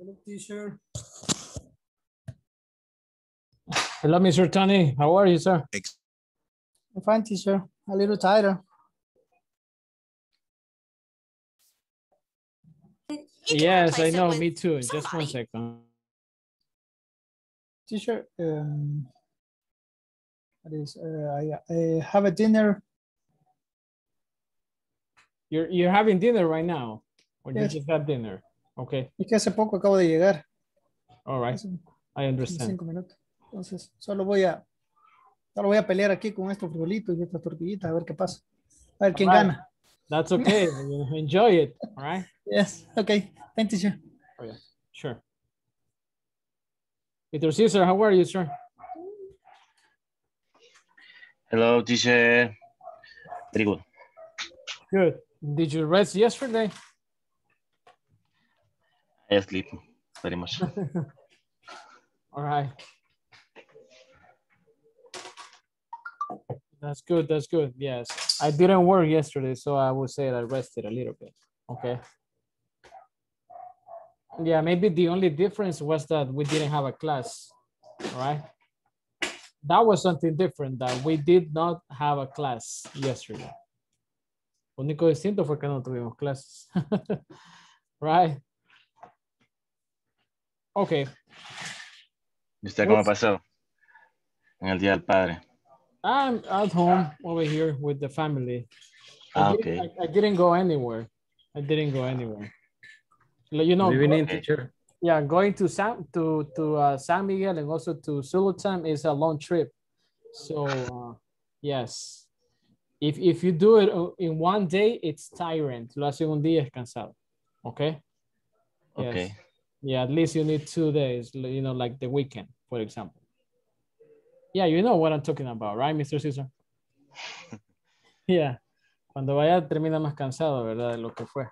Hello, teacher. Hello, Mr. Tony. How are you, sir? I'm fine, teacher. A little tired. Yes, I know. Me too. Somebody. Just 1 second. Teacher, I have a dinner. You're having dinner right now? Or yes. You just had dinner? Okay. Es que hace poco acabo de llegar. All right. I understand. 5 minutos. Entonces, solo voy a pelear aquí con estos frijolitos y estas tortillitas a ver qué pasa. A ver quién gana. That's okay. Enjoy it. All right. Yes. Okay. Thank you, sir. Oh, yeah. Sure. Peter Cesar, how are you, sir? Hello, teacher. Very good. Good. Did you rest yesterday? I sleep very much. All right. That's good. That's good. Yes. I didn't work yesterday, so I would say I rested a little bit. Okay. Yeah, maybe the only difference was that we didn't have a class, right? That was something different, that we did not have a class yesterday. Lo único distinto fue que no tuvimos clases. Right? Okay. ¿Y usted cómo pasó en el Día del Padre? I'm at home over here with the family. I didn't go anywhere. I didn't go anywhere. You know, evening, teacher. Yeah, going to San Miguel and also to Sulu Town is a long trip. So yes, if you do it in 1 day, it's tiring. Lo hace un día es cansado. Okay. Yes. Okay. Yeah, at least you need 2 days. You know, like the weekend, for example. Yeah, you know what I'm talking about, right, Mr. Cesar? Yeah. Cuando vaya termina más cansado, ¿verdad? De lo que fue.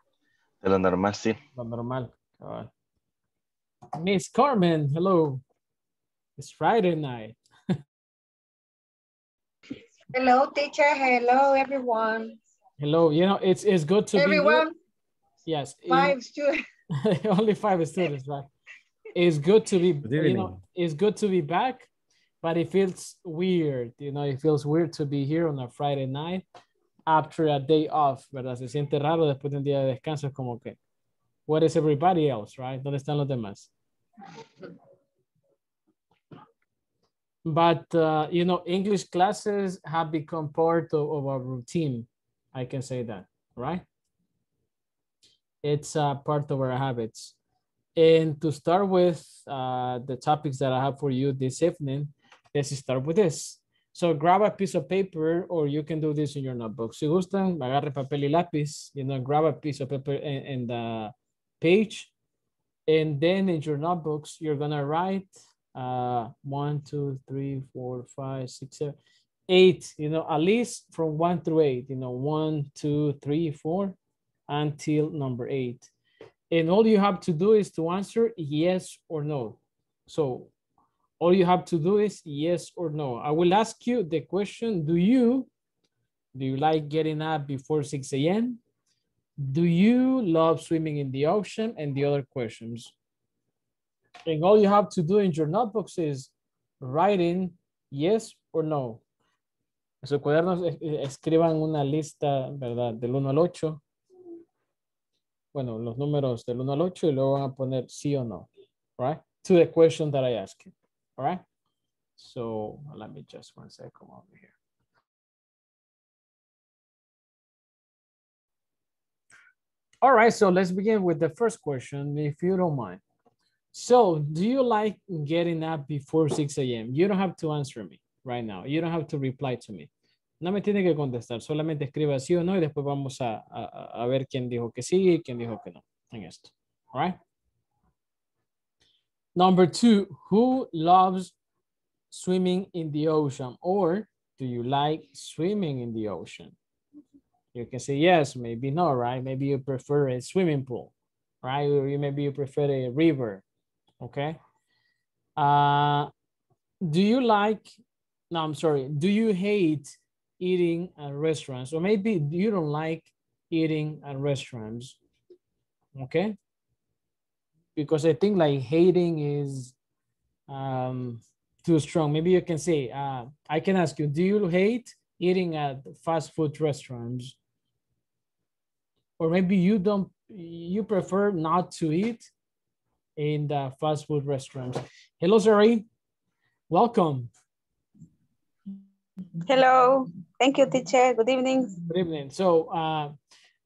De lo normal, sí. Lo normal. Right. Miss Carmen, hello. It's Friday night. Hello, teacher. Hello, everyone. Hello. You know, it's good to everyone. Be everyone. Yes. Five students. Only 5 students, right? It's good to be, you know, it's good to be back. But it feels weird, you know, it feels weird to be here on a Friday night after a day off, ¿verdad? Se siente raro después de un día de descanso, es como que, where is everybody else, right? ¿Dónde están los demás? But, you know, English classes have become part of our routine. I can say that, right? It's part of our habits. And to start with the topics that I have for you this evening, let's start with this. So grab a piece of paper, or you can do this in your notebook. Si gustan, agarre papel y lápiz, you know, grab a piece of paper and the page. And then in your notebooks, you're gonna write 1, 2, 3, 4, 5, 6, 7, 8, you know, at least from 1 through 8, you know, 1, 2, 3, 4, until number 8. And all you have to do is to answer yes or no. So all you have to do is yes or no. I will ask you the question, do you like getting up before 6 a.m.? Do you love swimming in the ocean? And the other questions. And all you have to do in your notebooks is writing yes or no. En sus cuadernos escriban una lista, ¿verdad? Del 1 al 8. Bueno, los números del 1 al 8 y luego van a poner sí o no, right? To the question that I ask you, all right? So let me just 1 second over here. All right, so let's begin with the first question, if you don't mind. So do you like getting up before 6 a.m.? You don't have to answer me right now. You don't have to reply to me. No me tiene que contestar, solamente escriba sí o no y después vamos a ver quién dijo que sí y quién dijo que no en esto. All right? Number 2, who loves swimming in the ocean? Or do you like swimming in the ocean? You can say yes, maybe no, right? Maybe you prefer a swimming pool, right? Or maybe you prefer a river, okay? Do you hate eating at restaurants? Or maybe you don't like eating at restaurants, okay? because I think like hating is too strong. Maybe you can say, I can ask you, do you hate eating at fast food restaurants? Or maybe you don't, you prefer not to eat in the fast food restaurants. Hello, Sarai. Welcome. Hello. Thank you, teacher. Good evening. Good evening. So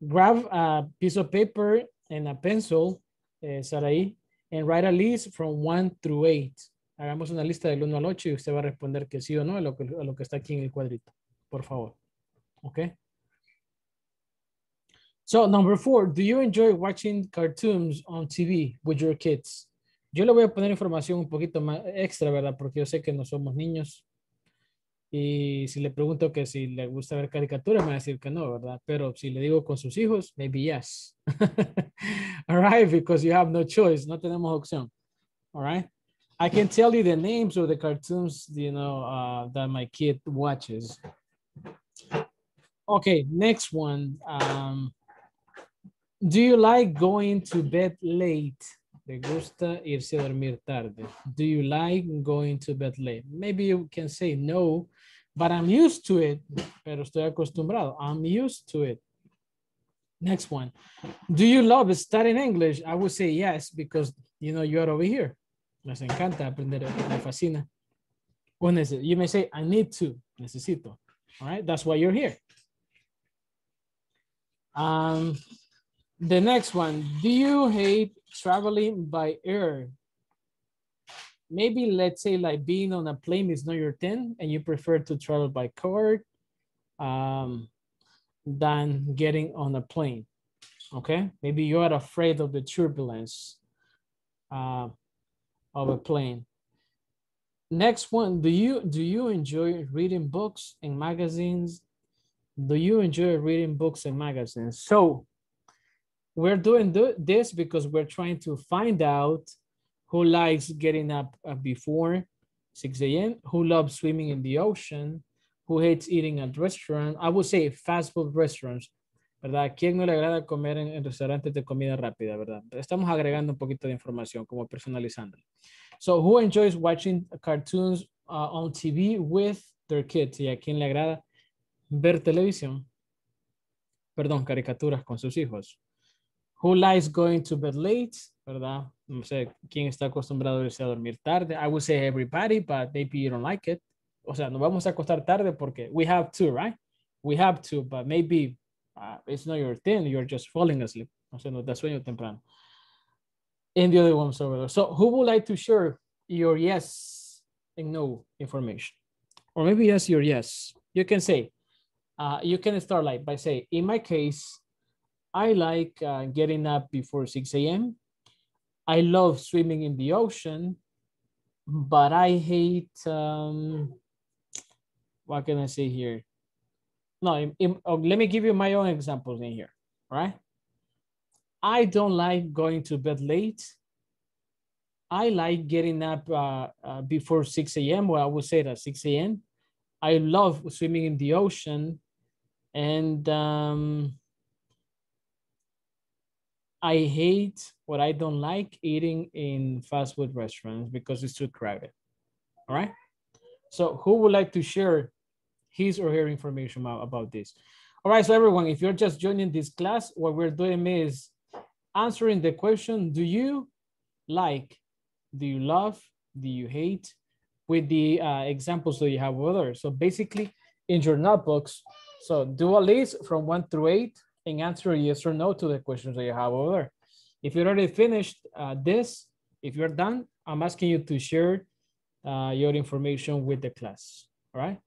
grab a piece of paper and a pencil, Sarai, and write a list from 1 through 8. Hagamos una lista del 1 al 8 y usted va a responder que sí o no a lo que está aquí en el cuadrito. Por favor. Okay. So, number 4, do you enjoy watching cartoons on TV with your kids? Yo le voy a poner información un poquito más extra, ¿verdad? Porque yo sé que no somos niños. Y si le pregunto que si le gusta ver caricaturas, me va a decir que no, ¿verdad? Pero si le digo con sus hijos, maybe yes. All right, because you have no choice. No tenemos opción. All right? I can tell you the names of the cartoons, you know, that my kid watches. Okay, next one. Do you like going to bed late? ¿Te gusta irse a dormir tarde? Do you like going to bed late? Maybe you can say no, but I'm used to it. Pero estoy acostumbrado. I'm used to it. Next one. Do you love studying English? I would say yes, because, you know, you are over here. Nos encanta aprender. Me fascina. You may say, I need to. Necesito. All right? That's why you're here. The next one, do you hate traveling by air? Maybe let's say like being on a plane is not your thing and you prefer to travel by car than getting on a plane, okay? Maybe you are afraid of the turbulence of a plane. Next one, do you enjoy reading books and magazines? Do you enjoy reading books and magazines? So, we're doing this because we're trying to find out who likes getting up before 6 a.m., who loves swimming in the ocean, who hates eating at restaurants. I would say fast food restaurants, ¿verdad? ¿Quién no le agrada comer en restaurantes de comida rápida, verdad? Estamos agregando un poquito de información, como personalizando. So, who enjoys watching cartoons on TV with their kids? ¿Y a quién le agrada ver televisión? Perdón, caricaturas con sus hijos. Who likes going to bed late, ¿verdad? No sé, ¿quién está acostumbrado a irse a dormir tarde? I would say everybody, but maybe you don't like it. O sea, nos vamos a acostar tarde porque we have to, right? We have to, but maybe it's not your thing. You're just falling asleep. O sea, no te sueño temprano. And the other one's over there. So who would like to share your yes and no information? Or maybe yes, your yes. You can say, you can start like by saying, in my case, I like getting up before 6 a.m. I love swimming in the ocean, but I hate, what can I say here? No, let me give you my own examples in here, right? I don't like going to bed late. I like getting up before 6 a.m. Well, I would say that 6 a.m. I love swimming in the ocean, and I hate what I don't like eating in fast food restaurants because it's too crowded. All right. So who would like to share his or her information about this? All right. So everyone, if you're just joining this class, what we're doing is answering the question, do you like, do you love, do you hate, with the examples that you have with others. So basically in your notebooks, so do a list from 1 through 8. And answer yes or no to the questions that you have over there. If you already finished this, if you're done, I'm asking you to share your information with the class, all right?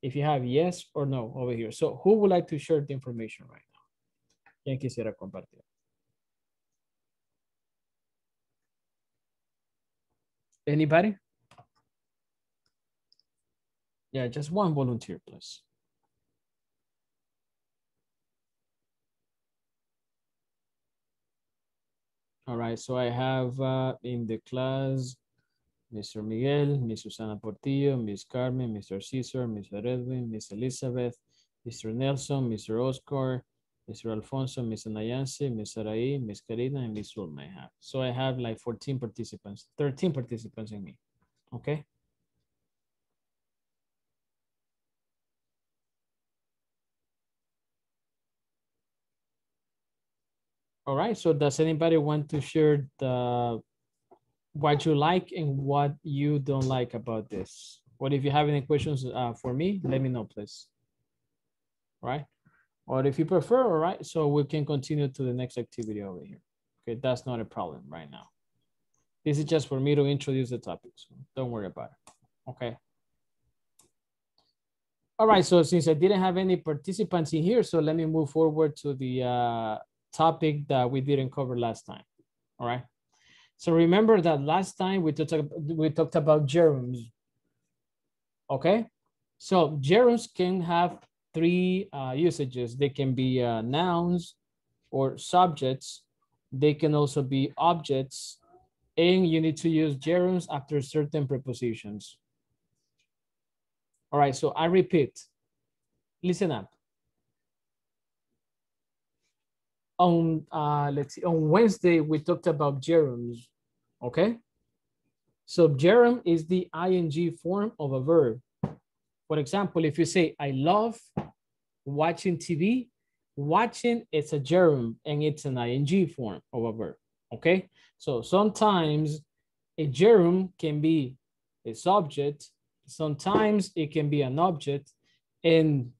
If you have yes or no over here. So who would like to share the information right now? ¿Quién quisiera compartir? Anybody? Yeah, just one volunteer, please. All right, so I have in the class, Mr. Miguel, Ms. Susana Portillo, Ms. Carmen, Mr. Cesar, Mr. Edwin, Ms. Elizabeth, Mr. Nelson, Mr. Oscar, Mr. Alfonso, Ms. Nayansi, Ms. Sarai, Ms. Karina, and Ms. Ulma I have. So I have like 13 participants in me. Okay. All right, so does anybody want to share what you like and what you don't like about this? Or if you have any questions for me, let me know, please. All right, or if you prefer, all right, so we can continue to the next activity over here. Okay, that's not a problem right now. This is just for me to introduce the topic, so don't worry about it, okay? All right, so since I didn't have any participants in here, so let me move forward to the topic that we didn't cover last time. All right, so remember that last time we talked about gerunds. Okay, so gerunds can have three usages. They can be nouns or subjects. They can also be objects, and you need to use gerunds after certain prepositions. All right, so I repeat, listen up. On Wednesday, we talked about gerunds, okay? So gerund is the ing form of a verb. For example, if you say, I love watching TV, watching is a gerund and it's an ing form of a verb, okay? So sometimes a gerund can be a subject, sometimes it can be an object, and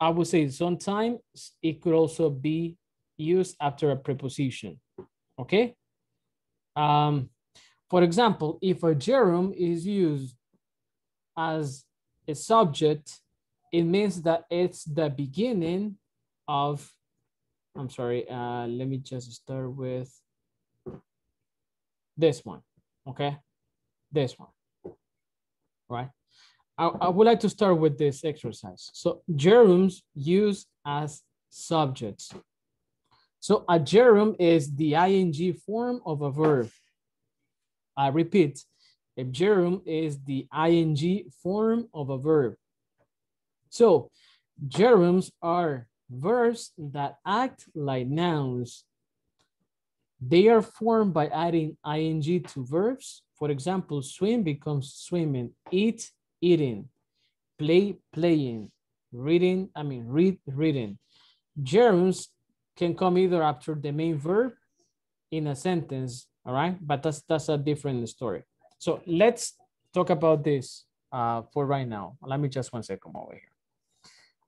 I would say sometimes it could also be used after a preposition, okay? For example, if a gerund is used as a subject, it means that it's the beginning of, I'm sorry, let me just start with this one, okay? This one, right? I would like to start with this exercise. So gerunds used as subjects. So a gerund is the ing form of a verb. I repeat, a gerund is the ing form of a verb. So gerunds are verbs that act like nouns. They are formed by adding ing to verbs. For example, swim becomes swimming, eat, eating, play, playing, reading, read, reading. Gerunds can come either after the main verb in a sentence, all right? But that's a different story. So let's talk about this for right now. Let me just 1 second over here.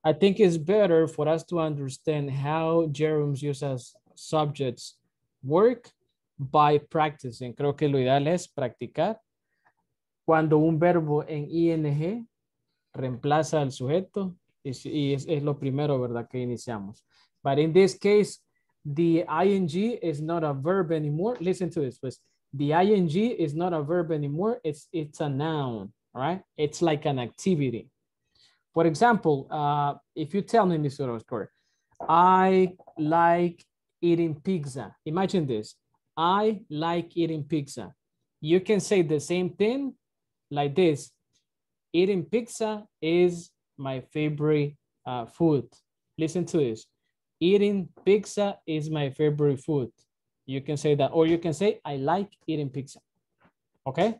I think it's better for us to understand how gerunds used as subjects work by practicing. Creo que lo ideal es practicar. Cuando un verbo en ing reemplaza al sujeto, es lo primero, ¿verdad?, que iniciamos. But in this case, the ing is not a verb anymore. Listen to this, please. The ing is not a verb anymore. It's a noun, right? It's like an activity. For example, if you tell me, Mr. Oscar, I like eating pizza. Imagine this. I like eating pizza. You can say the same thing, like this, eating pizza is my favorite food. Listen to this, eating pizza is my favorite food. You can say that, or you can say, I like eating pizza, okay?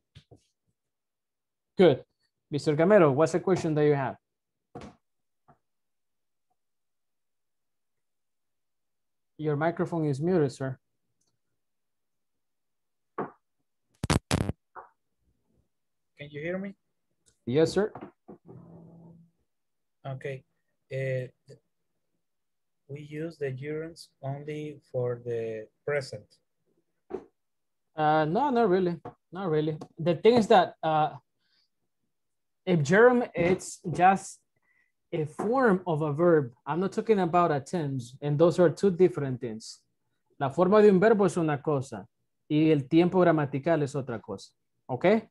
Good. Mr. Gamero, what's the question that you have? Your microphone is muted, sir. Can you hear me? Yes, sir. Okay. We use the gerunds only for the present. No, not really. Not really. The thing is that a gerund, it's just a form of a verb. I'm not talking about a tense, and those are two different things. La forma de un verbo es una cosa, y el tiempo gramatical es otra cosa. Okay?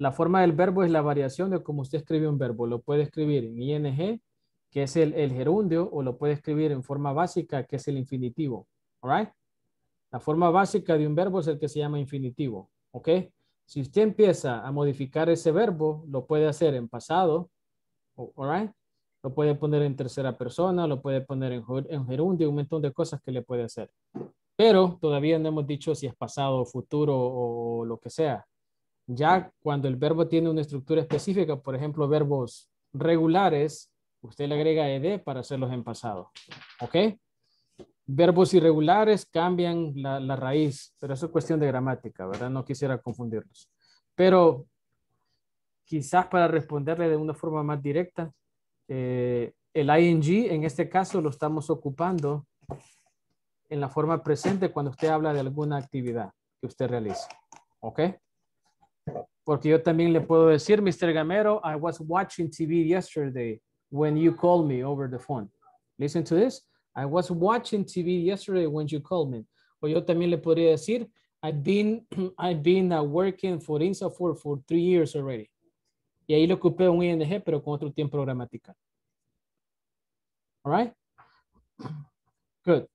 La forma del verbo es la variación de cómo usted escribe un verbo. Lo puede escribir en ing, que es el gerundio, o lo puede escribir en forma básica, que es el infinitivo. All right? La forma básica de un verbo es el que se llama infinitivo. ¿Ok? Si usted empieza a modificar ese verbo, lo puede hacer en pasado, all right? Lo puede poner en tercera persona, lo puede poner en gerundio, un montón de cosas que le puede hacer. Pero todavía no hemos dicho si es pasado, futuro o lo que sea. Ya cuando el verbo tiene una estructura específica, por ejemplo, verbos regulares, usted le agrega ed para hacerlos en pasado. ¿Ok? Verbos irregulares cambian la raíz, pero eso es cuestión de gramática, ¿verdad? No quisiera confundirlos. Pero quizás para responderle de una forma más directa, el ing en este caso lo estamos ocupando en la forma presente cuando usted habla de alguna actividad que usted realiza. ¿Ok? Porque yo también le puedo decir, Mr. Gamero, I was watching TV yesterday when you called me over the phone. Listen to this. I was watching TV yesterday when you called me. O yo también le podría decir, I've been working for INSAFORP for 3 years already. Y ahí lo ocupé un ing, pero con otro tiempo gramatical. All right? Good.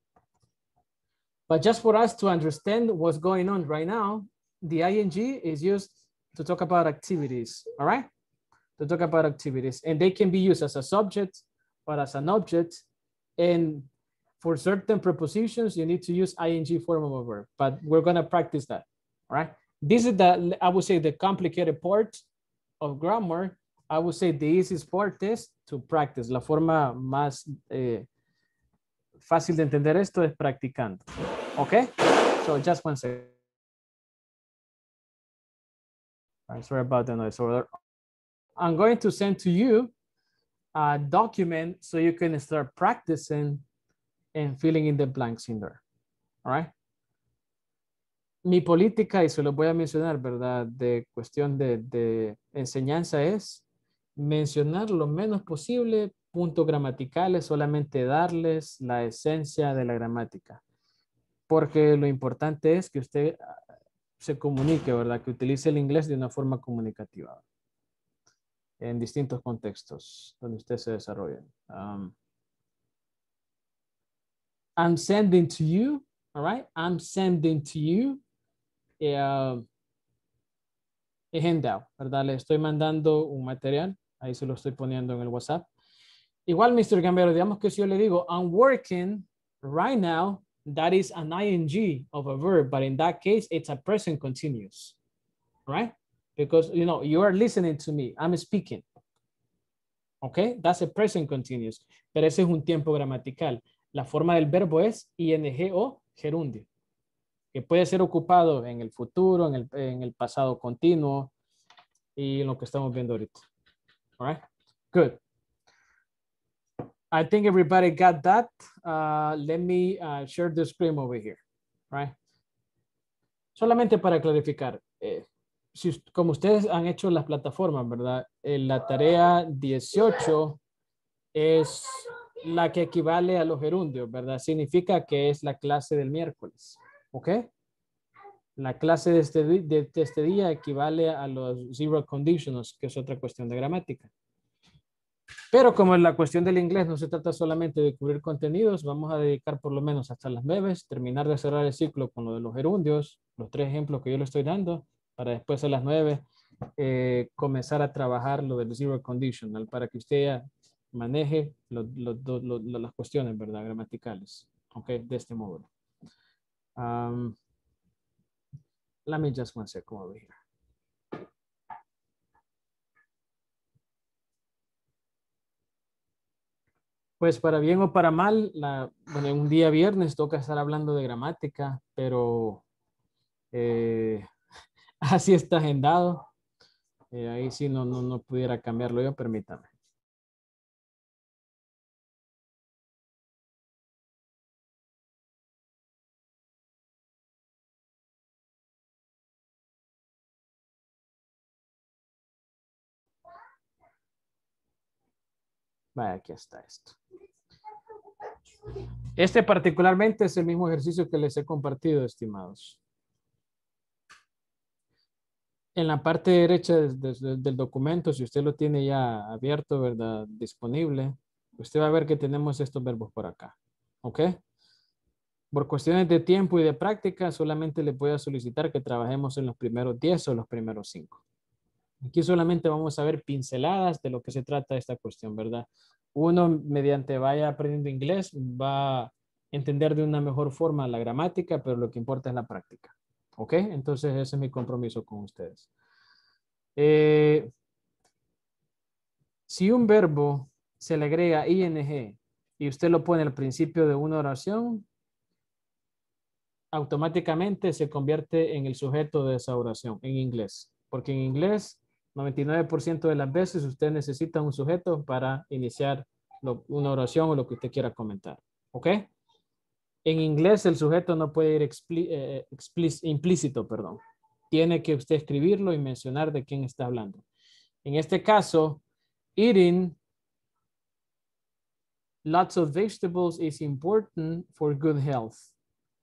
But just for us to understand what's going on right now, the ing is used to talk about activities, all right? To talk about activities. And they can be used as a subject or as an object. And for certain prepositions, you need to use ing form of a verb, but we're going to practice that, all right? This is the, I would say, the complicated part of grammar. I would say the easiest part is to practice. La forma más fácil de entender esto es practicando, okay? So just one second. I'm sorry about the noise. I'm going to send to you a document so you can start practicing and filling in the blanks in there. All right. Mi política, y se lo voy a mencionar, ¿verdad? De cuestión de enseñanza es mencionar lo menos posible puntos gramaticales, solamente darles la esencia de la gramática. Porque lo importante es que usted se comunique, ¿verdad? Que utilice el inglés de una forma comunicativa en distintos contextos donde usted se desarrolla. I'm sending to you, all right? I'm sending to you a handout, ¿verdad? Le estoy mandando un material, ahí se lo estoy poniendo en el WhatsApp. Igual, Mr. Gamero, digamos que si yo le digo, I'm working right now, that is an ing of a verb, but in that case, it's a present continuous, right? Because, you know, you are listening to me, I'm speaking. Okay, that's a present continuous, pero ese es un tiempo gramatical. La forma del verbo es ing o gerundio, que puede ser ocupado en el futuro, en el pasado continuo y en lo que estamos viendo ahorita. All right, good. I think everybody got that. Let me share the screen over here, right? Solamente para clarificar, si, como ustedes han hecho las plataformas, ¿verdad? La tarea 18 es la que equivale a los gerundios, ¿verdad? Significa que es la clase del miércoles, ¿ok? La clase de este día equivale a los zero conditionals, que es otra cuestión de gramática. Pero como en la cuestión del inglés no se trata solamente de cubrir contenidos, vamos a dedicar por lo menos hasta las 9, terminar de cerrar el ciclo con lo de los gerundios, los 3 ejemplos que yo le estoy dando, para después a las 9 comenzar a trabajar lo del zero conditional, para que usted ya maneje las cuestiones, ¿verdad? Gramaticales, ¿ok? De este módulo. Let me just one second over here. Pues para bien o para mal, bueno, un día viernes toca estar hablando de gramática, pero así está agendado. Ahí sí no pudiera cambiarlo yo, permítame. Vaya, aquí está esto. Este particularmente es el mismo ejercicio que les he compartido, estimados. En la parte derecha del documento, si usted lo tiene ya abierto, ¿verdad? Disponible, usted va a ver que tenemos estos verbos por acá. ¿Ok? Por cuestiones de tiempo y de práctica, solamente le voy a solicitar que trabajemos en los primeros 10 o los primeros 5. Aquí solamente vamos a ver pinceladas de lo que se trata esta cuestión, ¿verdad? uno mediante vaya aprendiendo inglés va a entender de una mejor forma la gramática, pero lo que importa es la práctica. ¿Ok? Entonces ese es mi compromiso con ustedes. Si un verbo se le agrega ing y usted lo pone al principio de una oración, automáticamente se convierte en el sujeto de esa oración en inglés. Porque en inglés 99% de las veces usted necesita un sujeto para iniciar una oración o lo que usted quiera comentar. ¿Ok? En inglés el sujeto no puede ir implícito, perdón. Tiene que usted escribirlo y mencionar de quién está hablando. En este caso, eating lots of vegetables is important for good health.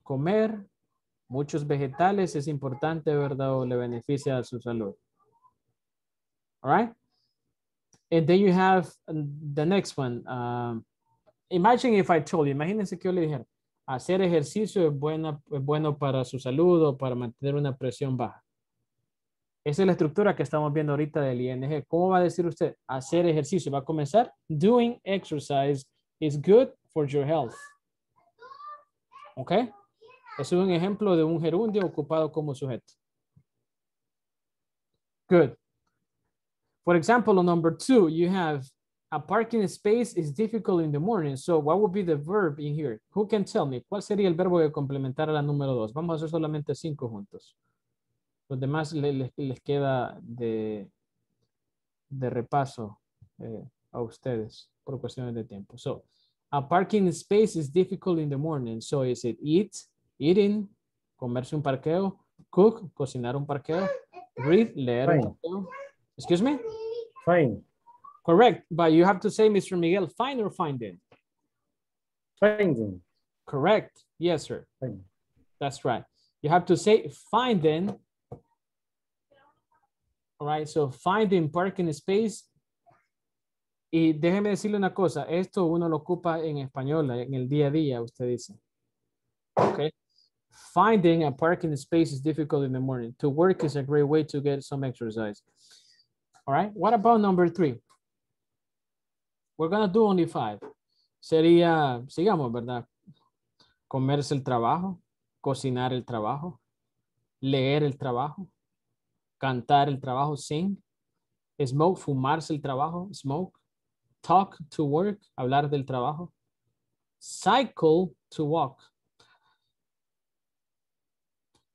Comer muchos vegetales es importante, ¿verdad? O le beneficia a su salud. All right? And then you have the next one. Imagine if I told you, imagínense que yo le dijera, hacer ejercicio es bueno para su salud o para mantener una presión baja. Esa es la estructura que estamos viendo ahorita del ING. ¿Cómo va a decir usted? Hacer ejercicio. Va a comenzar. Doing exercise is good for your health. ¿Ok? Es un ejemplo de un gerundio ocupado como sujeto. Good. For example, on number 2, you have a parking space is difficult in the morning. So what would be the verb in here? Who can tell me? ¿Cuál sería el verbo de complementar a la número 2? Vamos a hacer solamente 5 juntos. Los demás les queda de repaso a ustedes por cuestiones de tiempo. So, a parking space is difficult in the morning. So is it eat, eating, comerse un parqueo, cook, cocinar un parqueo, read, leer un parqueo. Excuse me? Fine. Correct, but you have to say, Mr. Miguel, fine or finding? Finding. Correct, yes, sir. Fine. That's right. You have to say finding. All right, so finding parking space. Y déjeme decirle una cosa, esto uno lo ocupa en español, en el día a día, usted dice. Okay. Finding a parking space is difficult in the morning. To work is a great way to get some exercise. All right, what about number 3? We're gonna do only 5. Sería, sigamos, ¿verdad? Comerse el trabajo, cocinar el trabajo, leer el trabajo, cantar el trabajo, sing, smoke, fumarse el trabajo, smoke, talk to work, hablar del trabajo, cycle to walk.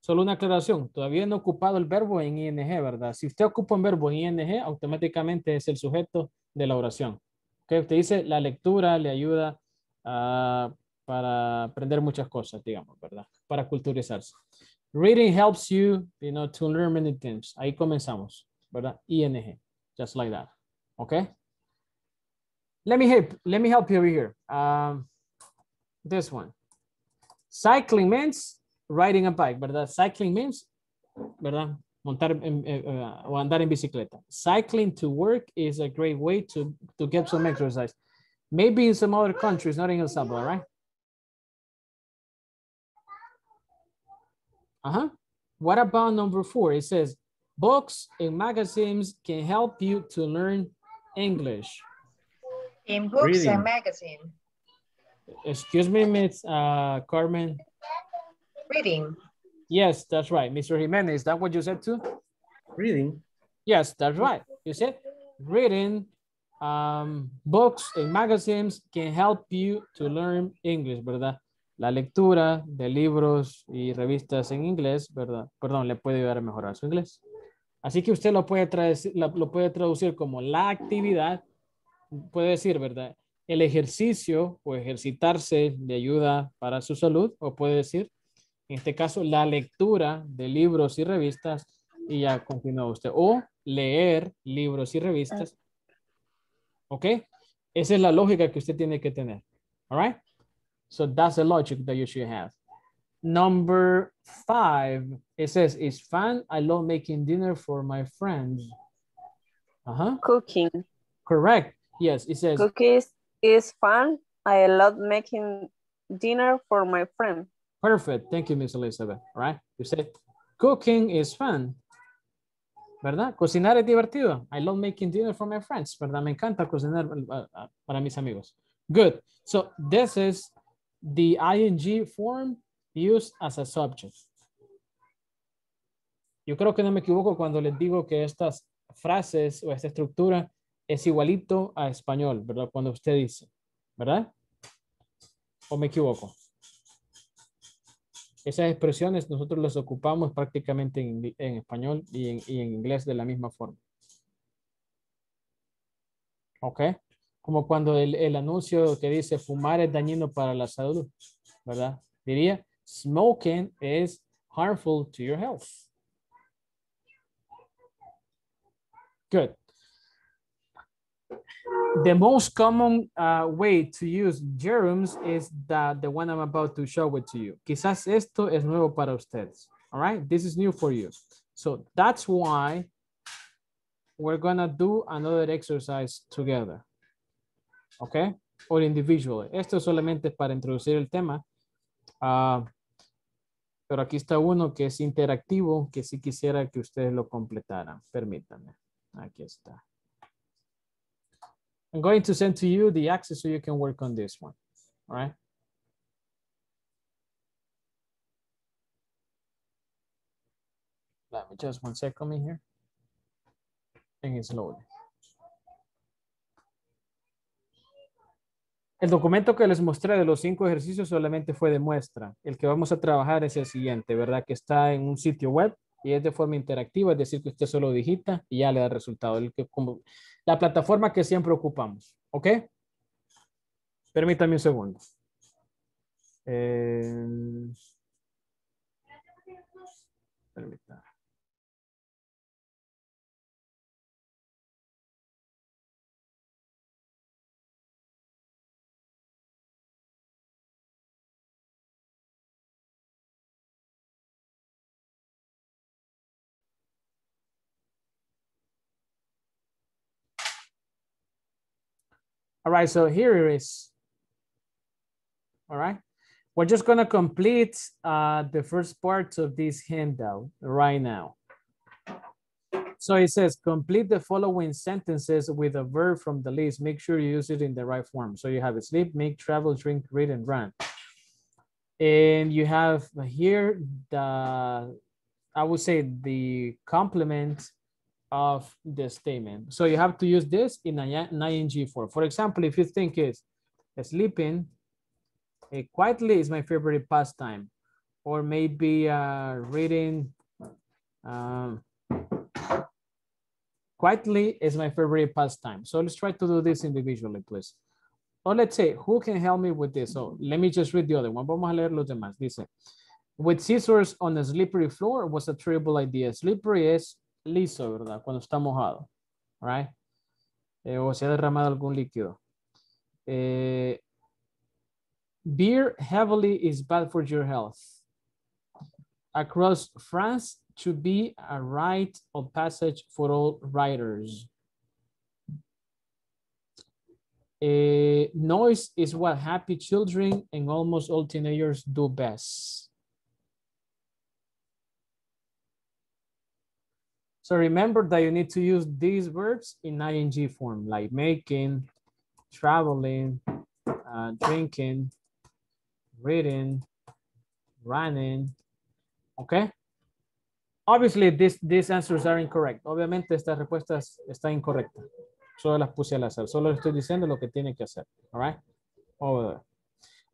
Solo una aclaración, todavía no he ocupado el verbo en ing, ¿verdad? Si usted ocupa un verbo en ing, automáticamente es el sujeto de la oración. ¿Okay? Usted dice, la lectura le ayuda para aprender muchas cosas, digamos, ¿verdad? Para culturizarse. Reading helps you, you know, to learn many things. Ahí comenzamos, ¿verdad? ING, just like that. Okay? Let me help you over here. This one. Cycling means riding a bike, ¿verdad? Cycling means, ¿verdad? Montar o andar en bicicleta. Cycling to work is a great way to get some exercise. Maybe in some other countries, not in El Salvador, right? Uh-huh. What about number 4? It says, books and magazines can help you to learn English. In books really? And magazines. Excuse me, Ms. Carmen. Reading. Yes, that's right. Mr. Jiménez, is that what you said too? Reading. Yes, that's right. You said reading, books and magazines can help you to learn English, ¿verdad? La lectura de libros y revistas en inglés, ¿verdad? Perdón, le puede ayudar a mejorar su inglés. Así que usted lo puede traducir como la actividad, puede decir, ¿verdad? El ejercicio o ejercitarse le ayuda para su salud, o puede decir, en este caso, la lectura de libros y revistas, y ya continúa usted. O leer libros y revistas. ¿Ok? Esa es la lógica que usted tiene que tener. All right? So that's the logic that you should have. Number 5, it says, it's fun. I love making dinner for my friends. Uh-huh. Cooking. Correct. Yes, it says. Cookies is fun. I love making dinner for my friend. Perfect. Thank you, Miss Elizabeth. All right. You said, cooking is fun. ¿verdad? Cocinar es divertido. I love making dinner for my friends, ¿verdad? Me encanta cocinar para mis amigos. Good. So this is the ing form used as a subject. Yo creo que no me equivoco cuando les digo que estas frases o esta estructura es igualito a español, ¿verdad? Cuando usted dice, ¿verdad? ¿O me equivoco? Esas expresiones nosotros las ocupamos prácticamente en español y en inglés de la misma forma. ¿Ok? Como cuando el anuncio que dice fumar es dañino para la salud, ¿verdad? Diría, smoking is harmful to your health. Good. The most common way to use gerunds is the one I'm about to show it to you. Quizás esto es nuevo para ustedes. All right, this is new for you. So that's why we're gonna do another exercise together. Okay, or individually. Esto solamente es para introducir el tema. Pero aquí está uno que es interactivo, que sí quisiera que ustedes lo completaran. Permítanme. Aquí está. I'm going to send to you the access so you can work on this one, all right? Let me just 1 second in here. And it's loading. El documento que les mostré de los 5 ejercicios solamente fue de muestra. El que vamos a trabajar es el siguiente, ¿verdad? Que está en un sitio web y es de forma interactiva, es decir, que usted solo digita y ya le da el resultado. La plataforma que siempre ocupamos, ¿ok? Permítame un segundo. Permítame. All right, so here it is. All right, we're just gonna complete the first part of this handout right now. So it says, complete the following sentences with a verb from the list. Make sure you use it in the right form. So you have sleep, make, travel, drink, read, and run. And you have here the, I would say the complement of the statement. So you have to use this in an ING form. For example, if you think it's sleeping quietly is my favorite pastime, or maybe reading quietly is my favorite pastime. So let's try to do this individually, please. Or let's say, who can help me with this? So let me just read the other one. Vamos a leer los demás. Dice, with scissors on a slippery floor was a terrible idea. Slippery is liso, ¿verdad? Cuando está mojado, right? O se ha derramado algún líquido. Beer heavily is bad for your health. Across France should be a rite of passage for all riders. Noise is what happy children and almost all teenagers do best. So remember that you need to use these verbs in ING form, like making, traveling, drinking, reading, running, okay? Obviously, these answers are incorrect. Obviamente, estas respuestas están incorrectas. Solo las puse al azar. Solo estoy diciendo lo que tienen que hacer, all right? Over there.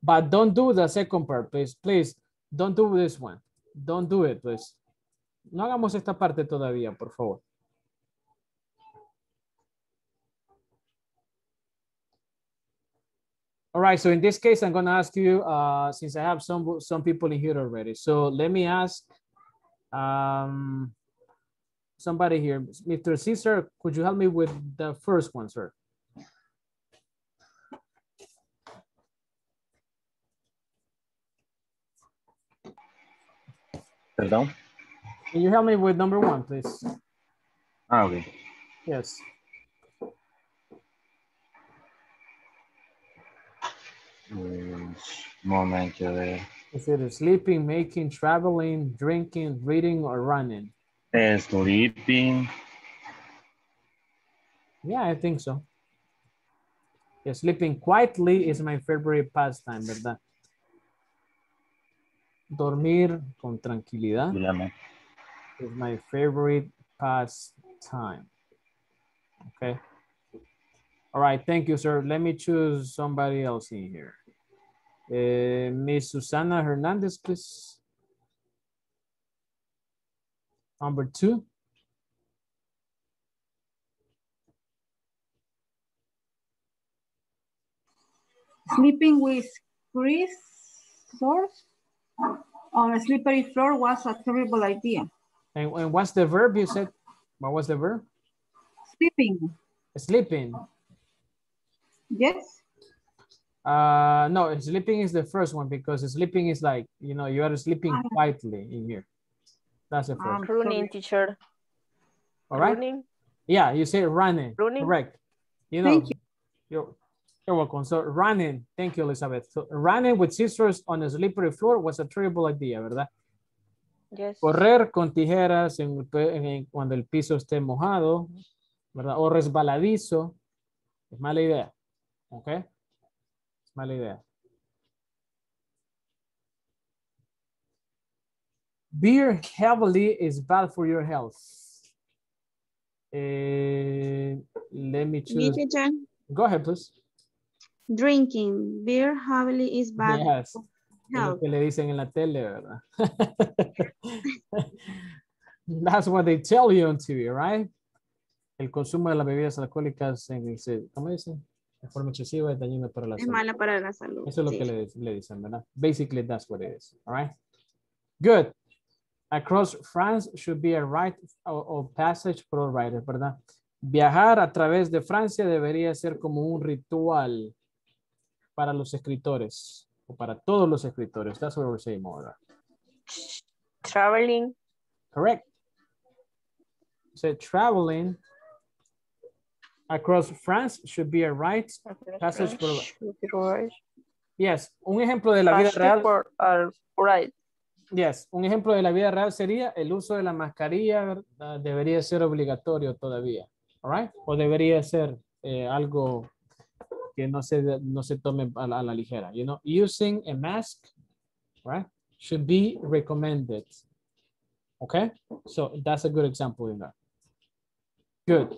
But don't do the second part, please. Please, don't do this one. Don't do it, please. No hagamos esta parte todavía, por favor. All right, so in this case, I'm gonna ask you, since I have some people in here already. So let me ask somebody here. Mr. Cesar, could you help me with the first one, sir? Perdón. Can you help me with number 1, please? Okay. Yes. Moment. Is it sleeping, making, traveling, drinking, reading, or running? Sleeping. Yeah, I think so. Yeah, sleeping quietly is my favorite pastime, ¿verdad? Dormir con tranquilidad is my favorite pastime. Okay. All right, thank you, sir. Let me choose somebody else in here. Miss Susana Hernandez, please. Number 2. Sleeping with Chris Source on a slippery floor was a terrible idea. And what's the verb you said? What was the verb? Sleeping. Sleeping. Yes. No, sleeping is the first one because sleeping is like, you know, you are sleeping quietly in here. That's the first. Running, teacher. All right. Running. Yeah, you say running. Running. Correct. You know, thank you. You're welcome. So running. Thank you, Elizabeth. So running with scissors on a slippery floor was a terrible idea, ¿verdad? Yes. Correr con tijeras cuando el piso esté mojado, ¿verdad? O resbaladizo. Es mala idea. ¿Ok? Es mala idea. Beer heavily is bad for your health. Let me choose. Go ahead, please. Drinking beer heavily is bad for health. Que le dicen en la tele, ¿verdad? That's what they tell you on TV, right? El consumo de las bebidas alcohólicas en el, ¿cómo dicen? De forma excesiva es dañino para la salud. Es mala para la salud. Eso es lo que le dicen, ¿verdad? Basically, that's what it is, all right? Good. Across France should be a right of passage for all writers, ¿verdad? Viajar a través de Francia debería ser como un ritual para los escritores o para todos los escritores. That's what we're saying, ¿verdad? Traveling. Correct. So traveling across France should be a right passage for... Yes, un ejemplo de la vida real. Right. Yes, un ejemplo de la vida real sería el uso de la mascarilla, ¿verdad? Debería ser obligatorio todavía, all right? O debería ser algo que no se tome a la ligera, you know? Using a mask, right, should be recommended, okay? So that's a good example in that. Good.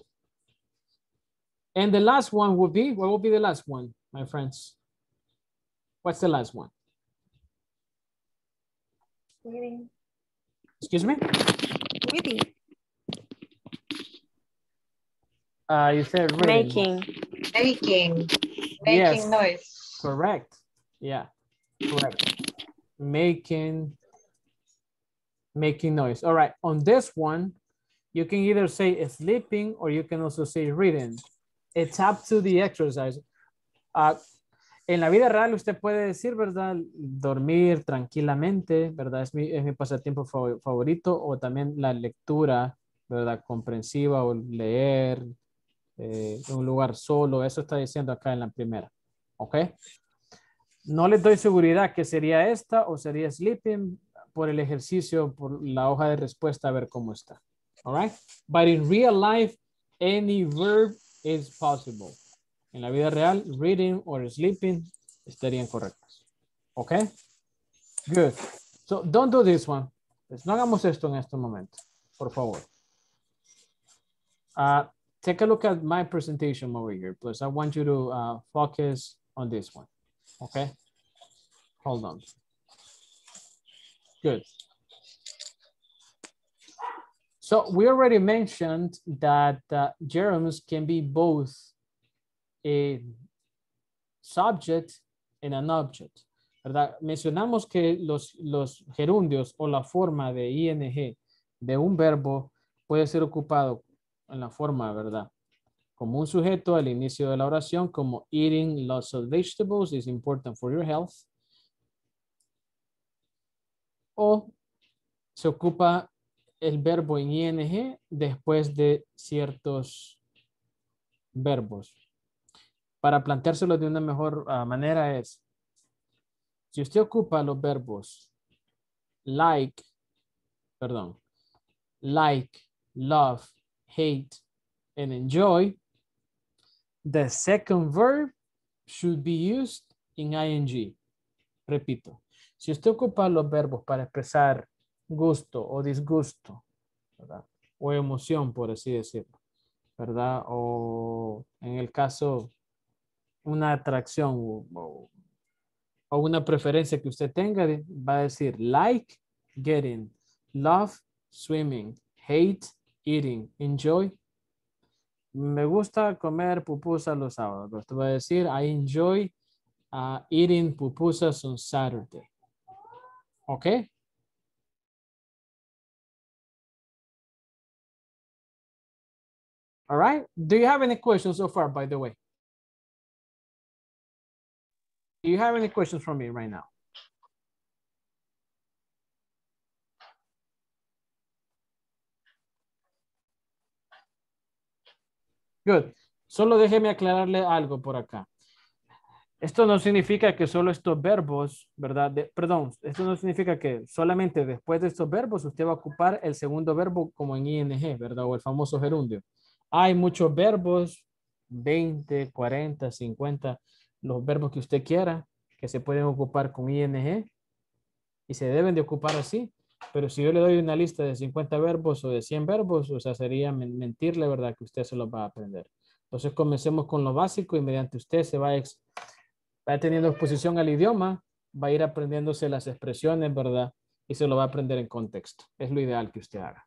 And the last one would be, what will be the last one, my friends? What's the last one? Reading. Excuse me? Reading. You said reading. Making noise. Correct. Yeah. Correct. Making noise. All right. On this one, you can either say sleeping or you can also say reading. It's up to the exercise. En la vida real usted puede decir, ¿verdad? Dormir tranquilamente, ¿verdad? Es mi pasatiempo favorito, o también la lectura, ¿verdad? Comprensiva, o leer en un lugar solo. Eso está diciendo acá en la primera, ¿ok? No les doy seguridad que sería esta o sería sleeping por el ejercicio, por la hoja de respuesta, a ver cómo está. All right? But in real life, any verb is possible. En la vida real, reading or sleeping estarían correctos. ¿Ok? Good. So, don't do this one. Pues no hagamos esto en este momento, por favor. Take a look at my presentation over here, please. I want you to focus on this one. ¿Ok? Hold on. Good. So, we already mentioned that gerunds can be both a subject and an object, ¿verdad? Mencionamos que los gerundios o la forma de ing de un verbo puede ser ocupado en la forma, ¿verdad? Como un sujeto al inicio de la oración, como eating lots of vegetables is important for your health. O se ocupa el verbo en ing después de ciertos verbos. Para planteárselo de una mejor manera es, si usted ocupa los verbos like, perdón, like, love, hate, and enjoy, the second verb should be used in ing. Repito, si usted ocupa los verbos para expresar gusto o disgusto, ¿verdad? O emoción, por así decirlo, ¿verdad? O en el caso, una atracción o una preferencia que usted tenga, va a decir like, getting, love, swimming, hate, eating, enjoy. Me gusta comer pupusas los sábados, pero usted va a decir I enjoy eating pupusas on Saturday. ¿Ok? All right. Do you have any questions so far, by the way? Do you have any questions for me right now? Good. Solo déjeme aclararle algo por acá. Esto no significa que solo estos verbos, ¿verdad? Esto no significa que solamente después de estos verbos usted va a ocupar el segundo verbo como en ING, ¿verdad? O el famoso gerundio. Hay muchos verbos, 20, 40, 50, los verbos que usted quiera, que se pueden ocupar con ING y se deben de ocupar así. Pero si yo le doy una lista de 50 verbos o de 100 verbos, o sea, sería mentirle, ¿verdad? Que usted se los va a aprender. Entonces comencemos con lo básico y mediante usted se va teniendo exposición al idioma, va a ir aprendiéndose las expresiones, ¿verdad? Y se lo va a aprender en contexto. Es lo ideal que usted haga.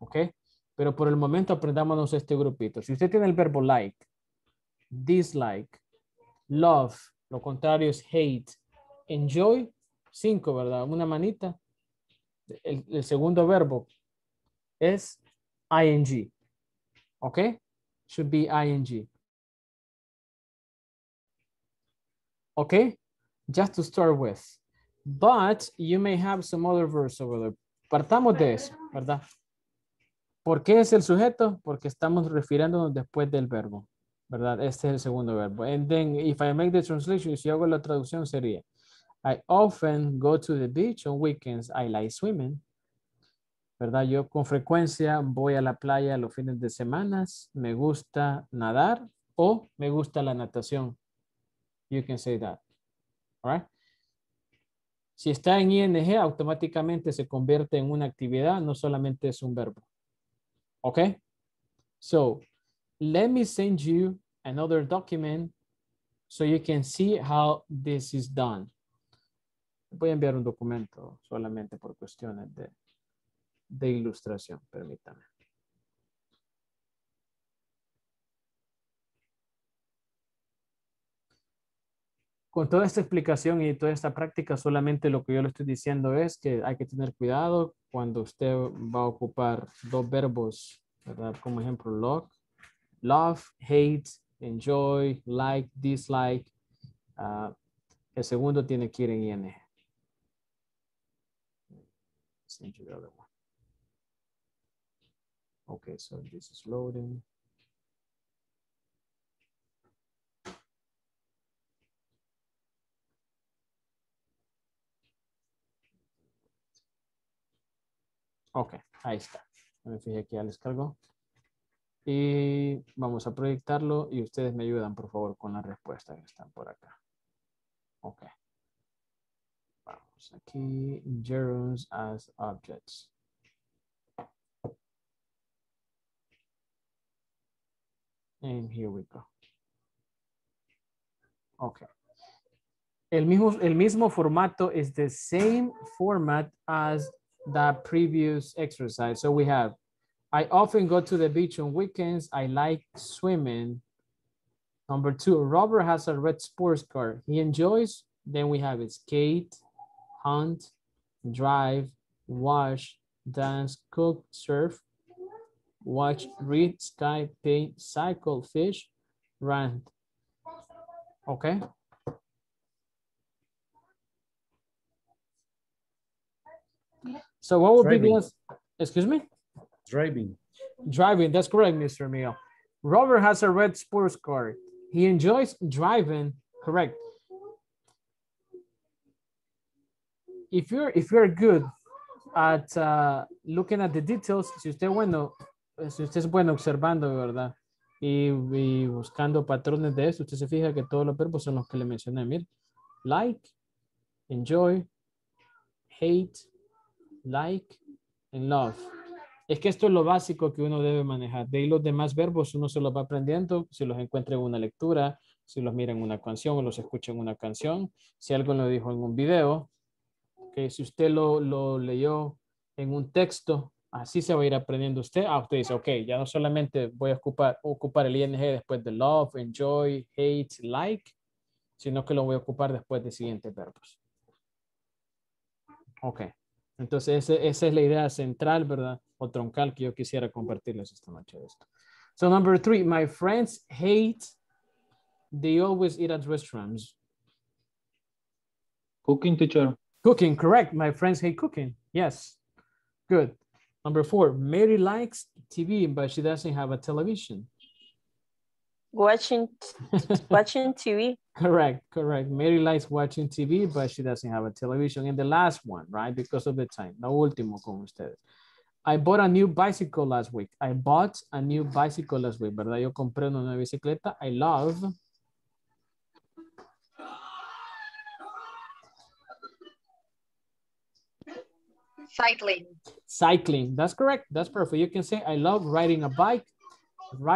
¿Ok? Pero por el momento aprendámonos este grupito. Si usted tiene el verbo like, dislike, love, lo contrario es hate, enjoy, 5, ¿verdad? Una manita. El segundo verbo es ing. ¿Ok? Should be ing. ¿Ok? Just to start with. But you may have some other verbs over there. Partamos de eso, ¿verdad? ¿Por qué es el sujeto? Porque estamos refiriéndonos después del verbo, ¿verdad? Este es el segundo verbo. And then, if I make the translation, si hago la traducción sería I often go to the beach on weekends. I like swimming. ¿Verdad? Yo con frecuencia voy a la playa los fines de semana. Me gusta nadar o me gusta la natación. You can say that. All right? Si está en ING, automáticamente se convierte en una actividad. No solamente es un verbo. ¿Ok? So, let me send you another document so you can see how this is done. Voy a enviar un documento solamente por cuestiones de ilustración, permítame. Con toda esta explicación y toda esta práctica, solamente lo que yo le estoy diciendo es que hay que tener cuidado cuando usted va a ocupar dos verbos, ¿verdad? Como ejemplo, love, hate, enjoy, like, dislike. El segundo tiene que ir en ING. Send you the other one. Okay, so this is loading. Okay, ahí está. Me fijé que ya les cargó. Y vamos a proyectarlo y ustedes me ayudan, por favor, con las respuestas que están por acá. Okay. Vamos aquí, gerunds as objects. And here we go. Okay. El mismo formato is the same format as the previous exercise. So we have, I often go to the beach on weekends. I like swimming. Number 2, Robert has a red sports car. He enjoys. Then we have it, skate, hunt, drive, wash, dance, cook, surf, watch, read, sky, paint, cycle, fish, run. Okay. So what would be the, excuse me? Driving. Driving, that's correct, Mr. Mio. Robert has a red sports car. He enjoys driving, correct. If you're good at looking at the details, si usted es bueno observando, ¿verdad? Y buscando patrones de eso, usted se fija que todos los verbos son los que le mencioné. Mire, like, enjoy, hate, like, and love. Es que esto es lo básico que uno debe manejar. De ahí los demás verbos uno se los va aprendiendo. Si los encuentra en una lectura, si los mira en una canción o los escucha en una canción, si alguien lo dijo en un video, okay, si usted lo leyó en un texto, así se va a ir aprendiendo usted. Ah, usted dice, ok, ya no solamente voy a ocupar el ING después de love, enjoy, hate, like, sino que lo voy a ocupar después de siguientes verbos. Ok, entonces esa es la idea central, ¿verdad? O troncal que yo quisiera compartirles esta noche de esto. So number 3, my friends hate, they always eat at restaurants. Cooking, teacher. Cooking, correct. My friends hate cooking. Yes. Good. Number 4, Mary likes TV, but she doesn't have a television. Watching TV. Correct, correct. Mary likes watching TV, but she doesn't have a television. And the last one, right? Because of the time. La último con ustedes. I bought a new bicycle last week. I bought a new bicycle last week, ¿verdad? Yo compré una nueva bicicleta. I love... cycling. Cycling. That's correct. That's perfect. You can say, I love riding a bike, or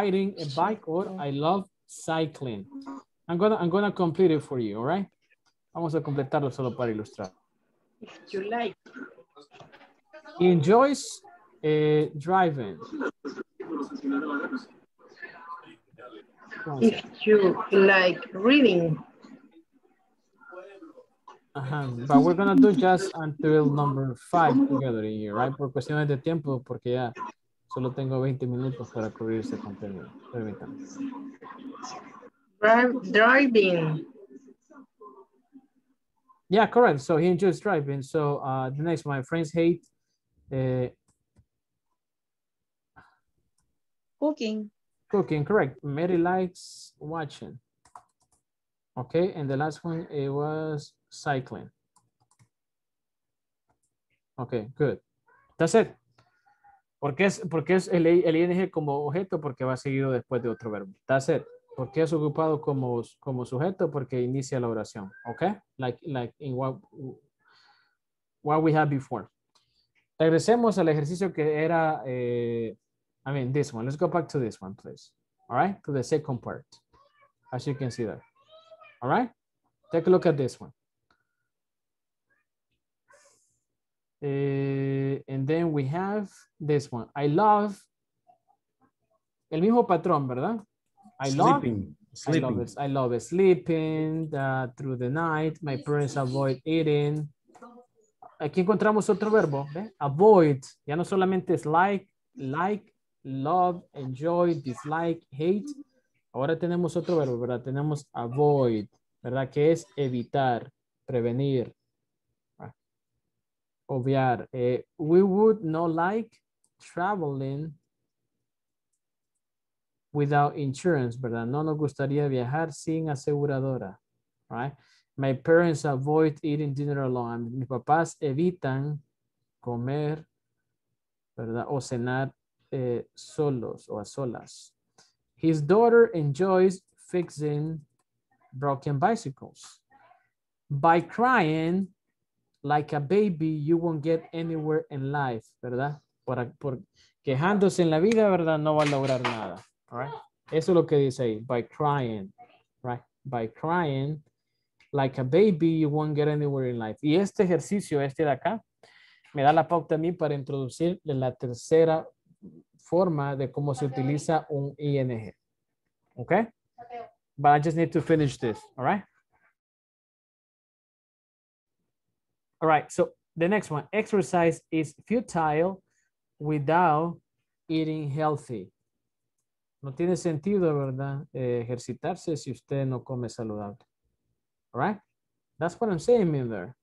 I love cycling. I'm gonna complete it for you, all right? Vamos a completarlo solo para ilustrar. If you like. He enjoys driving. If you like reading. But we're going to do just until number 5 together in here, right? Por cuestiones de tiempo, porque ya solo tengo 20 minutos para cubrir ese contenido. Permítanme. Driving. Yeah, correct. So he enjoys driving. So the next, my friends hate. Cooking. Cooking, correct. Mary likes watching. Okay, and the last one, it was cycling. Okay, good. That's it. Porque es el ING como objeto, porque va seguido después de otro verbo. That's it. Porque es ocupado como sujeto, porque inicia la oración. Okay? Like in what we had before. Regresemos al ejercicio que era, this one. Let's go back to this one, please. All right? To the second part. As you can see there. All right, take a look at this one. And then we have this one. I love, el mismo patrón, ¿verdad? I love sleeping through the night. My parents avoid eating. Aquí encontramos otro verbo, ¿eh? Avoid. Ya no solamente es like, love, enjoy, dislike, hate. Ahora tenemos otro verbo, ¿verdad? Tenemos avoid, ¿verdad? Que es evitar, prevenir, obviar. We would not like traveling without insurance, ¿verdad? No nos gustaría viajar sin aseguradora, right? My parents avoid eating dinner alone. Mis papás evitan comer, ¿verdad? O cenar solos o a solas. His daughter enjoys fixing broken bicycles. By crying like a baby, you won't get anywhere in life, ¿verdad? Por quejándose en la vida, ¿verdad? No va a lograr nada, all right? Eso es lo que dice ahí, by crying, right? By crying like a baby, you won't get anywhere in life. Y este ejercicio, este de acá, me da la pauta a mí para introducir la tercera forma de cómo se utiliza un ING. Okay? But I just need to finish this, all right? All right, so the next one, exercise is futile without eating healthy. No tiene sentido, ¿verdad? Ejercitarse si usted no come saludable. All right? That's what I'm saying in there.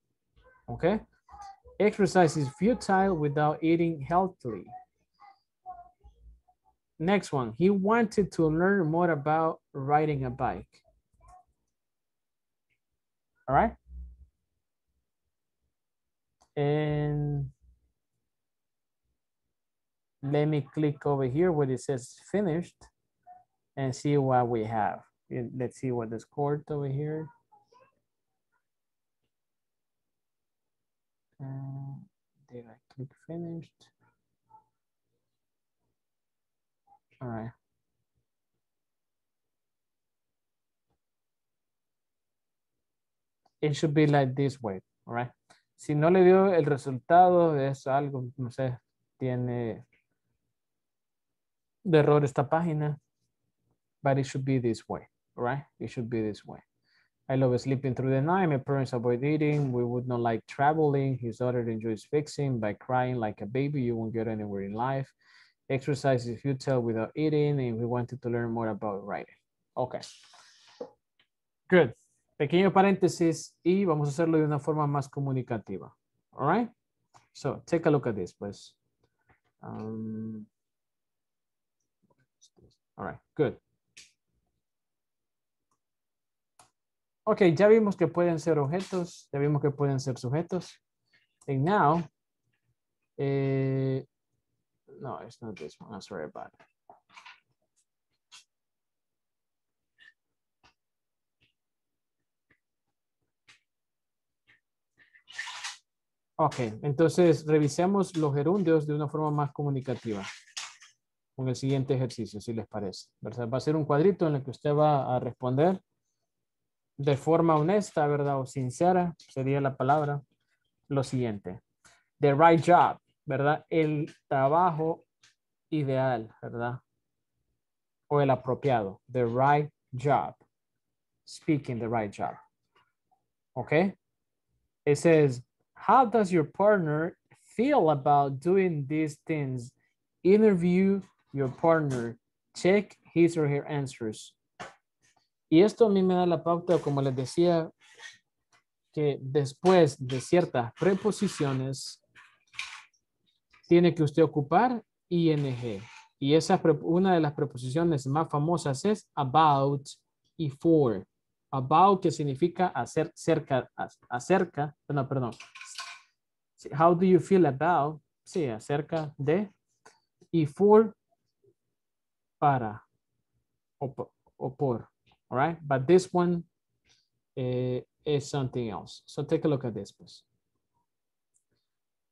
Okay? Exercise is futile without eating healthily. Next one, he wanted to learn more about riding a bike. All right. And Let me click over here where it says finished and see what we have. Let's see what the score over here. Did I click finished? All right. It should be like this way, all right? Si no le dio el resultado, es algo, no sé, tiene de error esta página, but it should be this way, right? It should be this way. I love sleeping through the night. My parents avoid eating. We would not like traveling. His daughter enjoys fixing. By crying like a baby, you won't get anywhere in life. Exercise is futile without eating. And we wanted to learn more about writing. Okay. Good. Pequeño paréntesis y vamos a hacerlo de una forma más comunicativa. All right? So take a look at this, please. All right, good. Ok, ya vimos que pueden ser objetos, ya vimos que pueden ser sujetos. And now, no, it's not this one, I'm sorry about it. Ok, entonces revisemos los gerundios de una forma más comunicativa con el siguiente ejercicio, si les parece. ¿Verdad? Va a ser un cuadrito en el que usted va a responder de forma honesta, ¿verdad? O sincera, sería la palabra, lo siguiente. The right job, ¿verdad? El trabajo ideal, ¿verdad? O el apropiado. The right job. Speaking the right job. Okay? It says, how does your partner feel about doing these things? Interview your partner. Check his or her answers. Y esto a mí me da la pauta, como les decía, que después de ciertas preposiciones tiene que usted ocupar ING. Y esa, una de las preposiciones más famosas es about y for. About, que significa acerca, no, perdón. How do you feel about? Sí, acerca de. Y for, para o por. All right, but this one is something else. So take a look at this, please.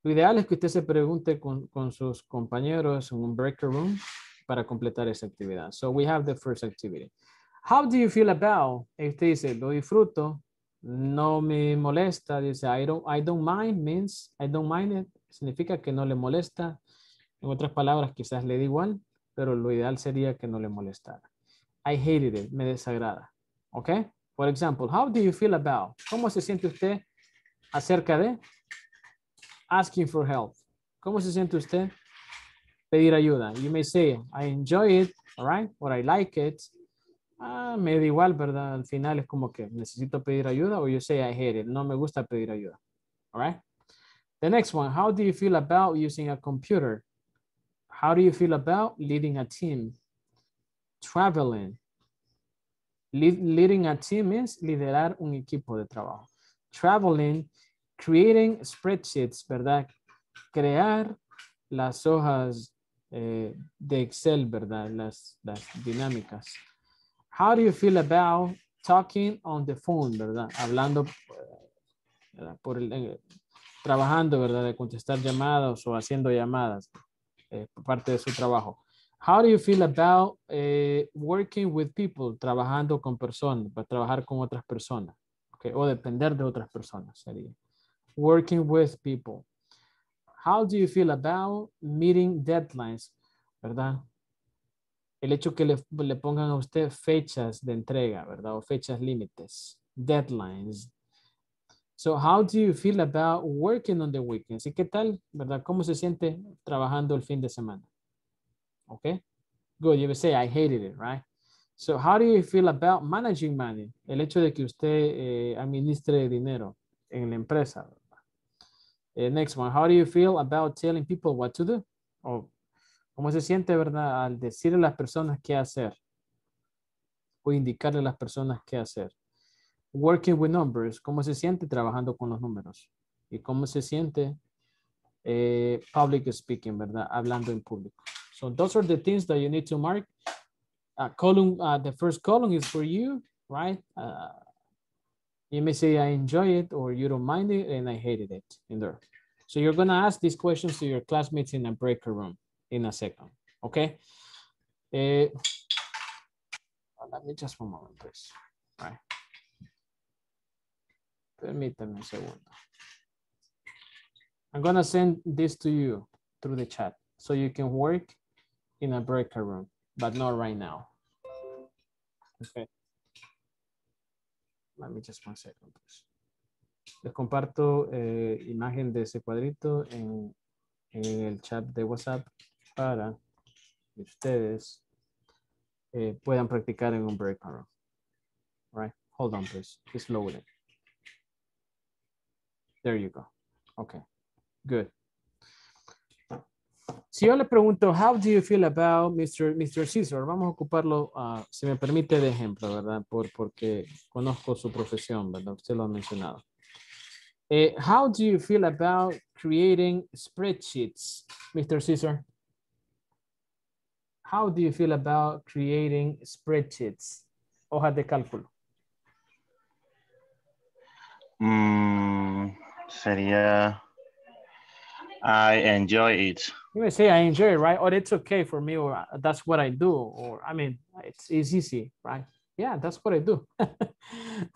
Lo ideal es que usted se pregunte con sus compañeros en un break room para completar esa actividad. So we have the first activity. How do you feel about? Usted dice, lo disfruto, no me molesta. Dice, I don't mind means, I don't mind it. Significa que no le molesta. En otras palabras, quizás le da igual, pero lo ideal sería que no le molestara. I hated it. Me desagrada. ¿Ok? For example, how do you feel about? ¿Cómo se siente usted acerca de? Asking for help. ¿Cómo se siente usted pedir ayuda? You may say, I enjoy it, all right? Or I like it. Ah, me da igual, ¿verdad? Al final es como que necesito pedir ayuda. O you say, I hate it. No me gusta pedir ayuda. All right? The next one. How do you feel about using a computer? How do you feel about leading a team? Traveling. Leading a team means liderar un equipo de trabajo. Traveling, creating spreadsheets, ¿verdad? Crear las hojas de Excel, ¿verdad? Las dinámicas. How do you feel about talking on the phone, ¿verdad? Hablando, ¿verdad? Trabajando, ¿verdad? De contestar llamadas o haciendo llamadas por parte de su trabajo. How do you feel about working with people? Trabajando con personas, para trabajar con otras personas. Okay, o depender de otras personas sería. Working with people. How do you feel about meeting deadlines? ¿Verdad? El hecho que le pongan a usted fechas de entrega, ¿verdad? O fechas límites. Deadlines. So how do you feel about working on the weekends? ¿Y qué tal, verdad? ¿Cómo se siente trabajando el fin de semana? Okay, good. You would say, I hated it, right? So how do you feel about managing money? El hecho de que usted administre dinero en la empresa. Next one. How do you feel about telling people what to do? O cómo se siente, ¿verdad? Al decirle a las personas qué hacer. O indicarle a las personas qué hacer. Working with numbers. ¿Cómo se siente trabajando con los números? ¿Y cómo se siente public speaking, ¿verdad? Hablando en público. So those are the things that you need to mark. The first column is for you, right? You may say I enjoy it, or you don't mind it, and I hated it in there. So you're gonna ask these questions to your classmates in a breaker room in a second, okay? Let me just one moment, please. All right. Permítame un segundo. I'm gonna send this to you through the chat so you can work in a breakout room, but not right now. Okay. Let me just one second, please. Les comparto imagen de ese cuadrito en el chat de WhatsApp para que ustedes puedan practicar en un breakout room. All right. Hold on, please. It's loading. There you go. Okay. Good. Si yo le pregunto, how do you feel about Mr. Cesar? Vamos a ocuparlo, si me permite, de ejemplo, ¿verdad? Porque conozco su profesión, ¿verdad? Usted lo ha mencionado. How do you feel about creating spreadsheets, Mr. Cesar? How do you feel about creating spreadsheets? Hojas de cálculo. Sería... I enjoy it. You may say I enjoy it, right? Or it's okay for me, or that's what I do, or I mean, it's easy, right? Yeah, that's what I do.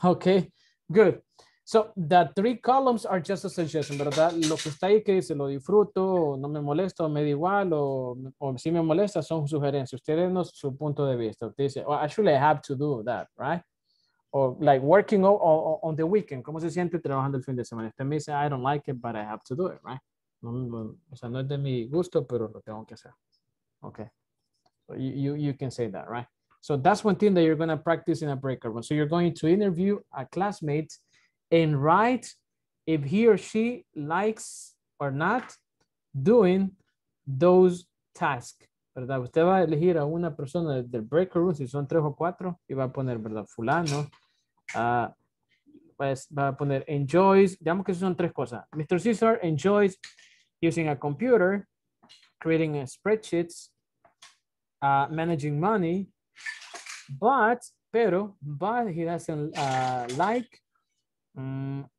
Okay, good. So the three columns are just a suggestion, ¿verdad? Lo que está ahí que dice, lo disfruto, no me molesto, me da igual, o si me molesta, son sugerencias. Ustedes no su punto de vista. Usted dice, well, actually I have to do that, right? Or like working on the weekend. ¿Cómo se siente trabajando el fin de semana? Usted me dice, I don't like it, but I have to do it, right? No, o sea, no es de mi gusto, pero lo tengo que hacer. Okay. So you can say that, right? So that's one thing that you're going to practice in a breakout room. So you're going to interview a classmate and write if he or she likes or not doing those tasks, ¿verdad? Usted va a elegir a una persona del breakout room, si son 3 o 4, y va a poner, ¿verdad? Fulano. Va a poner enjoys. Digamos que son 3 cosas. Mr. Cesar enjoys using a computer, creating spreadsheets, managing money, but he doesn't like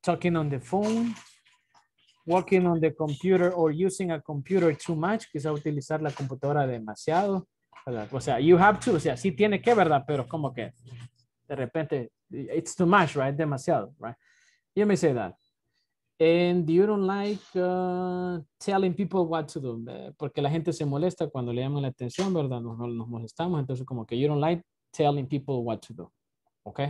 talking on the phone, working on the computer, or using a computer too much. Quizá utilizar la computadora demasiado, ¿verdad? O sea, you have to, o sea, sí tiene que, ¿verdad? Pero como que de repente, it's too much, right? Demasiado, right? You may say that. And you don't like telling people what to do. Porque la gente se molesta cuando le llaman la atención, ¿verdad? Nos molestamos. Entonces, como que you don't like telling people what to do. ¿Ok?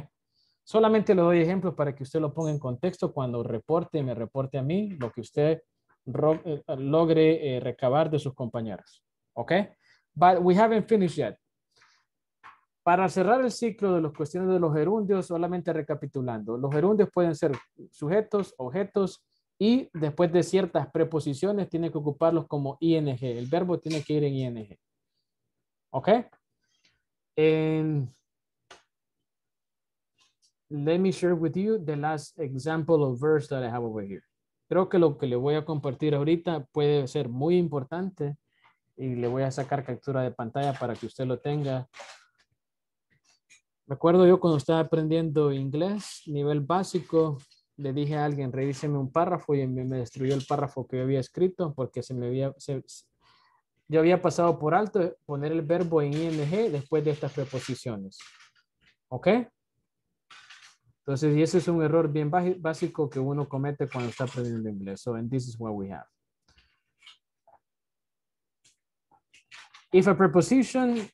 Solamente le doy ejemplos para que usted lo ponga en contexto cuando me reporte a mí lo que usted logre recabar de sus compañeros. ¿Ok? But we haven't finished yet. Para cerrar el ciclo de las cuestiones de los gerundios, solamente recapitulando. Los gerundios pueden ser sujetos, objetos, y después de ciertas preposiciones tiene que ocuparlos como ING. El verbo tiene que ir en ING. ¿Ok? And let me share with you the last example of verbs that I have over here. Creo que lo que le voy a compartir ahorita puede ser muy importante y le voy a sacar captura de pantalla para que usted lo tenga. Me acuerdo yo cuando estaba aprendiendo inglés, nivel básico, le dije a alguien, revíseme un párrafo y me destruyó el párrafo que yo había escrito porque yo había pasado por alto poner el verbo en ING después de estas preposiciones. ¿Ok? Entonces, y ese es un error bien básico que uno comete cuando está aprendiendo inglés. So, and this is what we have. If a preposition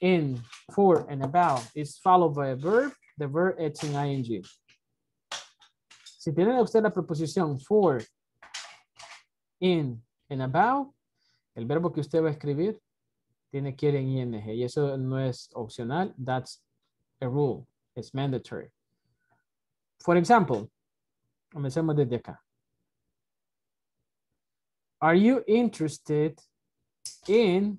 in, for, and about is followed by a verb, the verb is in ING. Si tiene usted la preposición for, in, and about, el verbo que usted va a escribir tiene que ir en ING. Y eso no es opcional. That's a rule. It's mandatory. For example, comencemos desde acá. Are you interested in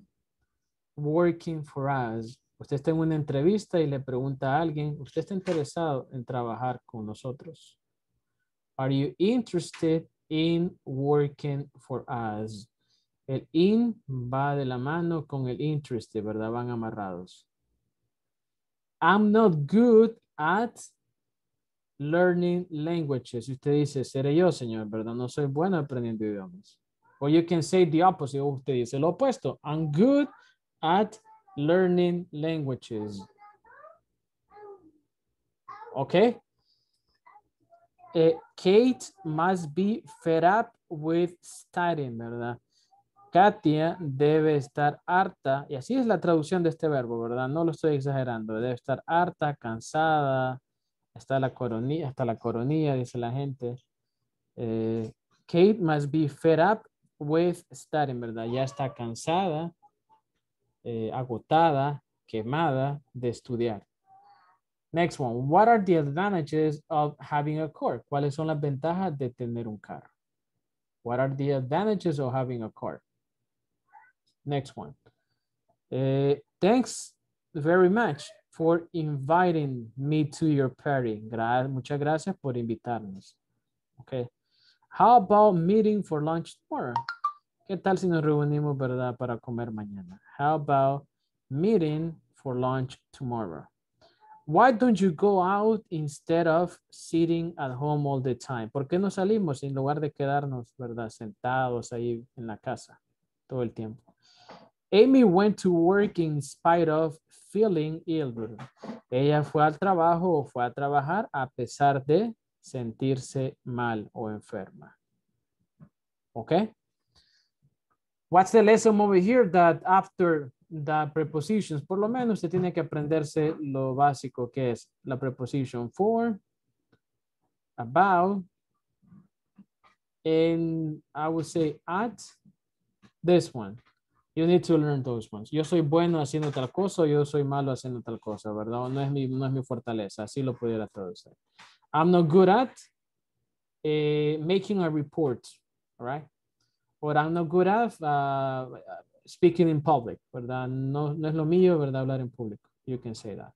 working for us? Usted está en una entrevista y le pregunta a alguien, ¿usted está interesado en trabajar con nosotros? Are you interested in working for us. El in va de la mano con el interested, ¿verdad? Van amarrados. I'm not good at learning languages. Usted dice, seré yo, señor, ¿verdad? No soy bueno aprendiendo idiomas. Or you can say the opposite. Usted dice lo opuesto. I'm good at learning languages. Okay. Kate must be fed up with studying, ¿verdad? Katia debe estar harta, y así es la traducción de este verbo, ¿verdad? No lo estoy exagerando. Debe estar harta, cansada, hasta la coronilla, dice la gente. Kate must be fed up with studying, ¿verdad? Ya está cansada, agotada, quemada de estudiar. Next one. What are the advantages of having a car? ¿Cuáles son las ventajas de tener un carro? What are the advantages of having a car? Next one. Thanks very much for inviting me to your party. Muchas gracias por invitarnos. Okay. How about meeting for lunch tomorrow? ¿Qué tal si nos reunimos, verdad, para comer mañana? How about meeting for lunch tomorrow? Why don't you go out instead of sitting at home all the time? ¿Por qué no salimos en lugar de quedarnos, verdad, sentados ahí en la casa todo el tiempo? Amy went to work in spite of feeling ill. Ella fue al trabajo o fue a trabajar a pesar de sentirse mal o enferma. Okay? What's the lesson over here that after the prepositions, por lo menos usted tiene que aprenderse lo básico que es la preposición for, about, and I would say at, this one. You need to learn those ones. Yo soy bueno haciendo tal cosa, o yo soy malo haciendo tal cosa, ¿verdad? No es mi fortaleza, así lo pudiera traducir. I'm not good at making a report, all right? Or I'm not good at speaking in public, ¿verdad? No es lo mío, ¿verdad? Hablar en público. You can say that.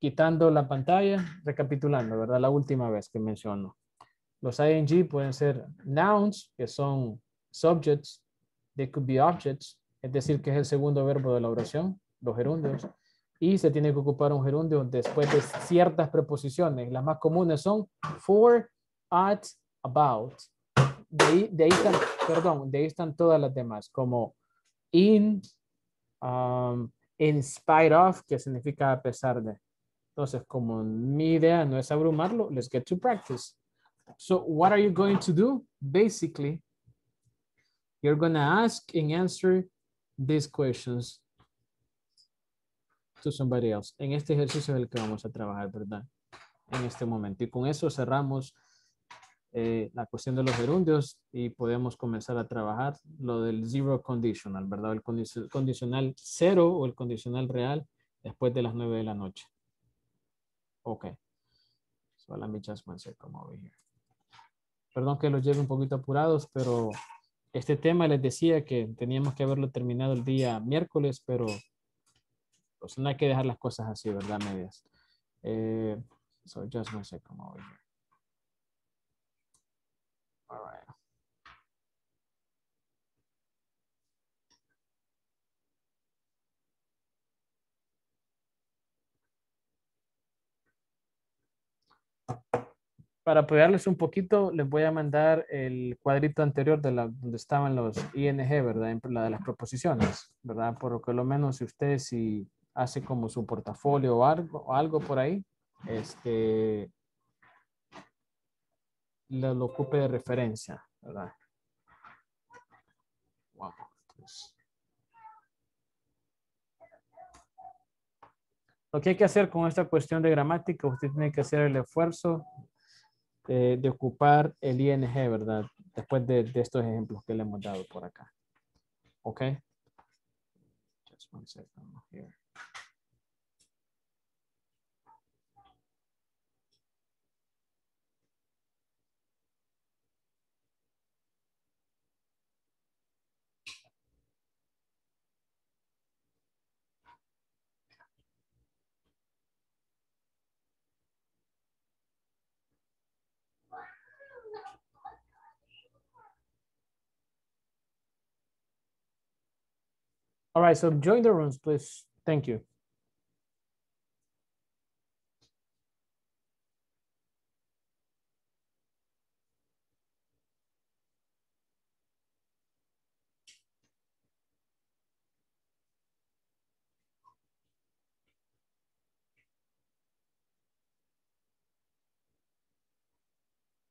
Quitando la pantalla, recapitulando, ¿verdad? La última vez que menciono. Los ing pueden ser nouns, que son subjects. They could be objects, es decir, que es el segundo verbo de la oración, los gerundios. Y se tiene que ocupar un gerundio después de ciertas preposiciones. Las más comunes son for, at, about. De ahí están todas las demás, como in, in spite of, que significa a pesar de. Entonces, como mi idea no es abrumarlo, let's get to practice. So, what are you going to do? Basically, you're going to ask and answer these questions to somebody else. En este ejercicio es el que vamos a trabajar, ¿verdad? En este momento. Y con eso cerramos la cuestión de los gerundios y podemos comenzar a trabajar lo del zero conditional, ¿verdad? El condicional cero o el condicional real después de las 9 de la noche. Ok. So let me just come over here. Perdón que los lleve un poquito apurados, pero este tema les decía que teníamos que haberlo terminado el día miércoles, pero pues no hay que dejar las cosas así, ¿verdad? Medias. So just one second over here. All right. Para apoyarles un poquito, les voy a mandar el cuadrito anterior de donde estaban los ING, ¿verdad? La de las proposiciones, ¿verdad? Por lo menos si ustedes hace como su portafolio o algo por ahí, lo ocupe de referencia, ¿verdad? Wow. Lo que hay que hacer con esta cuestión de gramática, usted tiene que hacer el esfuerzo de ocupar el ING, ¿verdad? Después de estos ejemplos que le hemos dado por acá. ¿Ok? Just one second here. All right, so join the rooms, please. Thank you.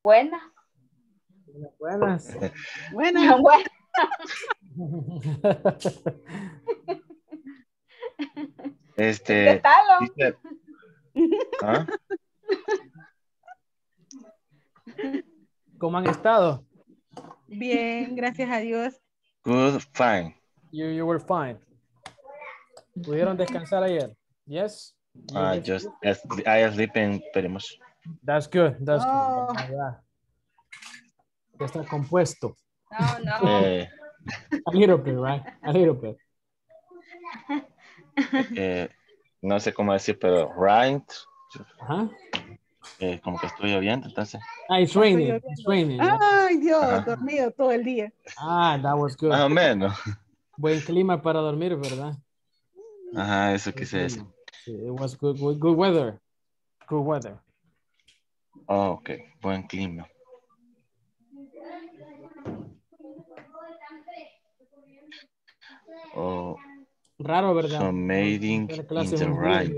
Buenas. Buenas. Buenas. Buenas. ¿Qué tal? ¿Ah? ¿Cómo han estado? Bien, gracias a Dios. Good, fine. You were fine. ¿Pudieron descansar ayer? Yes. I sleeping pretty much. That's good. That's good. Ya está compuesto. No. A little bit, right? A little bit. No sé cómo decir, pero right. Ajá. Como que estoy lloviendo, entonces. Ah, it's raining. It's raining. Ay, Dios, dormido todo el día. Ah, that was good. Más o menos. Buen clima para dormir, ¿verdad? Ajá, eso quise decir. It was good weather. Good weather. Oh, ok, buen clima. Oh, raro, ¿verdad? So mating in the right.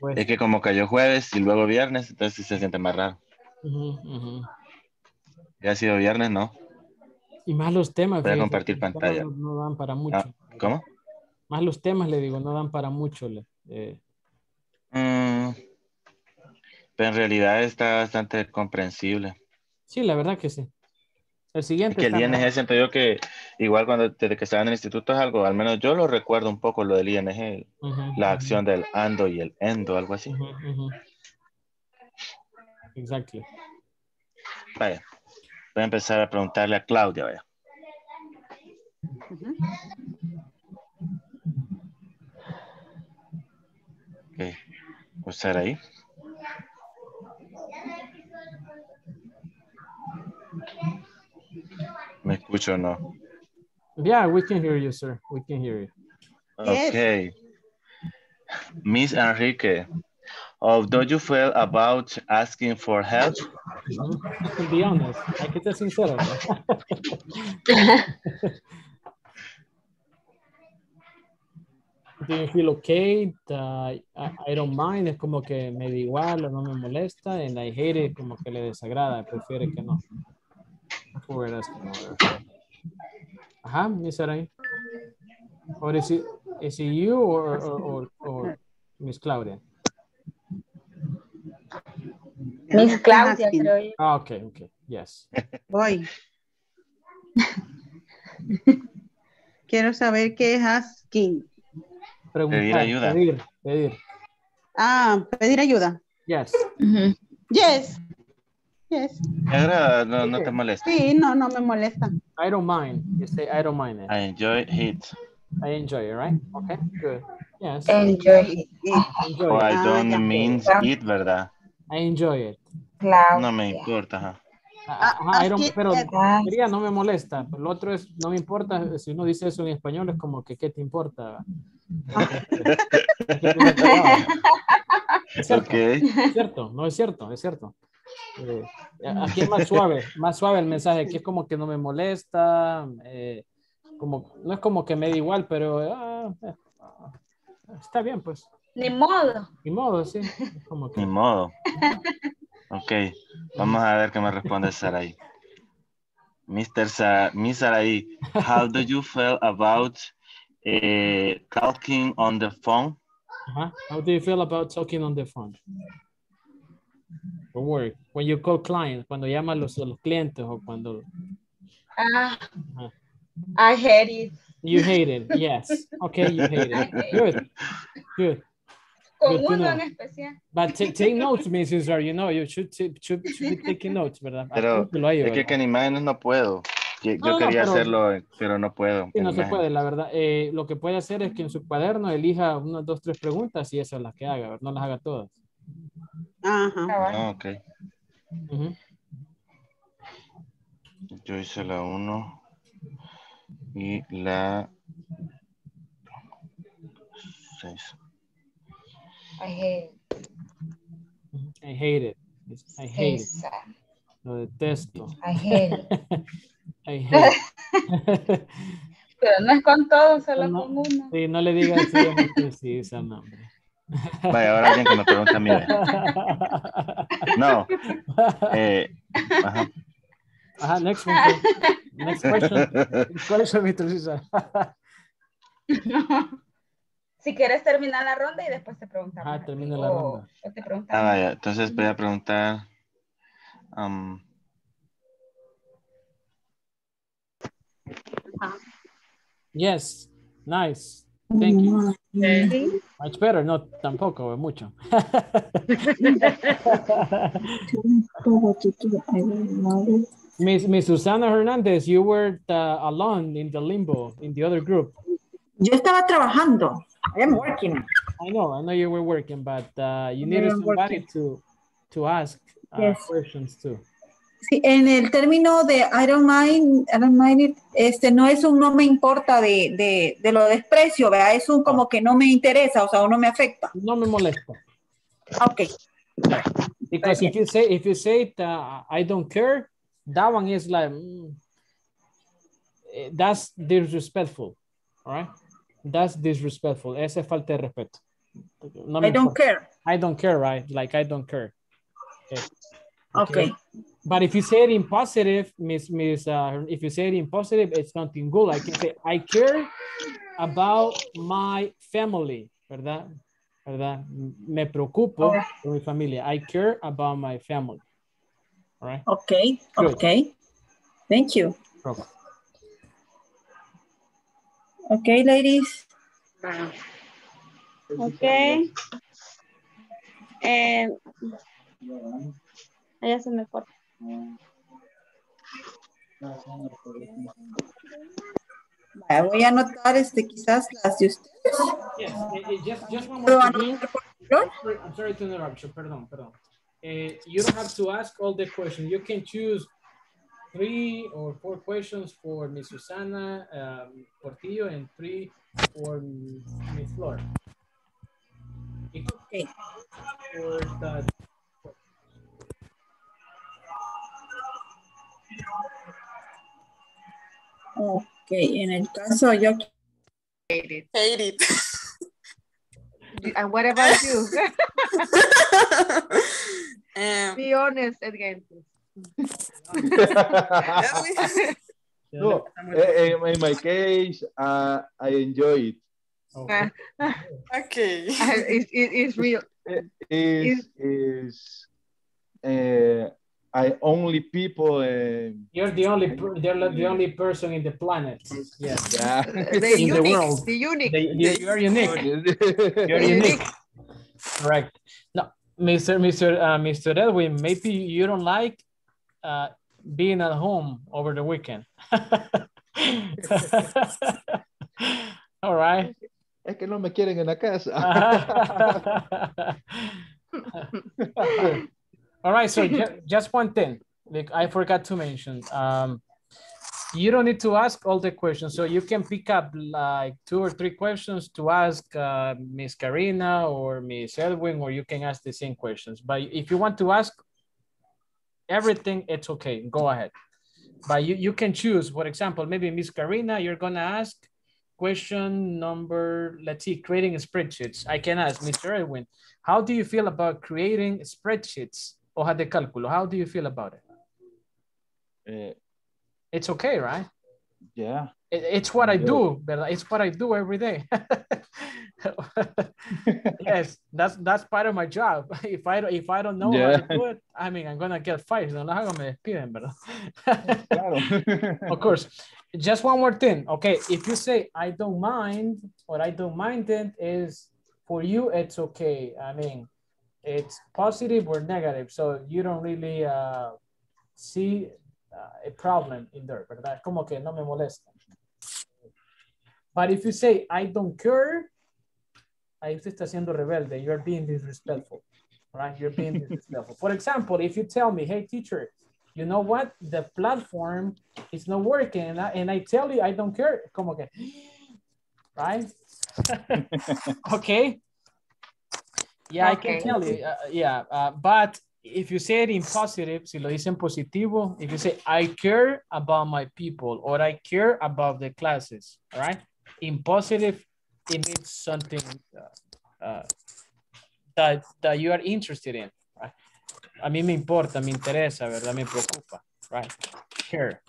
Pues. Es que como cayó jueves y luego viernes, entonces se siente más raro. Ya ha sido viernes, ¿no? Y más los temas. Voy a compartir pantalla. No dan para mucho. Ah, ¿cómo? Más los temas, le digo, no dan para mucho. Pero en realidad está bastante comprensible. Sí, la verdad que sí. El siguiente. Es que el ING siento yo que igual cuando desde que estaba en el instituto es algo, al menos yo lo recuerdo un poco lo del ING, la acción del ando y el endo, algo así. Exacto. Vaya, voy a empezar a preguntarle a Claudia, vaya. Okay. Usar ahí. ¿Me escucho o no? Yeah, we can hear you, sir. We can hear you. Okay. Miss Enrique, although you feel about asking for help? I can be honest. I can be sincero. Do you feel okay? I don't mind. Es como que me da igual o no me molesta. And I hate it. Como que le desagrada. Prefiere que no. Ajá, Miss Sarai. Or is it you or Miss Claudia? Miss Claudia, creo yo. Ah, okay, yes. Voy. Quiero saber qué es asking. Preguntar, pedir ayuda. Pedir. Ah, pedir ayuda. Yes. Yes. Yes. Ahora no te molesta. Sí, no me molesta. I don't mind. You say I don't mind it. I enjoy it. I enjoy it, right? Okay, good. Yes. Enjoy it. Enjoy it. I don't mean it, ¿verdad? I enjoy it. Claro. No me importa. I don't, pero no me molesta. Lo otro es, no me importa. Si uno dice eso en español es como que ¿qué te importa? ¿Cierto? No es cierto, es cierto. Aquí es más suave el mensaje, aquí es como que no me molesta, como, no es como que me da igual, pero está bien pues. Ni modo, sí. Como que... Ni modo. Ok, vamos a ver qué me responde Sarai. Miss Sarai, how do you feel about talking on the phone? How do you feel about talking on the phone? Work, when you call clients, cuando llamas a los clientes o cuando... I hate it. You hate it, yes. Okay, you hate it. Good. Con uno en especial. But take notes, Mrs. Sir, you know, you should be taking notes, ¿verdad? Pero es que en imágenes no puedo. Yo quería hacerlo, pero no puedo. Sí, no se puede, la verdad. Lo que puede hacer es que en su cuaderno elija unas, dos, tres preguntas y esas las que haga, no las haga todas. Okay. Yo hice la 1. y la 6. I hate it. Lo detesto. I hate it. I hate it. Pero no es con todo, solo no, con uno. Sí, no le digas sí, ese nombre. Vaya, ahora alguien que me pregunta, mire. No. Ajá. Ajá, next one. Next question. ¿Cuál es el Mr. Cesar? Si quieres terminar la ronda y después te preguntamos. Ah, termina la ronda. Ah, vaya, entonces voy a preguntar. Yes, nice. Thank you. ¿Sí? Much better, no, tampoco, mucho. Miss Susana Hernandez, you were alone in the limbo, in the other group. Yo estaba trabajando. I am working. I know you were working, but you needed somebody to ask yes. Questions too. Sí, en el término de I don't mind it, no es un no me importa de lo desprecio, ¿verdad? Es un como que no me interesa, o sea, o no me afecta. No me molesta. Okay. Because okay. if you say I don't care, that one is like that's disrespectful, all right? That's disrespectful. Esa es falta de respeto. No I don't care. I don't care, right? Like I don't care. Okay. Okay. But if you say it in positive, if you say it in positive, it's something good. I can say, I care about my family, ¿verdad? ¿Verdad? Me preocupo por mi familia. I care about my family. All right? Okay. Good. Okay. Thank you. Okay, okay ladies. Okay. And... Ella se me corta. Voy a anotar quizás las de ustedes. Yes, just one more thing. I'm sorry to interrupt you, perdón. You don't have to ask all the questions. You can choose 3 or 4 questions for Miss Susana Portillo and 3 for Miss Flor. Okay. For the ok, en el caso yo... Hate it. And what about you? Be honest again. No, in my case, I enjoy it. Okay. It's real. I only people. You're the only person in the planet. Yes. Yeah. You're unique. Correct. No, Mr. Edwin, maybe you don't like being at home over the weekend. All right. Es que no me quieren en la casa. All right, so just one thing, like I forgot to mention. You don't need to ask all the questions, so you can pick up like 2 or 3 questions to ask Miss Karina or Miss Edwin, or you can ask the same questions. But if you want to ask everything, it's okay, go ahead. But you can choose, for example, maybe Miss Karina, you're gonna ask question number, let's see, creating spreadsheets. I can ask Mr. Edwin, how do you feel about creating spreadsheets? Hoja de cálculo, how do you feel about it? It's okay, right? Yeah. It's what I do, but it's what I do every day. Yes, that's part of my job. If I don't know how to do it, I mean, I'm gonna get fired. Of course. Just one more thing. Okay, if you say I don't mind or I don't mind it, is for you it's okay. I mean, it's positive or negative, so you don't really see a problem in there, ¿verdad? Como que no me molesta. But if you say I don't care, ahí usted está siendo rebelde. You're being disrespectful, right? You're being disrespectful. For example, if you tell me, hey teacher, you know what? The platform is not working. And I tell you, I don't care. Como que, right? Okay. Yeah, okay. I can tell you. But if you say it in positive, si lo dicen positivo, if you say, I care about my people, or I care about the classes, right? In positive, it means something that you are interested in, right? A mí me importa, me interesa, ¿verdad? Me preocupa, right? Care,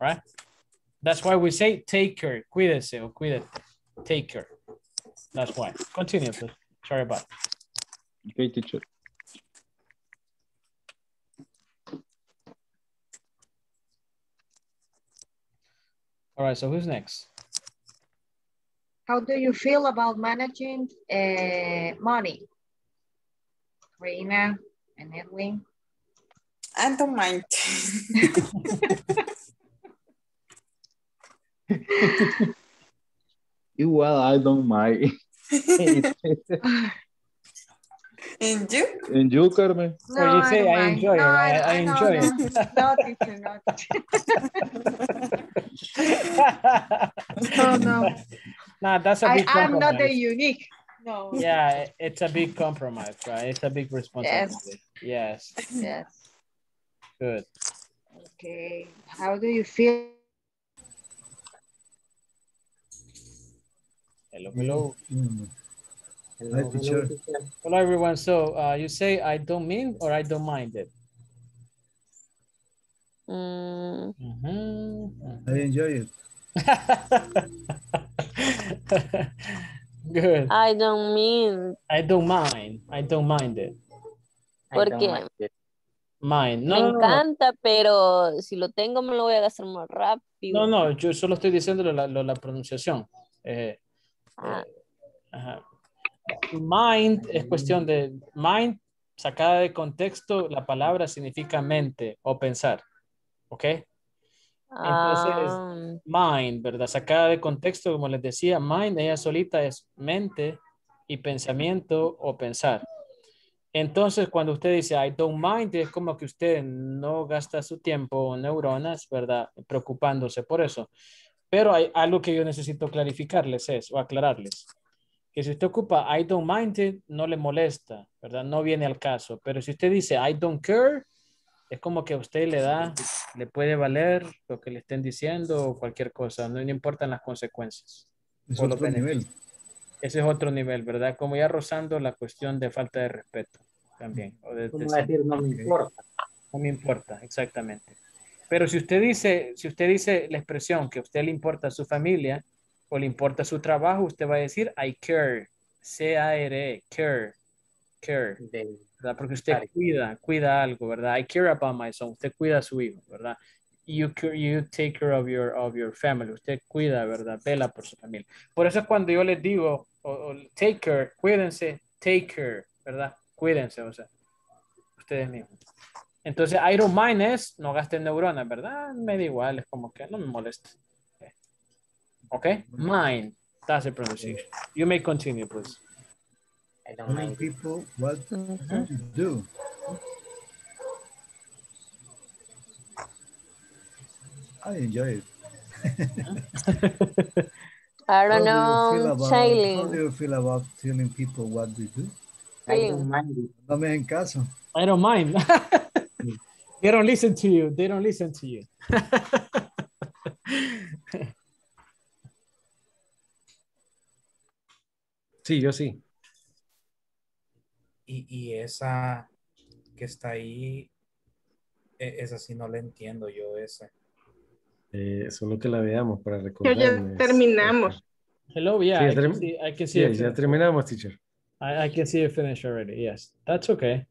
right? That's why we say take care, cuídese o cuídate, take care. That's why. Continue, please. Sorry about it. Okay, teacher. All right, so who's next? How do you feel about managing money? Karina and Edwin. I don't mind. Well, I don't mind. And you? And you, Carmen? No, well, you say I enjoy it. No, I enjoy it. No, teacher, no, teacher. No, no. Nah, that's a big compromise. I'm not a unique. No. Yeah, it's a big compromise, right? It's a big responsibility. Yes. Yes. Yes. Good. Okay. How do you feel? Hello, hello. Mm. Hello, teacher. Hello, everyone. So you say I don't mean or I don't mind it? I enjoy it. Good. I don't mean. I don't mind. I don't mind it. Porque mind. No, me encanta, pero si lo tengo me lo voy a gastar más rápido. No, no, yo solo estoy diciendo la pronunciación. Ajá. Mind es cuestión de mind, sacada de contexto, la palabra significa mente o pensar, ¿ok? Entonces, mind, ¿verdad? Sacada de contexto, como les decía, mind, ella solita es mente y pensamiento o pensar. Entonces, cuando usted dice, I don't mind, es como que usted no gasta su tiempo, neuronas, ¿verdad? Preocupándose por eso. Pero hay algo que yo necesito clarificarles o aclararles. Que si usted ocupa I don't mind it, no le molesta, ¿verdad? No viene al caso. Pero si usted dice I don't care, es como que a usted le puede valer lo que le estén diciendo o cualquier cosa. No le importan las consecuencias. Es otro nivel. Ese es otro nivel, ¿verdad? Como ya rozando la cuestión de falta de respeto también. O de decir, no me importa. No me importa, exactamente. Pero si usted dice la expresión que a usted le importa a su familia, o le importa su trabajo, usted va a decir I care, C-A-R-E, care, care, ¿verdad? Porque usted cuida algo, ¿verdad? I care about my son, usted cuida a su hijo, ¿verdad? You take care of your family, usted cuida, ¿verdad? Vela por su familia. Por eso es cuando yo les digo, take care, cuídense, take care, ¿verdad? Cuídense, o sea, ustedes mismos. Entonces, I don't mind es, no gasten neuronas, ¿verdad? Me da igual, es como que no me molesta. Okay, mind. That's the pronunciation. You may continue, please. I don't mind people. What do you do? I enjoy it. I don't know. How do you feel about telling people what do you do? I don't mind. No me hagan caso. I don't mind. They don't listen to you. They don't listen to you. Sí, yo sí. Y esa que está ahí, esa sí no la entiendo yo, esa. Solo que la veamos para recordar. Ya terminamos. Hello, yeah, sí, I can see yeah, ya terminamos, teacher. I can see it finished already, yes. That's okay.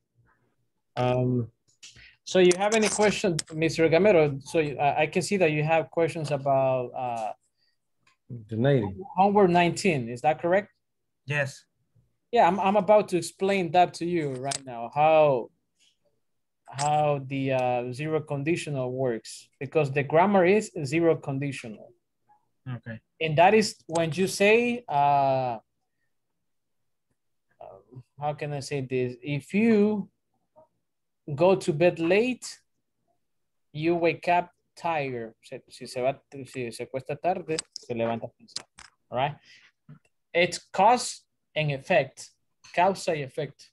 So you have any questions, Mr. Gamero? So I can see that you have questions about homework 19, is that correct? Yes. Yeah, I'm about to explain that to you right now, how the zero conditional works, because the grammar is zero conditional. Okay. And that is when you say, how can I say this? If you go to bed late, You wake up tired. Si se cuesta tarde, se levanta cansado. All right? It's cause and effect. Causa y effect.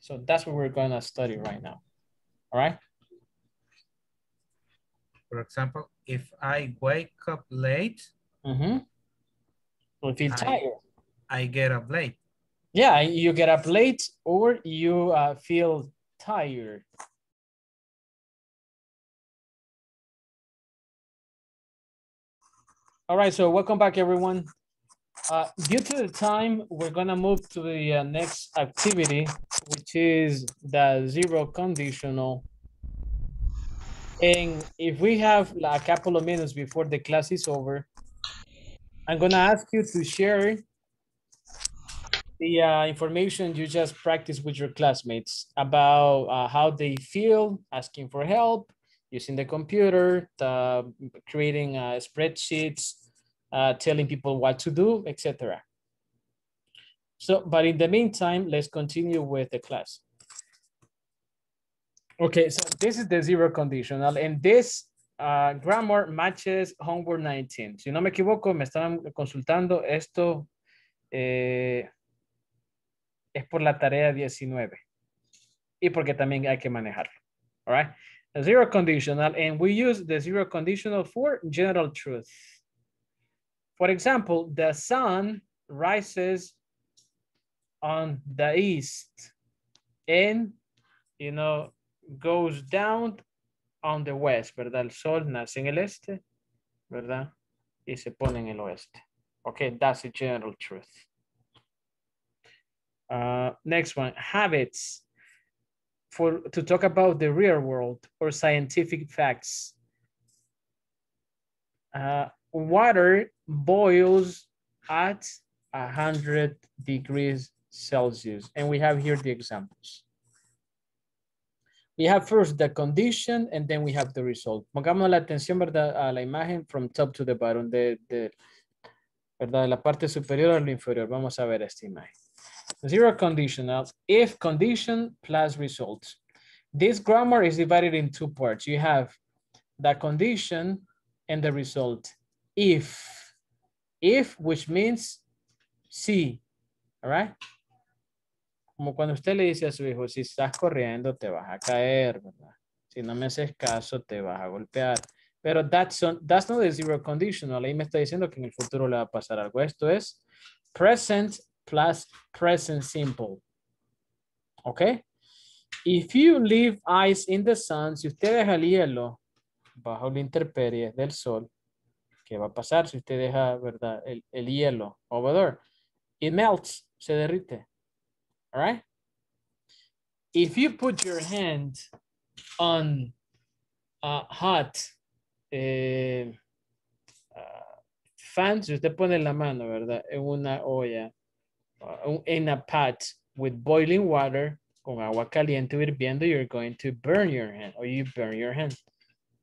So that's what we're going to study right now. All right? For example, if I wake up late, I feel tired. I get up late. Yeah, you get up late or you feel tired. All right, so welcome back, everyone. Due to the time, we're gonna move to the next activity, which is the zero conditional. And if we have a couple of minutes before the class is over, I'm gonna ask you to share the information you just practiced with your classmates about how they feel, asking for help, using the computer, creating spreadsheets, telling people what to do, etc. So, but in the meantime, let's continue with the class. Okay, so this is the zero conditional, and this grammar matches homework 19. Si no me equivoco, me estaban consultando esto. Es por la tarea 19 y porque también hay que manejarlo. All right? A zero conditional, and we use the zero conditional for general truth. For example, the sun rises on the east and, you know, goes down on the west, ¿verdad? El sol nace en el este, ¿verdad? Y se pone en el oeste. Okay, that's a general truth. Next one, habits. To talk about the real world or scientific facts. Water boils at 100 degrees Celsius. And we have here the examples. We have first the condition and then we have the result. Pongamos la atención, ¿verdad?, a la imagen from top to the bottom, ¿verdad?, la parte superior a lo inferior. Vamos a ver esta imagen. Zero conditional, if condition plus result. This grammar is divided in two parts. You have the condition and the result. If, which means si, all right? Como cuando usted le dice a su hijo, si estás corriendo, te vas a caer, ¿verdad? Si no me haces caso, te vas a golpear. Pero that's not a zero conditional. Ahí me está diciendo que en el futuro le va a pasar algo. Esto es present plus present simple, okay? If you leave ice in the sun, si usted deja el hielo bajo la intemperie del sol, ¿qué va a pasar si usted deja, verdad, el hielo over there? It melts, se derrite, all right? If you put your hand on hot fan, si usted pone la mano, ¿verdad?, en una olla, in a pot with boiling water, con agua caliente hirviendo, you're going to burn your hand, or you burn your hand,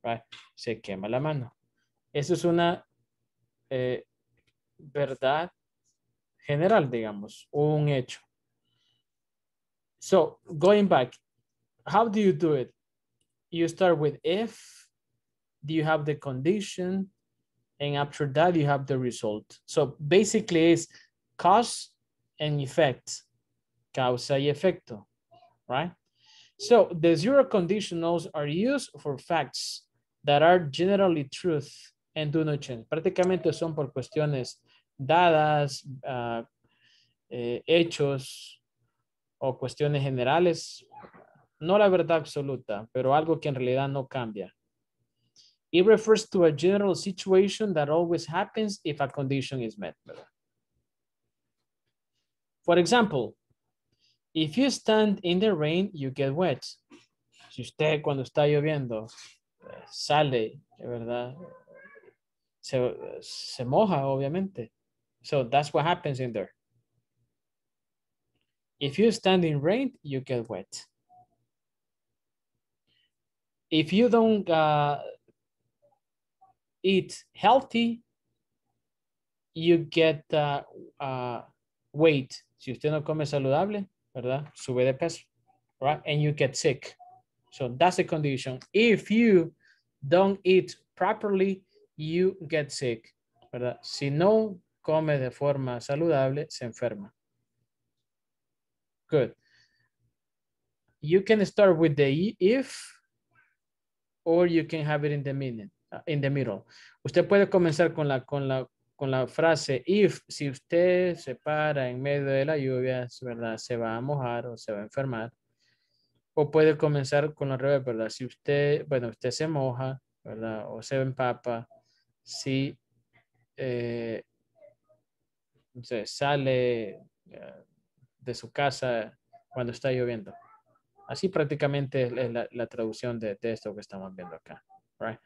right? Se quema la mano. Eso es una verdad general, digamos, un hecho. So, going back, how do you do it? You start with if, do you have the condition, and after that you have the result. So basically it's cause and effect, causa y efecto, right? So the zero conditionals are used for facts that are generally truth and do not change. Prácticamente son por cuestiones dadas, hechos o cuestiones generales, no la verdad absoluta, pero algo que en realidad no cambia. It refers to a general situation that always happens if a condition is met. For example, if you stand in the rain, you get wet. Si usted cuando está lloviendo sale, ¿verdad?, se moja, obviamente. So that's what happens in there. If you stand in rain, you get wet. If you don't eat healthy, you get weight. Si usted no come saludable, ¿verdad?, sube de peso, right? And you get sick. So that's a condition. If you don't eat properly, you get sick. ¿Verdad? Si no come de forma saludable, se enferma. Good. You can start with the if, or you can have it in the middle. Usted puede comenzar con la frase if, si usted se para en medio de la lluvia, ¿verdad? Se va a mojar o se va a enfermar. O puede comenzar con al revés, ¿verdad? Si usted, bueno, usted se moja, ¿verdad? O se empapa, si se sale de su casa cuando está lloviendo. Así prácticamente es la traducción de esto que estamos viendo acá. Right?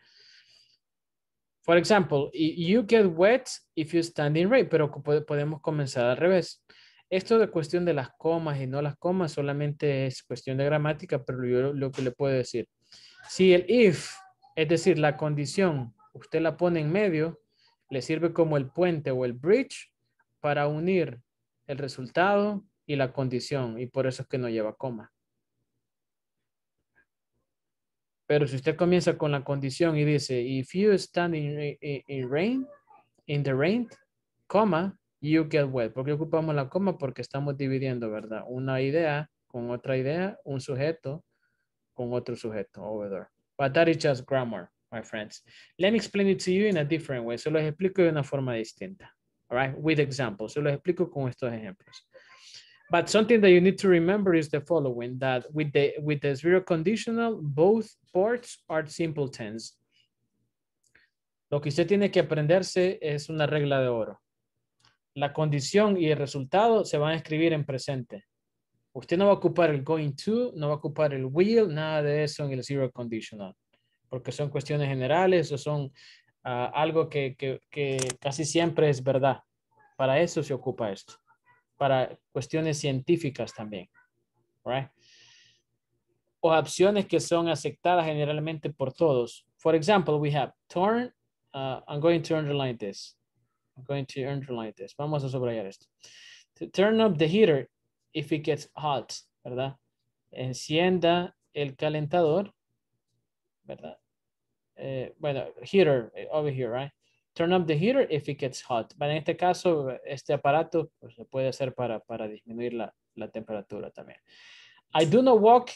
For example, you get wet if you stand in rain. Pero podemos comenzar al revés. Esto de cuestión de las comas y no las comas solamente es cuestión de gramática, pero yo lo que le puedo decir. Si el if, es decir, la condición, usted la pone en medio, le sirve como el puente o el bridge para unir el resultado y la condición, y por eso es que no lleva coma. Pero si usted comienza con la condición y dice, if you stand in the rain, coma, you get wet. ¿Por qué ocupamos la coma? Porque estamos dividiendo, ¿verdad? Una idea con otra idea, un sujeto con otro sujeto, over there. But that is just grammar, my friends. Let me explain it to you in a different way. Se los explico de una forma distinta. All right? With examples. Se los explico con estos ejemplos. But something that you need to remember is the following, that with the zero conditional, both parts are simple tense. Lo que usted tiene que aprenderse es una regla de oro. La condición y el resultado se van a escribir en presente. Usted no va a ocupar el going to, no va a ocupar el will, nada de eso en el zero conditional. Porque son cuestiones generales o son algo que casi siempre es verdad. Para eso se ocupa esto. Para cuestiones científicas también, right? O opciones que son aceptadas generalmente por todos. For example, we have torn, I'm going to underline this. I'm going to underline this. Vamos a subrayar esto. To turn up the heater if it gets hot, ¿verdad? Encienda el calentador, ¿verdad? Bueno, heater, over here, right? Turn up the heater if it gets hot. Pero en este caso, este aparato pues, se puede hacer para disminuir la temperatura también. I do not walk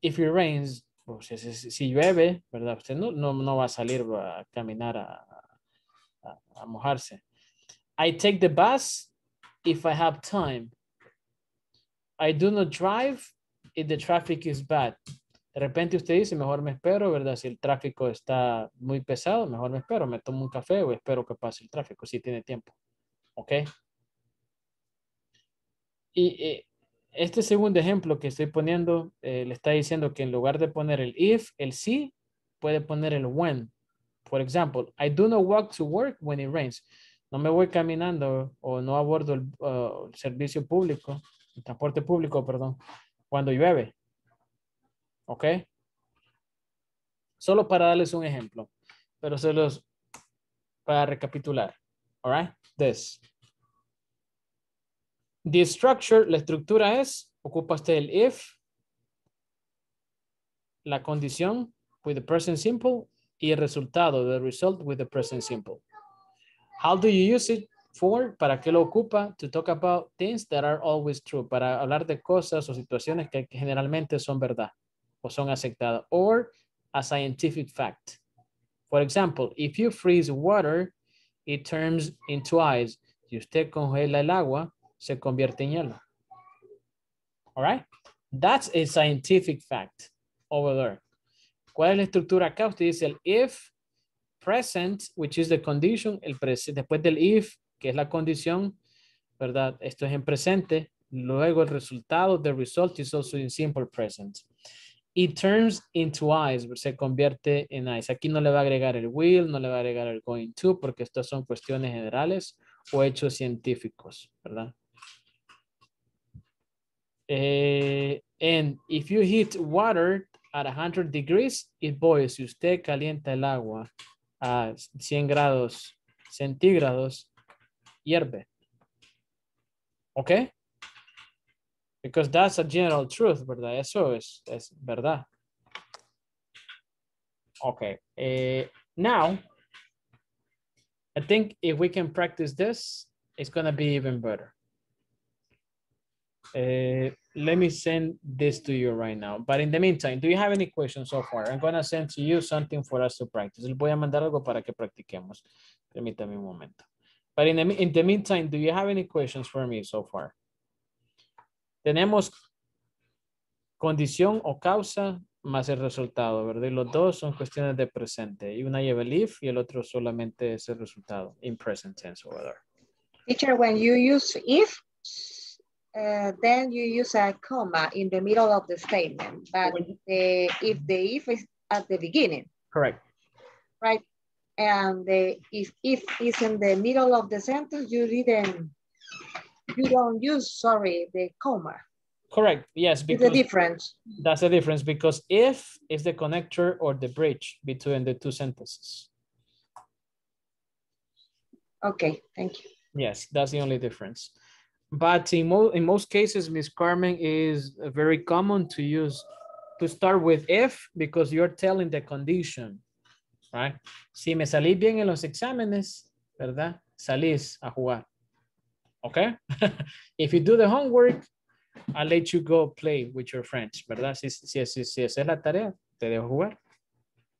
if it rains. Pues, si llueve, ¿verdad? Usted no va a salir a caminar a mojarse. I take the bus if I have time. I do not drive if the traffic is bad. De repente usted dice, mejor me espero, ¿verdad? Si el tráfico está muy pesado, mejor me espero, me tomo un café o espero que pase el tráfico, si tiene tiempo. ¿Ok? Y este segundo ejemplo que estoy poniendo, le está diciendo que en lugar de poner el if, el si, puede poner el when. For example, I do not walk to work when it rains. No me voy caminando o no abordo el servicio público, el transporte público, perdón, cuando llueve. ¿Ok? Solo para darles un ejemplo, pero para recapitular. All right? This. The structure, la estructura es, ocupa usted el if, la condición with the present simple y el resultado, the result with the present simple. How do you use it for? ¿Para qué lo ocupa? To talk about things that are always true. Para hablar de cosas o situaciones que generalmente son verdad. O son aceptadas, or a scientific fact. For example, if you freeze water, it turns into ice. Si usted congela el agua, se convierte en hielo. All right? That's a scientific fact over there. ¿Cuál es la estructura acá? Usted dice el if, present, which is the condition, el presente, después del if, que es la condición, ¿verdad? Esto es en presente. Luego el resultado, the result is also in simple present. It turns into ice, se convierte en ice. Aquí no le va a agregar el will, no le va a agregar el going to, porque estas son cuestiones generales o hechos científicos, ¿verdad? And if you heat water at 100 degrees, it boils. Si usted calienta el agua a 100 grados centígrados, hierve. ¿Ok? Because that's a general truth, ¿verdad? Eso es verdad. Okay. Now, I think if we can practice this, it's going to be even better. Let me send this to you right now. But in the meantime, do you have any questions so far? I'm going to send to you something for us to practice. Les voy a mandar algo para que practiquemos. Permítame un momento. But in the meantime, do you have any questions for me so far? Tenemos condición o causa más el resultado, ¿verdad? Y los dos son cuestiones de presente. Y una lleva el if y el otro solamente es el resultado. In present tense, whatever. Teacher, when you use if, then you use a comma in the middle of the statement. But the if is at the beginning. Correct. Right. And if is in the middle of the sentence, you don't use, sorry, the comma. Correct, yes. Because it's a difference. That's the difference because if is the connector or the bridge between the two sentences. Okay, thank you. Yes, that's the only difference. But in most cases, Ms. Carmen, is very common to use, to start with if because you're telling the condition, right? Si me salís bien en los exámenes, ¿verdad? Salís a jugar. Okay? If you do the homework, I'll let you go play with your friends, ¿verdad? Si esa es la tarea, te dejo jugar.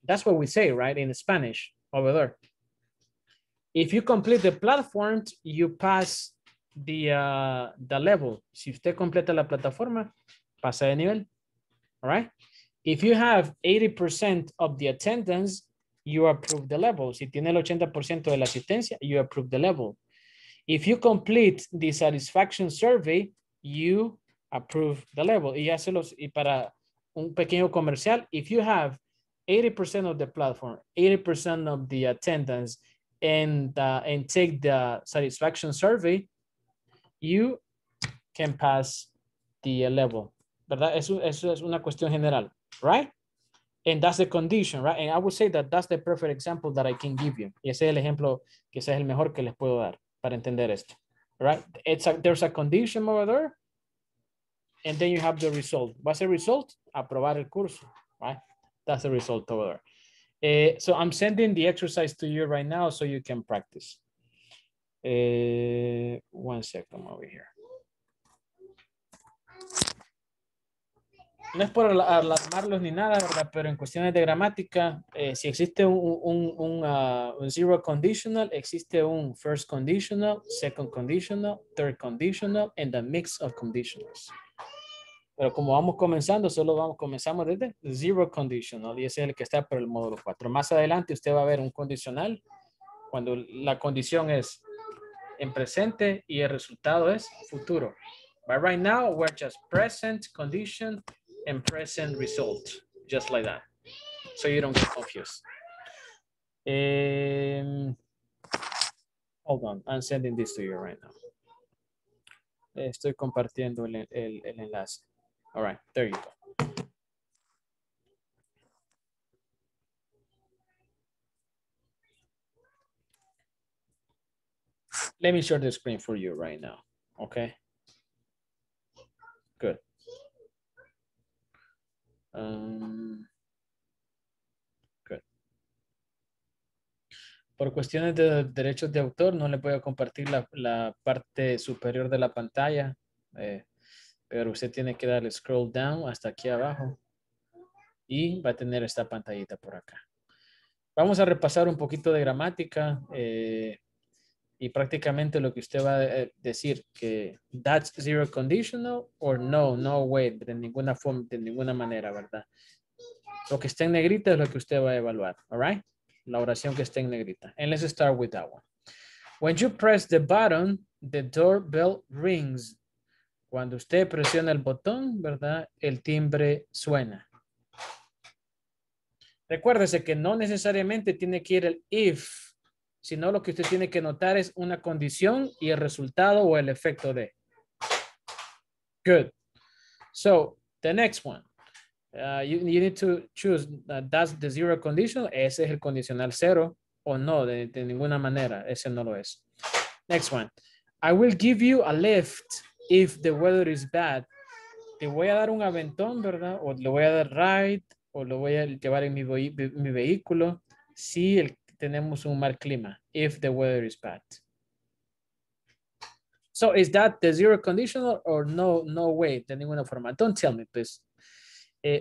That's what we say, right, in Spanish, over there. If you complete the platform, you pass the level. Si usted completa la plataforma, pasa de nivel, all right? If you have 80% of the attendance, you approve the level. Si tiene el 80% de la asistencia, you approve the level. If you complete the satisfaction survey, you approve the level. Y para un pequeño comercial, if you have 80% of the platform, 80% of the attendance, and take the satisfaction survey, you can pass the level. ¿Verdad? Eso es una cuestión general, right? And that's the condition, right? And I would say that that's the perfect example that I can give you. Y ese es el ejemplo que ese es el mejor que les puedo dar para entender esto. Right? There's a condition over there. And then you have the result. What's the result? Aprobar el curso, right? That's the result over there. So I'm sending the exercise to you right now so you can practice. 1 second over here. No es por alarmarlos ni nada, ¿verdad? Pero en cuestiones de gramática, si existe un zero conditional, existe un first conditional, second conditional, third conditional, and a mix of conditionals. Pero como vamos comenzando, comenzamos desde zero conditional, y ese es el que está por el módulo 4. Más adelante usted va a ver un condicional, cuando la condición es en presente y el resultado es futuro. But right now, we're just present condition, and present result, just like that. So you don't get confused. Hold on, I'm sending this to you right now. Estoy compartiendo el enlace. All right, there you go. Let me share the screen for you right now, okay? Good. Good. Por cuestiones de derechos de autor no les voy a compartir la parte superior de la pantalla, pero usted tiene que darle scroll down hasta aquí abajo y va a tener esta pantallita por acá. Vamos a repasar un poquito de gramática y prácticamente lo que usted va a decir que that's zero conditional or no way, de ninguna forma, de ninguna manera, ¿verdad? Lo que está en negrita es lo que usted va a evaluar, all right? La oración que está en negrita. And let's start with that one. When you press the button, the doorbell rings. Cuando usted presiona el botón, ¿verdad? El timbre suena. Recuérdese que no necesariamente tiene que ir el if, sino lo que usted tiene que notar es una condición y el resultado o el efecto de. Good. So, the next one. You need to choose that's the zero conditional. Ese es el condicional cero o no, de ninguna manera. Ese no lo es. Next one. I will give you a lift if the weather is bad. Te voy a dar un aventón, ¿verdad? O le voy a dar ride o lo voy a llevar en mi vehículo si tenemos un mal clima, if the weather is bad. So is that the zero conditional or no, no way, de ninguna forma? Don't tell me, please.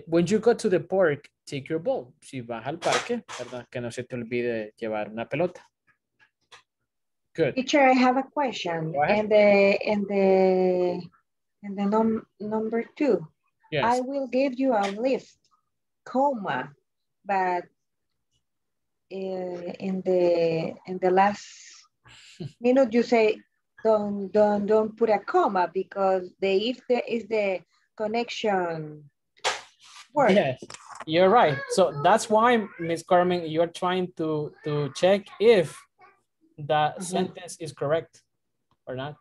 When you go to the park, take your ball. Si vas al parque, perdón, que no se te olvide llevar una pelota. Good. Teacher, I have a question. And the number two. Yes. I will give you a lift, comma, but in the last minute you say don't put a comma because the if there is the connection word. Yes, you're right. So that's why, Miss Carmen, you're trying to check if the sentence is correct or not.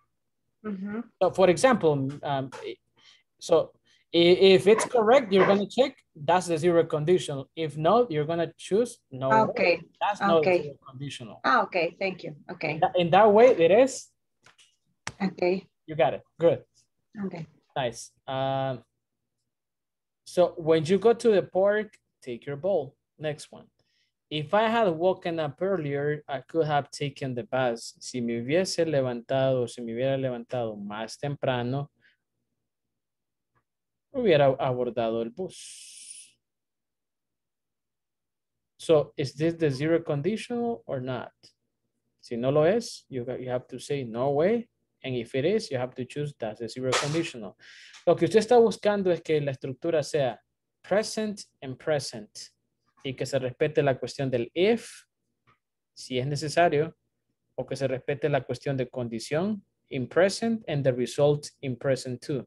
So for example, so if it's correct, you're going to check that's the zero conditional. If not, you're going to choose no. Okay. That's not zero conditional. Ah, okay. Thank you. Okay. In that way, it is. Okay. You got it. Good. Okay. Nice. So when you go to the park, take your ball. Next one. If I had woken up earlier, I could have taken the bus. Si me hubiera levantado más temprano, hubiera abordado el bus. So is this the zero conditional or not? Si no lo es, you have to say no way. And if it is, you have to choose that's the zero conditional. Lo que usted está buscando es que la estructura sea present and present. Y que se respete la cuestión del if, si es necesario, o que se respete la cuestión de condición in present and the result in present too.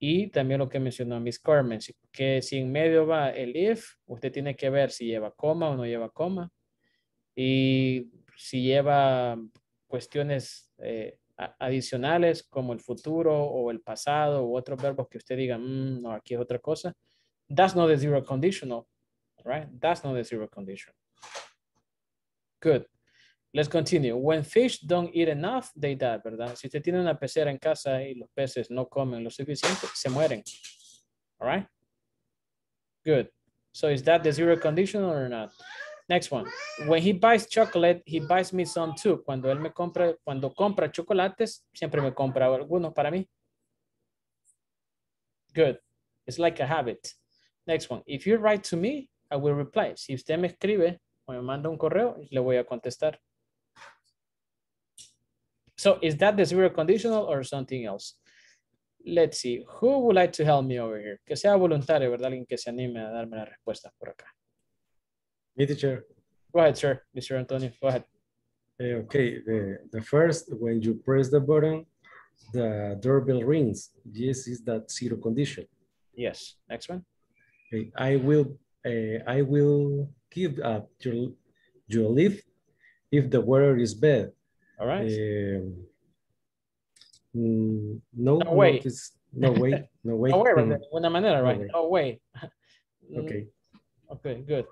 Y también lo que mencionó Miss Carmen, que si en medio va el if, usted tiene que ver si lleva coma o no lleva coma. Y si lleva cuestiones adicionales como el futuro o el pasado u otros verbos que usted diga, no, aquí es otra cosa. That's not the zero conditional. Right? That's not the zero condition. Good. Let's continue. When fish don't eat enough, they die, ¿verdad? Si usted tiene una pecera en casa y los peces no comen lo suficiente, se mueren. All right? Good. So is that the zero condition or not? Next one. When he buys chocolate, he buys me some too. Cuando él me compra, cuando compra chocolates, siempre me compra algunos para mí. Good. It's like a habit. Next one. If you write to me, I will reply. Si usted me escribe o me manda un correo, le voy a contestar. So is that the zero conditional or something else? Let's see. Who would like to help me over here? Que sea voluntario, ¿verdad? Alguien que se anime a darme las respuestas por acá. Me, teacher. Go ahead, sir. Mr. Antonio, go ahead. Okay. The first, when you press the button, the doorbell rings. This is that zero condition. Yes. Next one. Okay. I will give up your lift if the weather is bad. All right. No way. No way. Una manera, right? No way. Okay. Okay, good.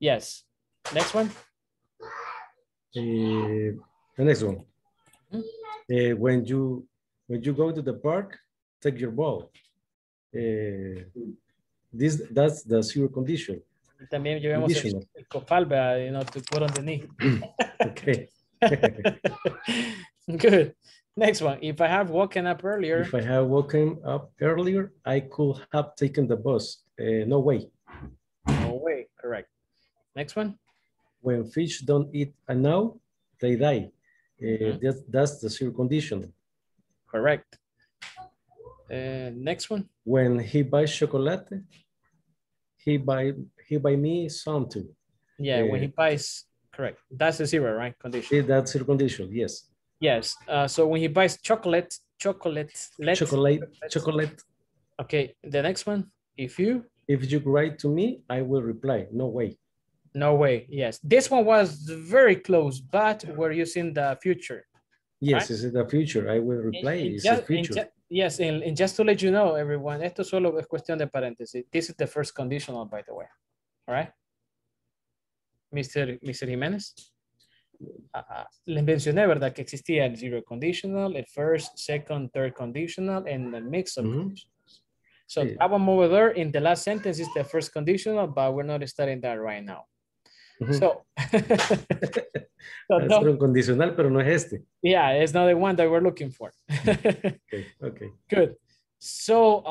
Yes. Next one. The next one. When you go to the park, take your ball. That's the zero condition. También llevamos el cofal, you know, to put on the knee. Okay. Good. Next one. If I have woken up earlier, I could have taken the bus. No way. No way. Correct. Next one. When fish don't eat enough, they die. That's the zero condition. Correct. Next one. When he buys chocolate, he buy me some too. Yeah, when he buys, correct. That's the zero, right? Condition. That's zero condition. Yes. Yes. So when he buys chocolate. Okay. The next one. If you write to me, I will reply. No way. No way. Yes. This one was very close, but we're using the future. Yes, right? It's in the future. I will reply. It's the future. Yes, and just to let you know, everyone, esto solo es cuestión de paréntesis. This is the first conditional, by the way. All right? Mr. Jiménez, les mencioné, ¿verdad? Que existía el zero conditional, el first, second, third conditional, and the mix of conditions. So that one over there in the last sentence is the first conditional, but we're not studying that right now. So, es un condicional, pero no es este. Yeah, it's not the one that we're looking for. Okay, okay. Good. So,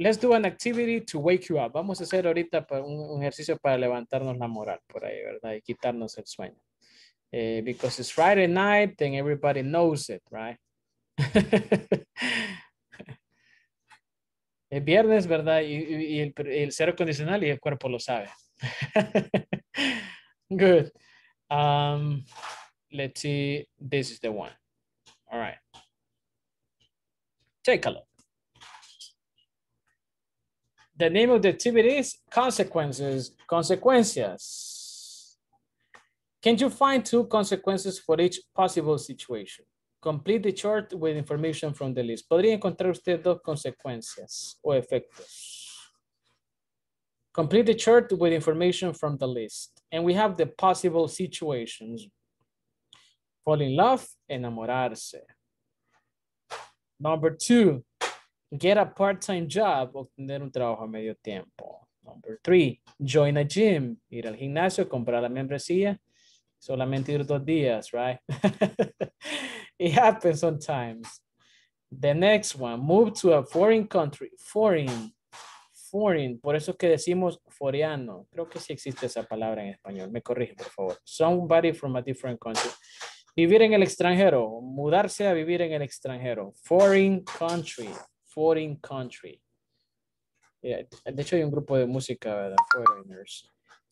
let's do an activity to wake you up. Vamos a hacer ahorita un ejercicio para levantarnos la moral por ahí, ¿verdad? Y quitarnos el sueño. Because it's Friday night and everybody knows it, right? Es viernes, ¿verdad? Y el cero condicional y el cuerpo lo sabe. Good. Let's see. This is the one. All right. Take a look. The name of the activity is consequences. Consecuencias. Can you find two consequences for each possible situation? Complete the chart with information from the list. Podría encontrar usted dos consecuencias o efectos. Complete the chart with information from the list. And we have the possible situations. Fall in love, enamorarse. Number 2, get a part-time job, obtener un trabajo a medio tiempo. Number 3, join a gym, ir al gimnasio, comprar la membresía, solamente ir 2 días, right? It happens sometimes. The next one, move to a foreign country. Foreign, por eso es que decimos foreano. Creo que sí existe esa palabra en español. Me corrige, por favor. Somebody from a different country. Vivir en el extranjero, mudarse a vivir en el extranjero. Foreign country. Yeah, de hecho hay un grupo de música, ¿verdad? Foreigners.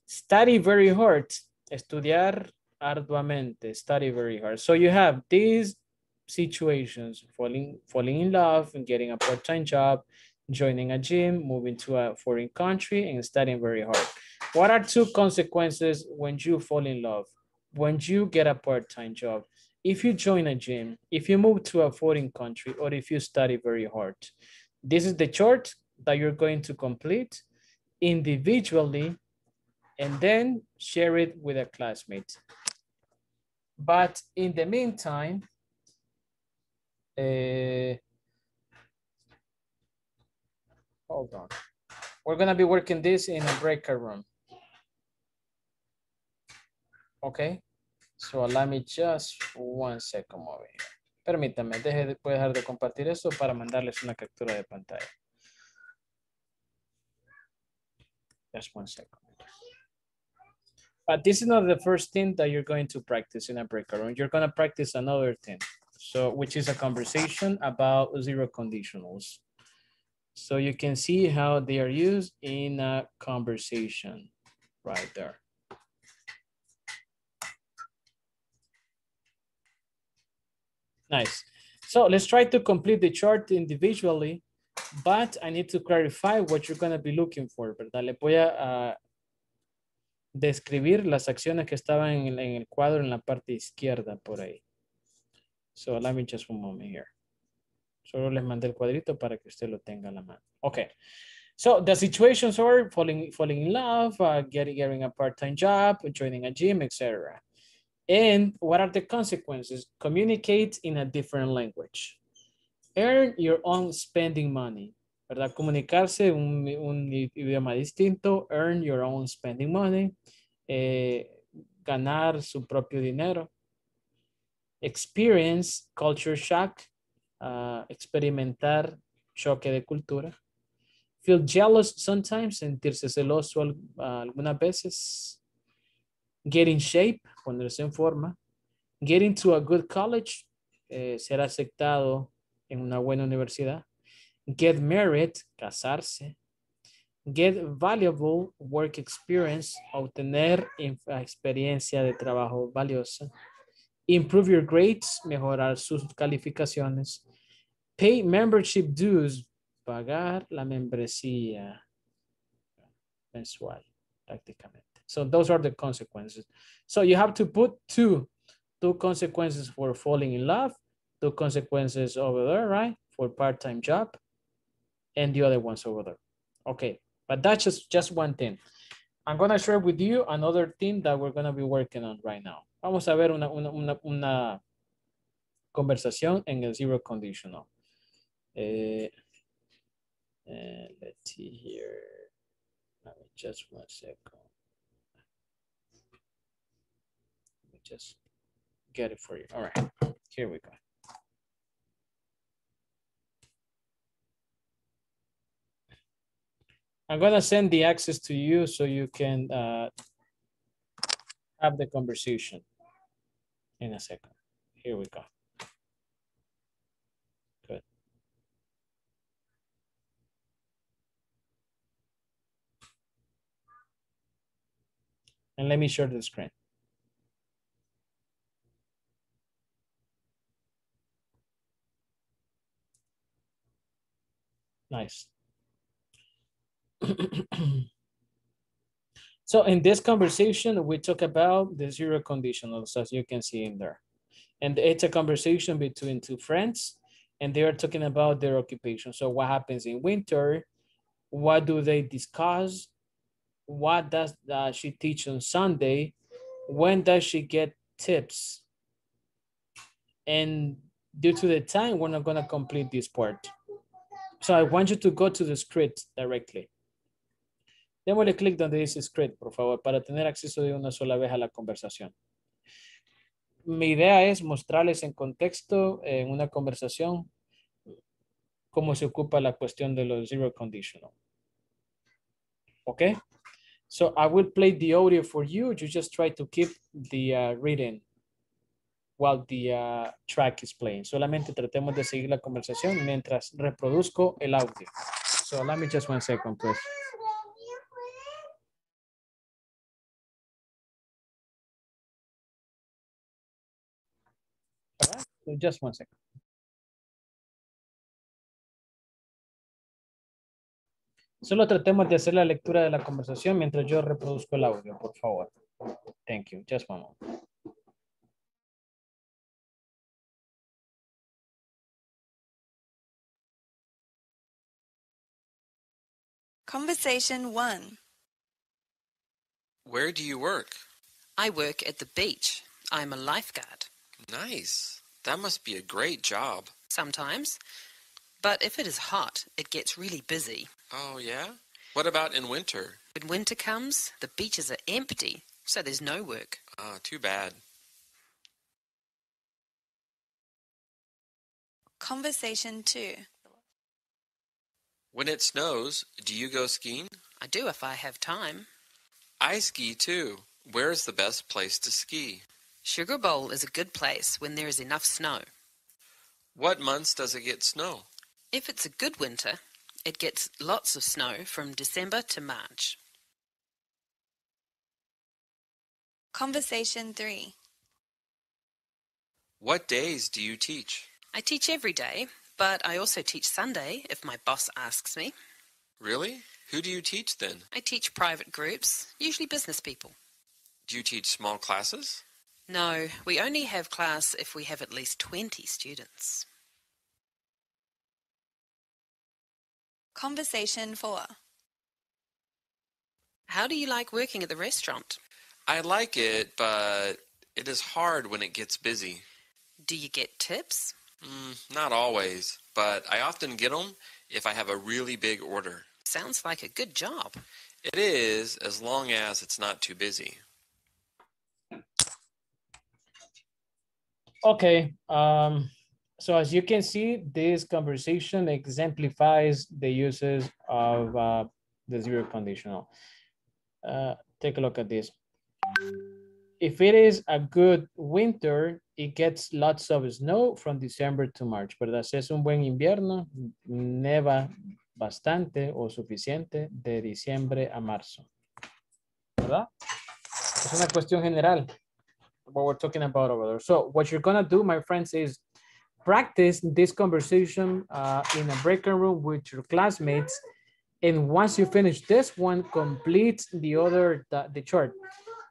Study very hard, estudiar arduamente, study very hard. So you have these situations, falling in love, and getting a part-time job, joining a gym, moving to a foreign country, and studying very hard. What are two consequences when you fall in love, when you get a part-time job, if you join a gym, if you move to a foreign country, or if you study very hard? This is the chart that you're going to complete individually and then share it with a classmate. But in the meantime, hold on. We're gonna be working this in a breakout room. Okay, so allow me just 1 second over here. Permítame, puedo dejar de compartir esto para mandarles una captura de pantalla. Just 1 second. But this is not the first thing that you're going to practice in a breakout room. You're going to practice another thing, so which is a conversation about zero conditionals. So you can see how they are used in a conversation right there. Nice. So let's try to complete the chart individually, but I need to clarify what you're going to be looking for, ¿verdad? Le voy a describir las acciones que estaban en el cuadro en la parte izquierda por ahí. So let me just 1 moment here. Solo les mandé el cuadrito para que usted lo tenga en la mano. Okay. So the situations are falling in love, getting a part-time job, joining a gym, etc. And what are the consequences? Communicate in a different language. Earn your own spending money. ¿Verdad? Comunicarse en un idioma distinto, earn your own spending money, ganar su propio dinero. Experience culture shock, experimentar choque de cultura. Feel jealous sometimes, sentirse celoso algunas veces. Get in shape, ponerse en forma. Get into a good college, ser aceptado en una buena universidad. Get married, casarse. Get valuable work experience, obtener experiencia de trabajo valiosa. Improve your grades, mejorar sus calificaciones. Pay membership dues, pagar la membresía mensual, prácticamente. So those are the consequences. So you have to put two consequences for falling in love, 2 consequences over there, right? For part-time job, and the other ones over there. Okay, but that's just one thing. I'm gonna share with you another thing that we're gonna be working on right now. Vamos a ver una conversación en el zero conditional. And let's see here. Let me just 1 second. Let me just get it for you. All right, here we go. I'm gonna send the access to you so you can have the conversation in a second. Here we go. Good. And let me share the screen. Nice. So in this conversation, we talk about the zero conditionals, as you can see in there. And it's a conversation between two friends, and they are talking about their occupation. So what happens in winter? What do they discuss? What does she teach on Sunday? When does she get tips? And due to the time, we're not going to complete this part. So I want you to go to the script directly. Démosle clic donde dice script, por favor, para tener acceso de una sola vez a la conversación. Mi idea es mostrarles en contexto, en una conversación, cómo se ocupa la cuestión de los zero conditional. Okay? So I will play the audio for you. You just try to keep the reading while the track is playing. Solamente tratemos de seguir la conversación mientras reproduzco el audio. So let me just 1 second, please. All right, so just 1 second. Solo tratemos de hacer la lectura de la conversación mientras yo reproduzco el audio, por favor. Thank you. Just 1 moment. Conversation 1. Where do you work? I work at the beach. I'm a lifeguard. Nice. That must be a great job. Sometimes. But if it is hot, it gets really busy. Oh, yeah? What about in winter? When winter comes, the beaches are empty, so there's no work. Ah, too bad. Conversation 2. When it snows, do you go skiing? I do if I have time. I ski too. Where is the best place to ski? Sugar Bowl is a good place when there is enough snow. What months does it get snow? If it's a good winter, it gets lots of snow from December to March. Conversation 3. What days do you teach? I teach every day. But I also teach Sunday, if my boss asks me. Really? Who do you teach then? I teach private groups, usually business people. Do you teach small classes? No, we only have class if we have at least 20 students. Conversation 4. How do you like working at the restaurant? I like it, but it is hard when it gets busy. Do you get tips? Not always, but I often get them if I have a really big order. Sounds like a good job. It is, as long as it's not too busy. Okay, so as you can see, this conversation exemplifies the uses of the zero conditional. Take a look at this. If it is a good winter, it gets lots of snow from December to March. ¿Verdad? Si es un buen invierno, neva bastante o suficiente de diciembre a marzo. ¿Verdad? Es una cuestión general. What we're talking about over there. So what you're gonna do, my friends, is practice this conversation in a breakout room with your classmates. And once you finish this one, complete the other, the chart.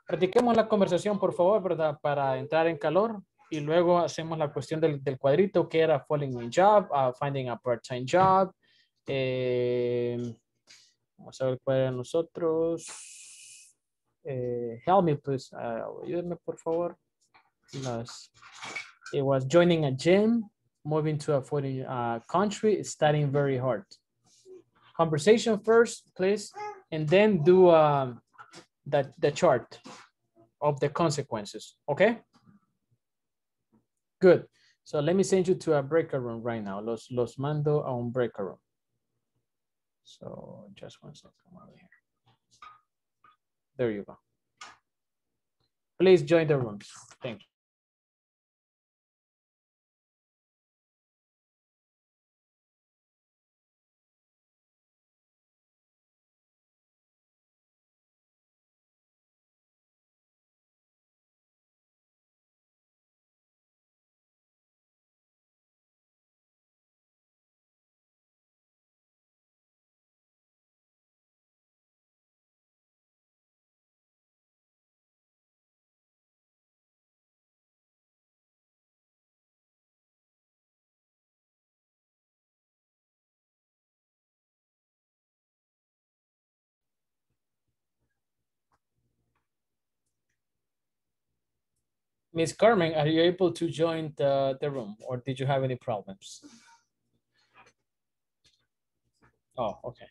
Practiquemos la conversación, por favor, ¿verdad? Para entrar en calor y luego hacemos la cuestión del cuadrito que era falling in job, finding a part-time job. Vamos a ver cuál era nosotros. Help me, please. Ayúdenme, por favor. It was joining a gym, moving to a foreign country, studying very hard. conversation first, please, and then do the chart of the consequences, okay? Good. So let me send you to a breaker room right now. Los mando a un breaker room. So just one second over here. There you go. Please join the rooms. Thank you. Miss Carmen, are you able to join the room, or did you have any problems? Oh, okay.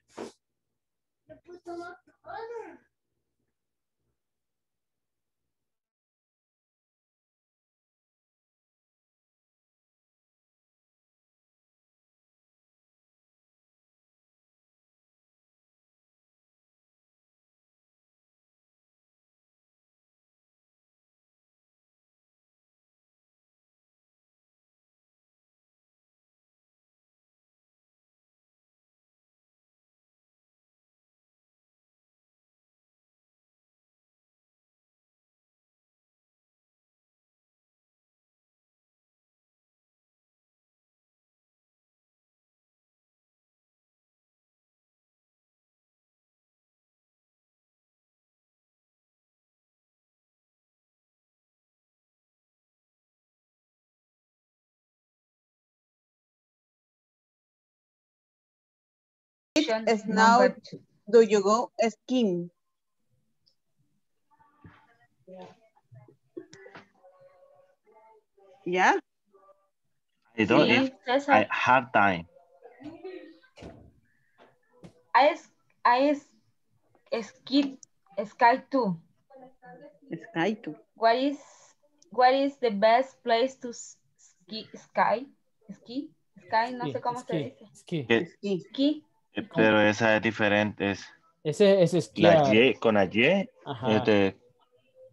Is now do you go skiing? Yeah. I don't. I have time. I ski too. Sky too. What is the best place to ski? Sky. No sé cómo se dice. Ski. Pero esa es diferente. Ese es esquiar. La Y, con la Y,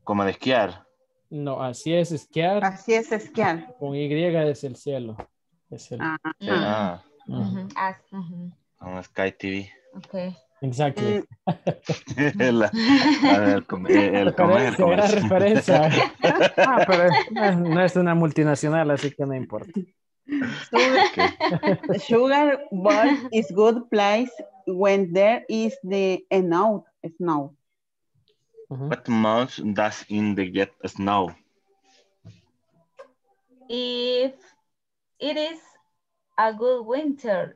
como de esquiar. No, así es esquiar. Así es esquiar. Con Y es el cielo. Es el... Como Sky TV. Ok. Exacto. La referencia. Ah, pero no es una multinacional, así que no importa. Sugar Bowl is good place when there is the snow. What month does in the get snow? If it is a good winter,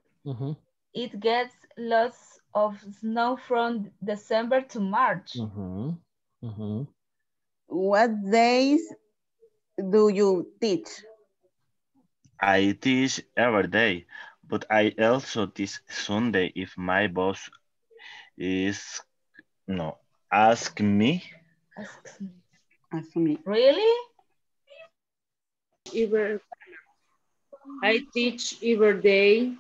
it gets lots of snow from December to March. What days do you teach? I teach every day, but I also teach Sunday if my boss asks me. Really? I teach every day,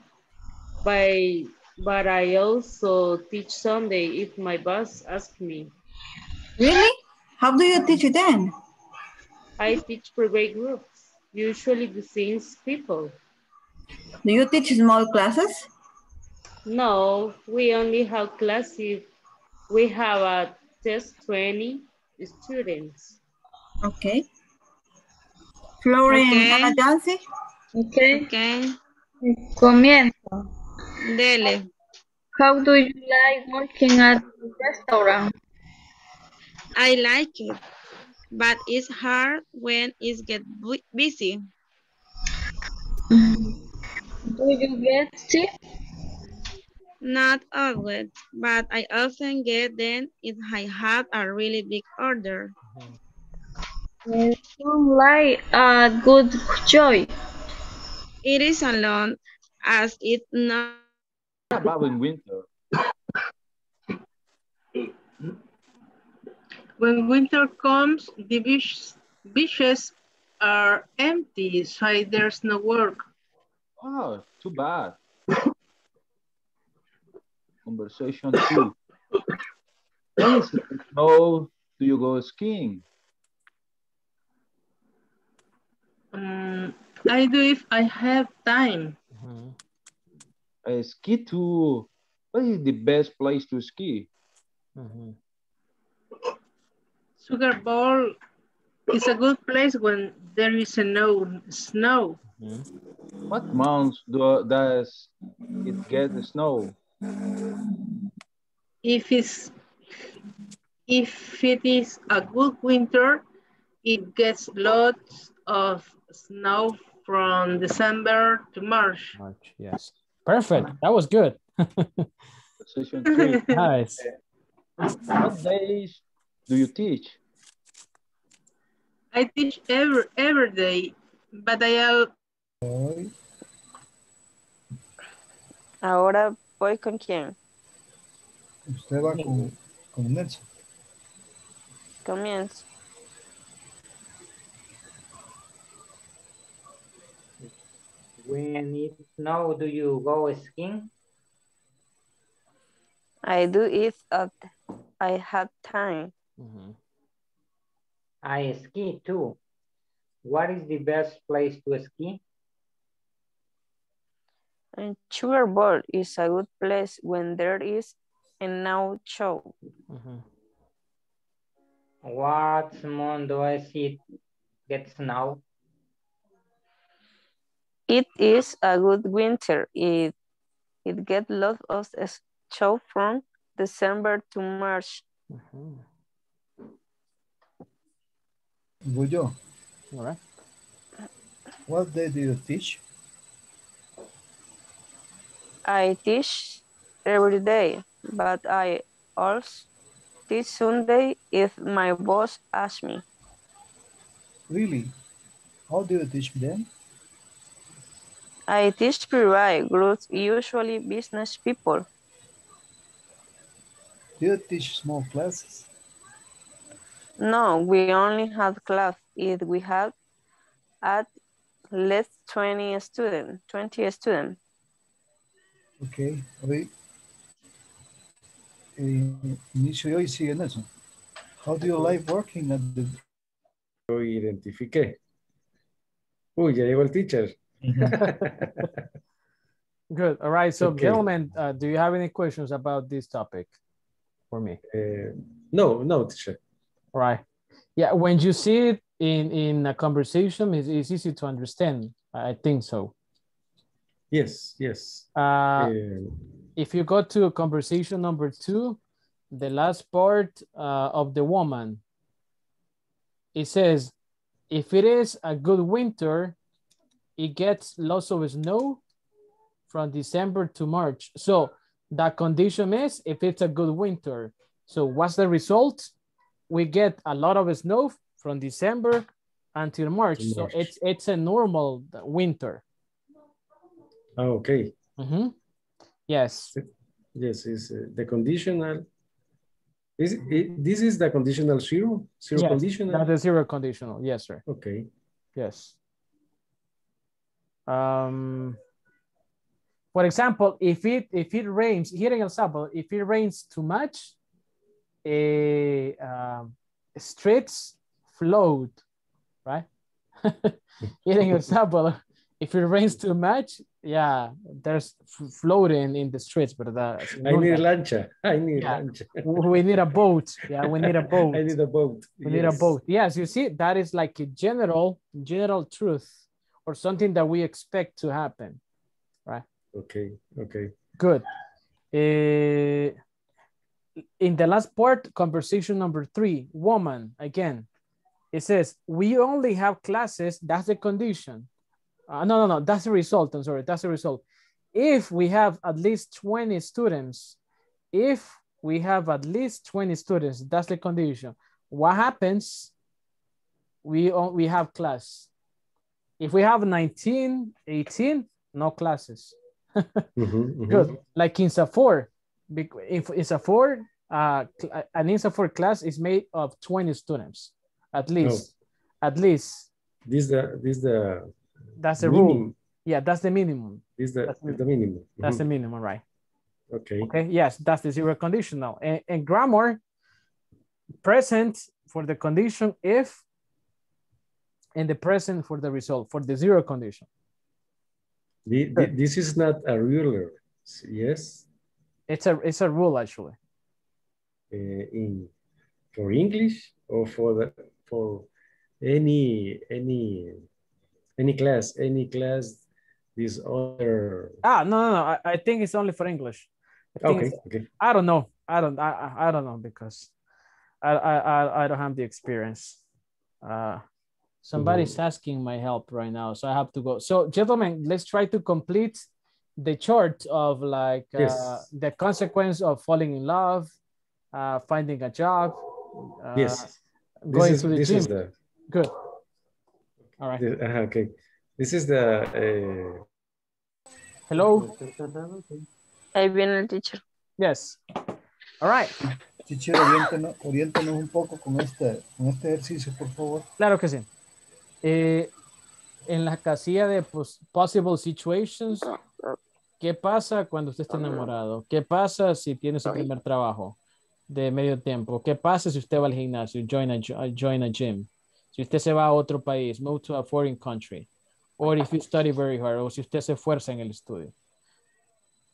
but I also teach Sunday if my boss asks me. Really? How do you teach then? I teach private group. Usually the same people. Do you teach small classes? No, we only have classes. We have a test 20 students. Okay. Flor and Nayansi. Okay. Comienzo. Dele. How do you like working at the restaurant? I like it, but it's hard when it gets busy. Do you get sick? Not always, but I often get them if I have a really big order. You like a good joy. It is alone as it's not about in winter. When winter comes, the beaches are empty, so there's no work. Oh, too bad. Conversation two. How do you go skiing? I do if I have time. Mm-hmm. I ski too. What is the best place to ski? Mm-hmm. Sugar Bowl is a good place when there is snow. Mm-hmm. What months does it get snow? If it is a good winter, it gets lots of snow from December to March. March, yes. Perfect. That was good. Nice. What days do you teach? I teach every day, but Ahora voy con quién? Usted va con Nelson. Comienzo. When it snows, do you go skiing? I do it if I have time. Mm-hmm. I ski too. What is the best place to ski? And Sugar Bowl is a good place when there is a snow show. Mm-hmm. What month does it get snow? It is a good winter. It gets lots of snow from December to March. Mm-hmm. All right. What day do you teach? I teach every day, but I also teach Sunday if my boss asks me. Really? How do you teach them? I teach private groups, usually business people. Do you teach small classes? No, we only have class if we have at least 20 students. Okay, hoy, inicio hoy sigue Nelson. How do you like working at the... Lo identifiqué. Uy, ya llegó el teacher. Good, all right, so okay. Gentlemen, do you have any questions about this topic for me? No, teacher. All right, yeah, when you see it in a conversation, it's easy to understand, I think so. Yes. If you go to conversation number 2, the last part of the woman, it says, if it is a good winter, it gets lots of snow from December to March. So the condition is if it's a good winter. So what's the result? We get a lot of snow from December until March. So it's a normal winter. Oh, okay. Mm-hmm. Yes. Yes, is the conditional. This is the conditional zero? Zero, yes, conditional? Not the zero conditional. Yes, sir. Okay. Yes. For example, if it rains, here in El Salvador, if it rains too much, streets float, right? Here in El Salvador, if it rains too much, yeah, there's floating in the streets, but that's I need lancha. We need a boat. Yeah, we need a boat. I need a boat. We need a boat. Yes, you see, that is like a general truth or something that we expect to happen, right? Okay. Good. In the last part, conversation number 3, woman, again, it says, we only have classes, that's the condition. No, that's the result. I'm sorry, that's the result. If we have at least 20 students, that's the condition. What happens? We have class. If we have 19, 18, no classes. Good. Like INSAFORP. INSAFORP an INSAFORP class is made of 20 students, at least. No. At least. This that's the rule. Yeah, that's the minimum. That's the minimum. Mm-hmm. That's the minimum, right? Okay. Okay. Yes, that's the zero conditional. And grammar, present for the condition if, and the present for the result, for the zero condition. This is not a ruler, yes? It's a rule, actually. For English or for any class, this other. No. I think it's only for English. Okay. I don't know. I don't know because I don't have the experience. Somebody's asking my help right now, so I have to go. So, gentlemen, let's try to complete the chart of like the consequence of falling in love, finding a job. Going to the gym. Good. All right. Okay. This is the. Hello. Ahí viene el teacher. Yes. All right. Teacher, oriéntanos un poco con este ejercicio, por favor. Claro que sí. En la casilla de possible situations, ¿qué pasa cuando usted está enamorado? ¿Qué pasa si tiene su primer trabajo de medio tiempo? ¿Qué pasa si usted va al gimnasio? Join a gym. Si usted se va a otro país, move to a foreign country. Or if you study very hard, o si usted se esfuerza en el estudio.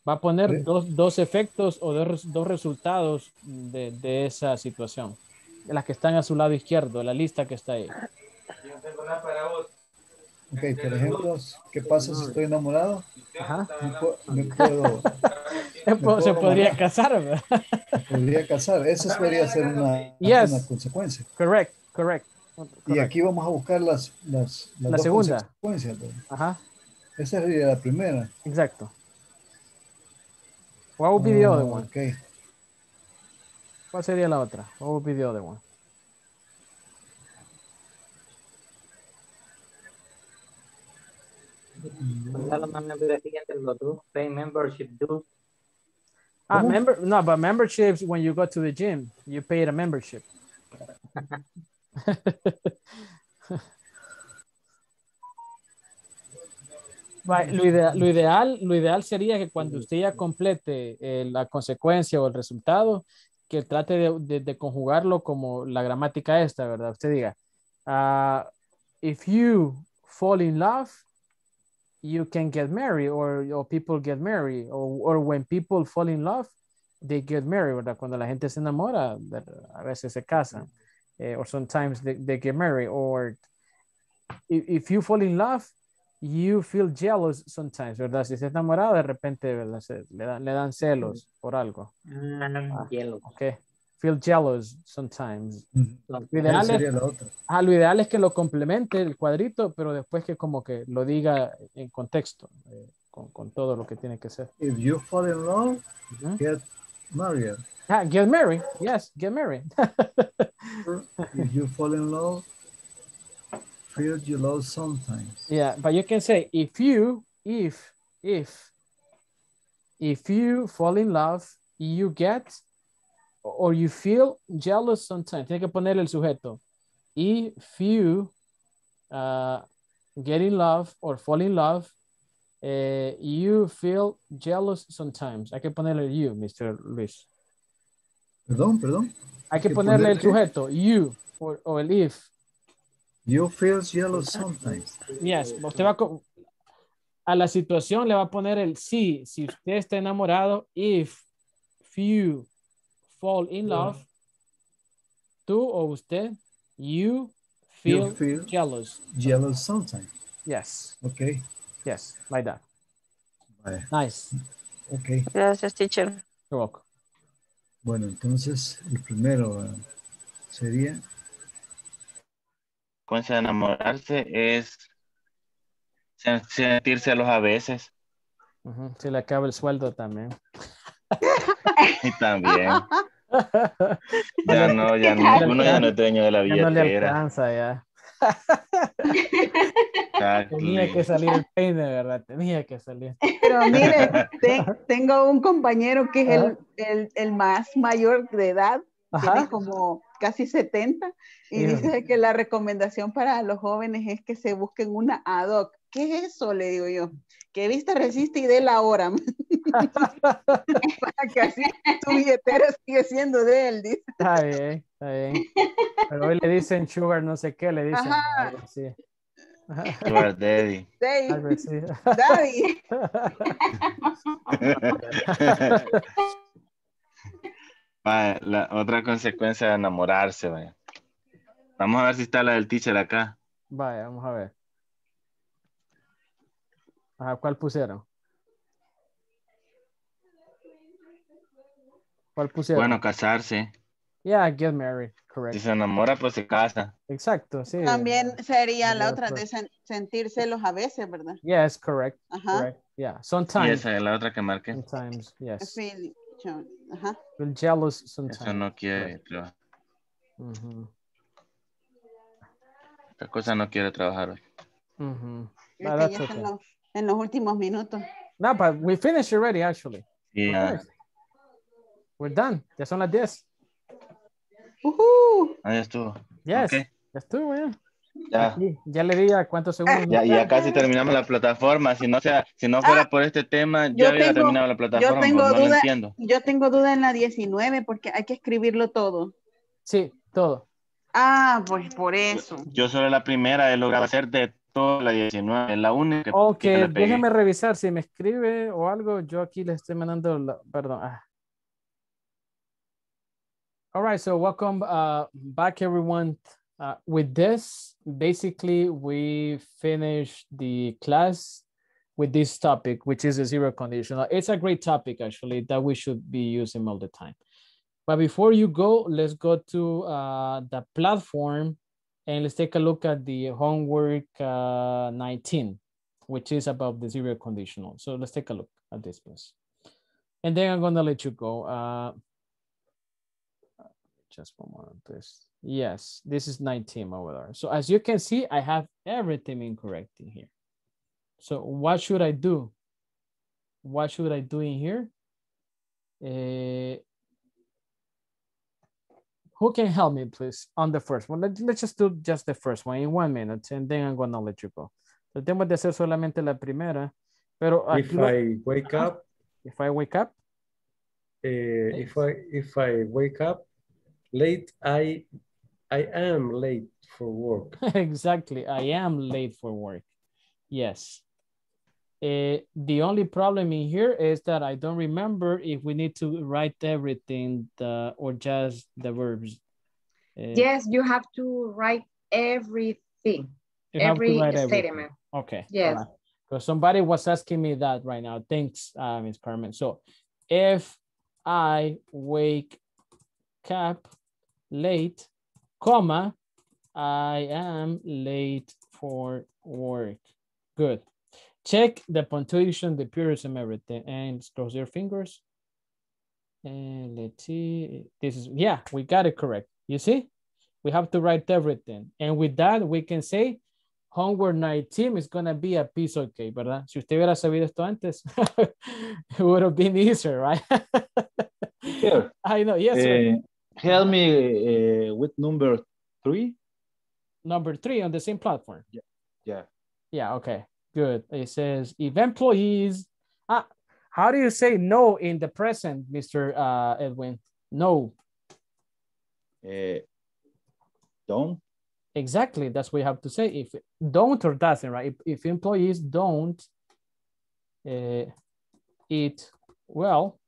Va a poner dos efectos o dos resultados de esa situación. Las que están a su lado izquierdo, la lista que está ahí. Ok, por ejemplo, ¿qué pasa si estoy enamorado? Ajá. Se podría casar, ¿verdad? Podría casar. Eso podría ser una consecuencia. Correcto. Y aquí vamos a buscar la segunda consecuencias. Ajá. Esa sería la primera. Exacto. What would be the other one? Okay. ¿Cuál sería la otra? What would be the other one? Pay membership due. But memberships when you go to the gym, you pay a membership. Right. Lo ideal sería que cuando usted ya complete la consecuencia o el resultado, que trate de conjugarlo como la gramática esta, ¿verdad? Usted diga, if you fall in love, you can get married, or people get married, or when people fall in love, they get married, ¿verdad? Cuando la gente se enamora, a veces se casan, or sometimes they get married, or if you fall in love, you feel jealous sometimes, ¿verdad? Si está enamorado, de repente, ¿verdad? Le dan celos por algo. Jealous. Okay. Feel jealous sometimes. Lo ideal es que lo complemente el cuadrito, pero después que como que lo diga en contexto, con todo lo que tiene que ser. If you fall in love, get married. Get married. Yes, get married. If you fall in love, feel jealous sometimes. Yeah, but you can say if you fall in love, you get or you feel jealous sometimes. Tiene que poner el sujeto. If you get in love or fall in love, you feel jealous sometimes. Hay que ponerle you, Mr. Luis. Perdón. Hay que ponerle el sujeto, you o el if. You feel jealous sometimes. Yes, usted va a la situación le va a poner el sí. Si usted está enamorado, if you fall in love, tú o usted, you feel jealous. Jealous sometimes. Yes. Okay. Yes, like that. Vale. Nice. Okay. Gracias, teacher. You're welcome. Bueno, entonces, el primero sería... Consecuencia de enamorarse es sentírselos a veces. Se le acaba el sueldo también. Y también. Ya no, uno ya no es dueño de la billetera. Ya no le alcanza ya. Tenía que salir el peine, ¿verdad? Tenía que salir. Pero mire, tengo un compañero que es el más mayor de edad. Ajá. Tiene como casi 70 y dice que la recomendación para los jóvenes es que se busquen una ad hoc. ¿Qué es eso? Le digo yo. Que vista, resiste y dé la hora. Para que así tu billetero sigue siendo de él. Dice. Está bien, está bien. Pero hoy le dicen sugar no sé qué, le dicen. Ajá. Algo así. Sugar daddy. Daddy. Daddy. La otra consecuencia de enamorarse, vaya. Vamos a ver si está la del teacher acá. Vaya, vamos a ver. Ajá, ¿cuál pusieron? ¿Cuál pusieron? Bueno, casarse. Yeah, get married, correct. Si se enamora, pues se casa. Exacto, sí. También sería la otra de sentir celos a veces, ¿verdad? Yes, correct. Ajá. Correct. Yeah, sometimes. Y esa es la otra que marqué. Sometimes, yes. Sí. Ajá. Feel jealous sometimes. Eso no quiere trabajar. Uh-huh. Esta cosa no quiere trabajar hoy. Uh-huh. No, that's okay. En los últimos minutos. No, but we finished already, actually. Yeah. Okay. We're done. Ya son las 10. Uh-huh. Ahí estuvo. Yes. Okay. Ya estuvo, ya. Ya. Aquí, ya le di a cuántos segundos. Ya casi terminamos la plataforma. Si no fuera por este tema, ya hubiera terminado la plataforma. Yo tengo duda en la 19 porque hay que escribirlo todo. Sí, todo. Ah, pues por eso. Yo sobre la primera he logrado hacer de toda la 19. La única. Ok, déjame revisar si me escribe o algo. Yo aquí le estoy mandando la... Perdón. Ah. All right, so welcome back everyone. With this, basically, we finish the class with this topic, which is a zero conditional. It's a great topic, actually, that we should be using all the time. But before you go, let's go to the platform and let's take a look at the homework 19, which is about the zero conditional. So let's take a look at this place. And then I'm going to let you go. Just one more on this. Yes, this is 19 over there. So as you can see, I have everything incorrect in here. So what should I do? What should I do in here? Who can help me, please, on the first one? Let's just do just the first one in 1 minute, and then I'm going to let you go. Tratemos de hacer solamente la primera. Pero if I wake up, late, I am late for work. Exactly, I am late for work. Yes. The only problem in here is that I don't remember if we need to write everything or just the verbs. Yes, you have to write everything. Every statement. Okay. Yes. Because somebody was asking me that right now. Thanks, Ms. Carmen. So if I wake up late, comma, I am late for work. Good. Check the punctuation, the purism, everything, and cross your fingers. And let's see. This is, yeah, we got it correct. You see, we have to write everything. And with that, we can say homework 19 is going to be a piece of cake, ¿verdad? Si usted hubiera sabido esto antes, it would have been easier, right? Sure. I know, yes, sir. Help me with number 3. Number 3 on the same platform. Yeah. Yeah. Yeah. Okay. Good. It says if employees. Ah, how do you say no in the present, Mr. Edwin? No. Don't. Exactly. That's what you have to say. If don't or doesn't, right? If employees don't eat well,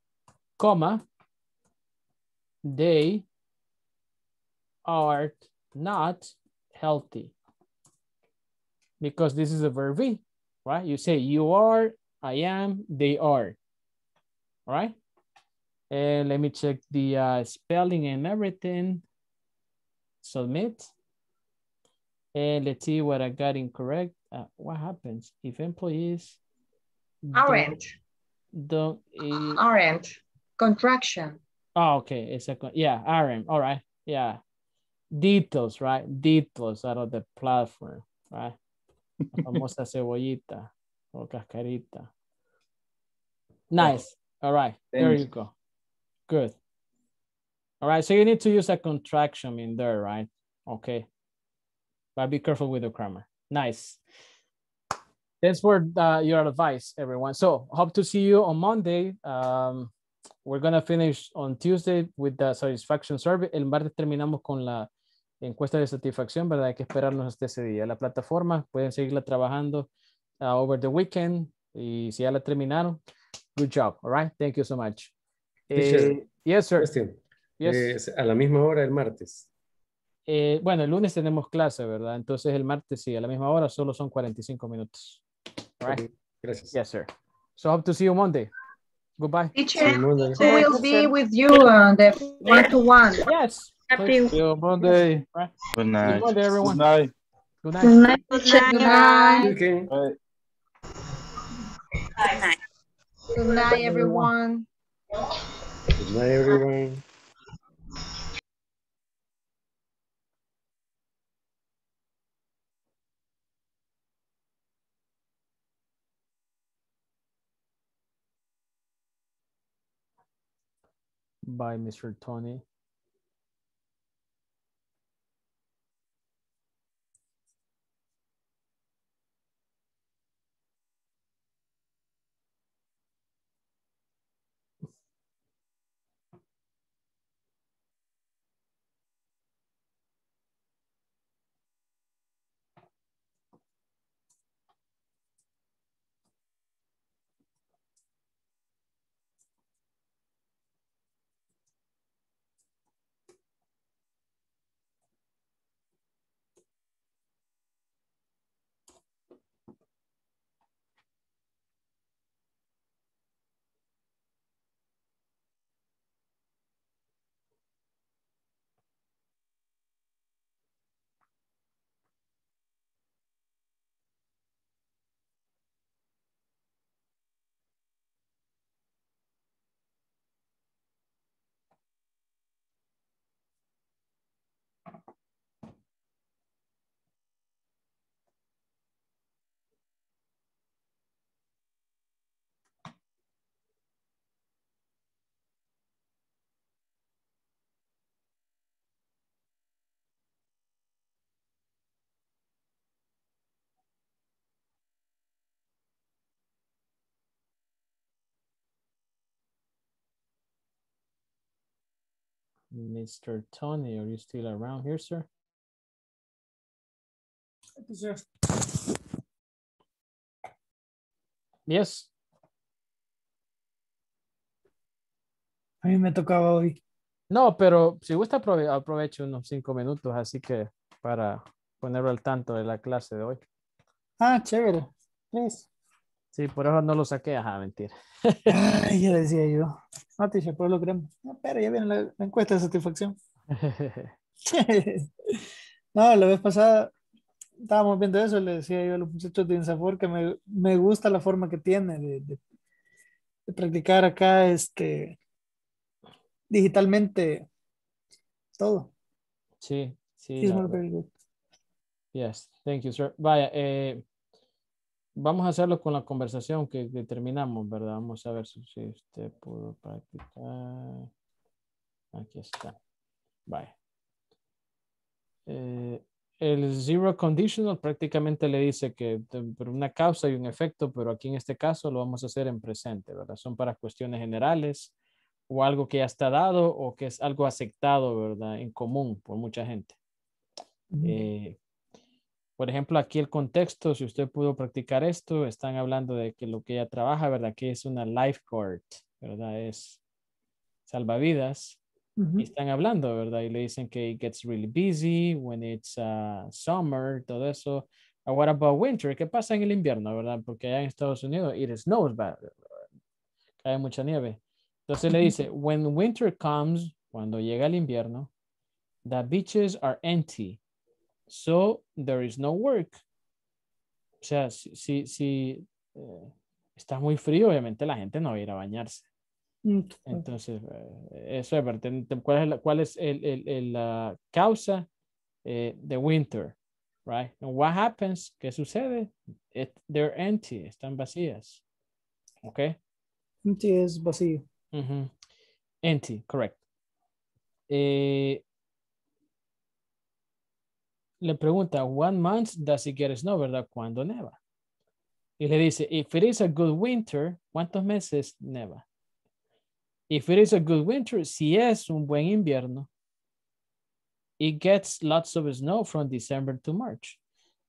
comma, they are not healthy, because this is a verb V, right? You say you are, I am, they are, all right? And let me check the spelling and everything. Submit. And let's see what I got incorrect. What happens if employees orange don't eat. Orange contraction. Oh, okay, it's a, yeah, RM, all right, yeah. details, right? Details out of the platform, right? La famosa cebollita o cascarita. Nice. All right. There you go. Good. All right. So you need to use a contraction in there, right? Okay. But be careful with the grammar. Nice. Thanks for your advice, everyone. So hope to see you on Monday. We're going to finish on Tuesday with the satisfaction survey. El martes terminamos con la encuesta de satisfacción, ¿verdad? Hay que esperarnos hasta ese día. La plataforma, pueden seguirla trabajando over the weekend. Y si ya la terminaron, good job. All right. Thank you so much. Yes, sir. Yes. A la misma hora el martes. Bueno, el lunes tenemos clase, ¿verdad? Entonces el martes sí, a la misma hora, solo son 45 minutos. All right? Okay, gracias. Yes, sir. So hope to see you Monday. Goodbye. Teacher, we'll be with you on the one-to-one. Yes. Happy Monday. Right. Good night. Good Monday, everyone. Good night. Good night. Good night. Good night. Good night. Okay. Bye. Bye. Good night, everyone. Good night, everyone. By Mr. Tony. Mr. Tony, are you still around here, sir? Thank you, sir. Yes. A mí me tocaba hoy. No, pero si gusta aprovecho unos 5 minutos, así que para ponerlo al tanto de la clase de hoy. Ah, chévere. Please. Sí, por eso no lo saqué, ajá, mentira. Ay, ya decía yo. No, teacher, pero lo creemos. No, pero ya viene la encuesta de satisfacción. No, la vez pasada estábamos viendo eso, le decía yo a los muchachos de INSAFORP que me gusta la forma que tiene de practicar acá digitalmente todo. Sí, sí. Yes, thank you, sir. Vaya, vamos a hacerlo con la conversación que determinamos, ¿verdad? Vamos a ver si usted pudo practicar. Aquí está. Vaya. El zero conditional prácticamente le dice que por una causa y un efecto, pero aquí en este caso lo vamos a hacer en presente, ¿verdad? Son para cuestiones generales o algo que ya está dado o que es algo aceptado, ¿verdad? En común por mucha gente. Por ejemplo, aquí el contexto, si usted pudo practicar esto, están hablando de que lo que ella trabaja, ¿verdad? Que es una lifeguard, ¿verdad? Es salvavidas. Y están hablando, ¿verdad? Y le dicen que it gets really busy when it's summer, todo eso. What about winter? ¿Qué pasa en el invierno, verdad? Porque allá en Estados Unidos it snows, cae mucha nieve. Entonces le dice, when winter comes, cuando llega el invierno, the beaches are empty. So there is no work. O sea, si está muy frío, obviamente la gente no va a ir a bañarse. Entonces, eso es, ¿cuál es la causa the winter, right? And what happens? ¿Qué sucede? They're empty, están vacías. Okay? Empty es vacío. Mm-hmm. Empty, correct. Le pregunta, what month does it get snow, ¿verdad? ¿Cuándo neva? Y le dice, if it is a good winter, ¿cuántos meses neva? If it is a good winter, si es un buen invierno, it gets lots of snow from December to March.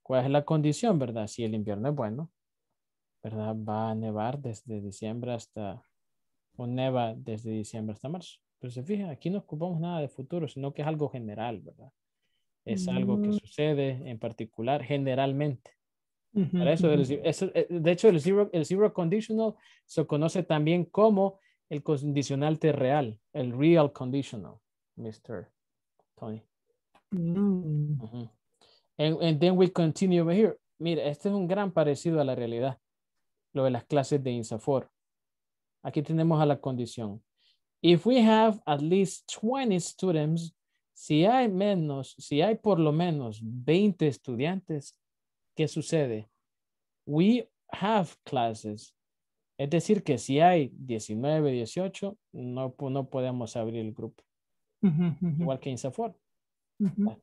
¿Cuál es la condición, verdad? Si el invierno es bueno, ¿verdad? Va a nevar desde diciembre hasta, o neva desde diciembre hasta marzo. Pero se fijan, aquí no ocupamos nada de futuro, sino que es algo general, ¿verdad? Es algo que sucede en particular generalmente. Para eso, de hecho, el zero conditional se conoce también como el condicionante real, el real conditional, Mr. Tony. And then we continue over here. Mira, este es un gran parecido a la realidad, lo de las clases de INSAFOR. Aquí tenemos a la condición. If we have at least 20 students, si hay por lo menos 20 estudiantes, ¿qué sucede? We have classes. Es decir, que si hay 19, 18, no podemos abrir el grupo. Igual que INSAFOR.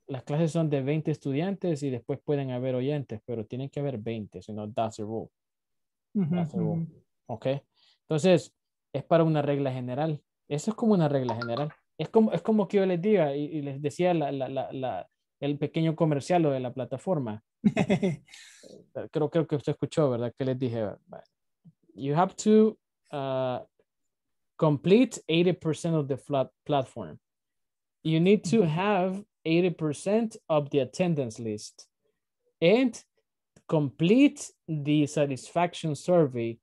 Las clases son de 20 estudiantes y después pueden haber oyentes, pero tienen que haber 20, si no, that's the rule. That's the rule. Ok. Entonces, es para una regla general. Eso es como una regla general. Es como que yo les diga y les decía el pequeño comercial o de la plataforma. creo que usted escuchó, ¿verdad? Que les dije, you have to complete 80% of the platform. You need to have 80% of the attendance list and complete the satisfaction survey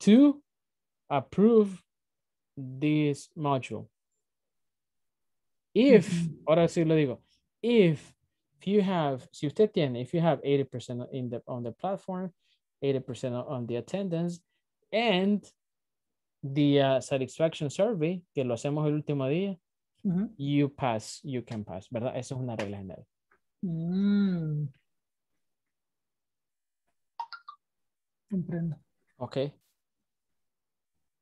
to approve this module. If, ahora sí lo digo, if you have 80% on the platform, 80% on the attendance, and the satisfaction survey, que lo hacemos el último día, you can pass, ¿verdad? Eso es una regla general. Comprendo. Ok.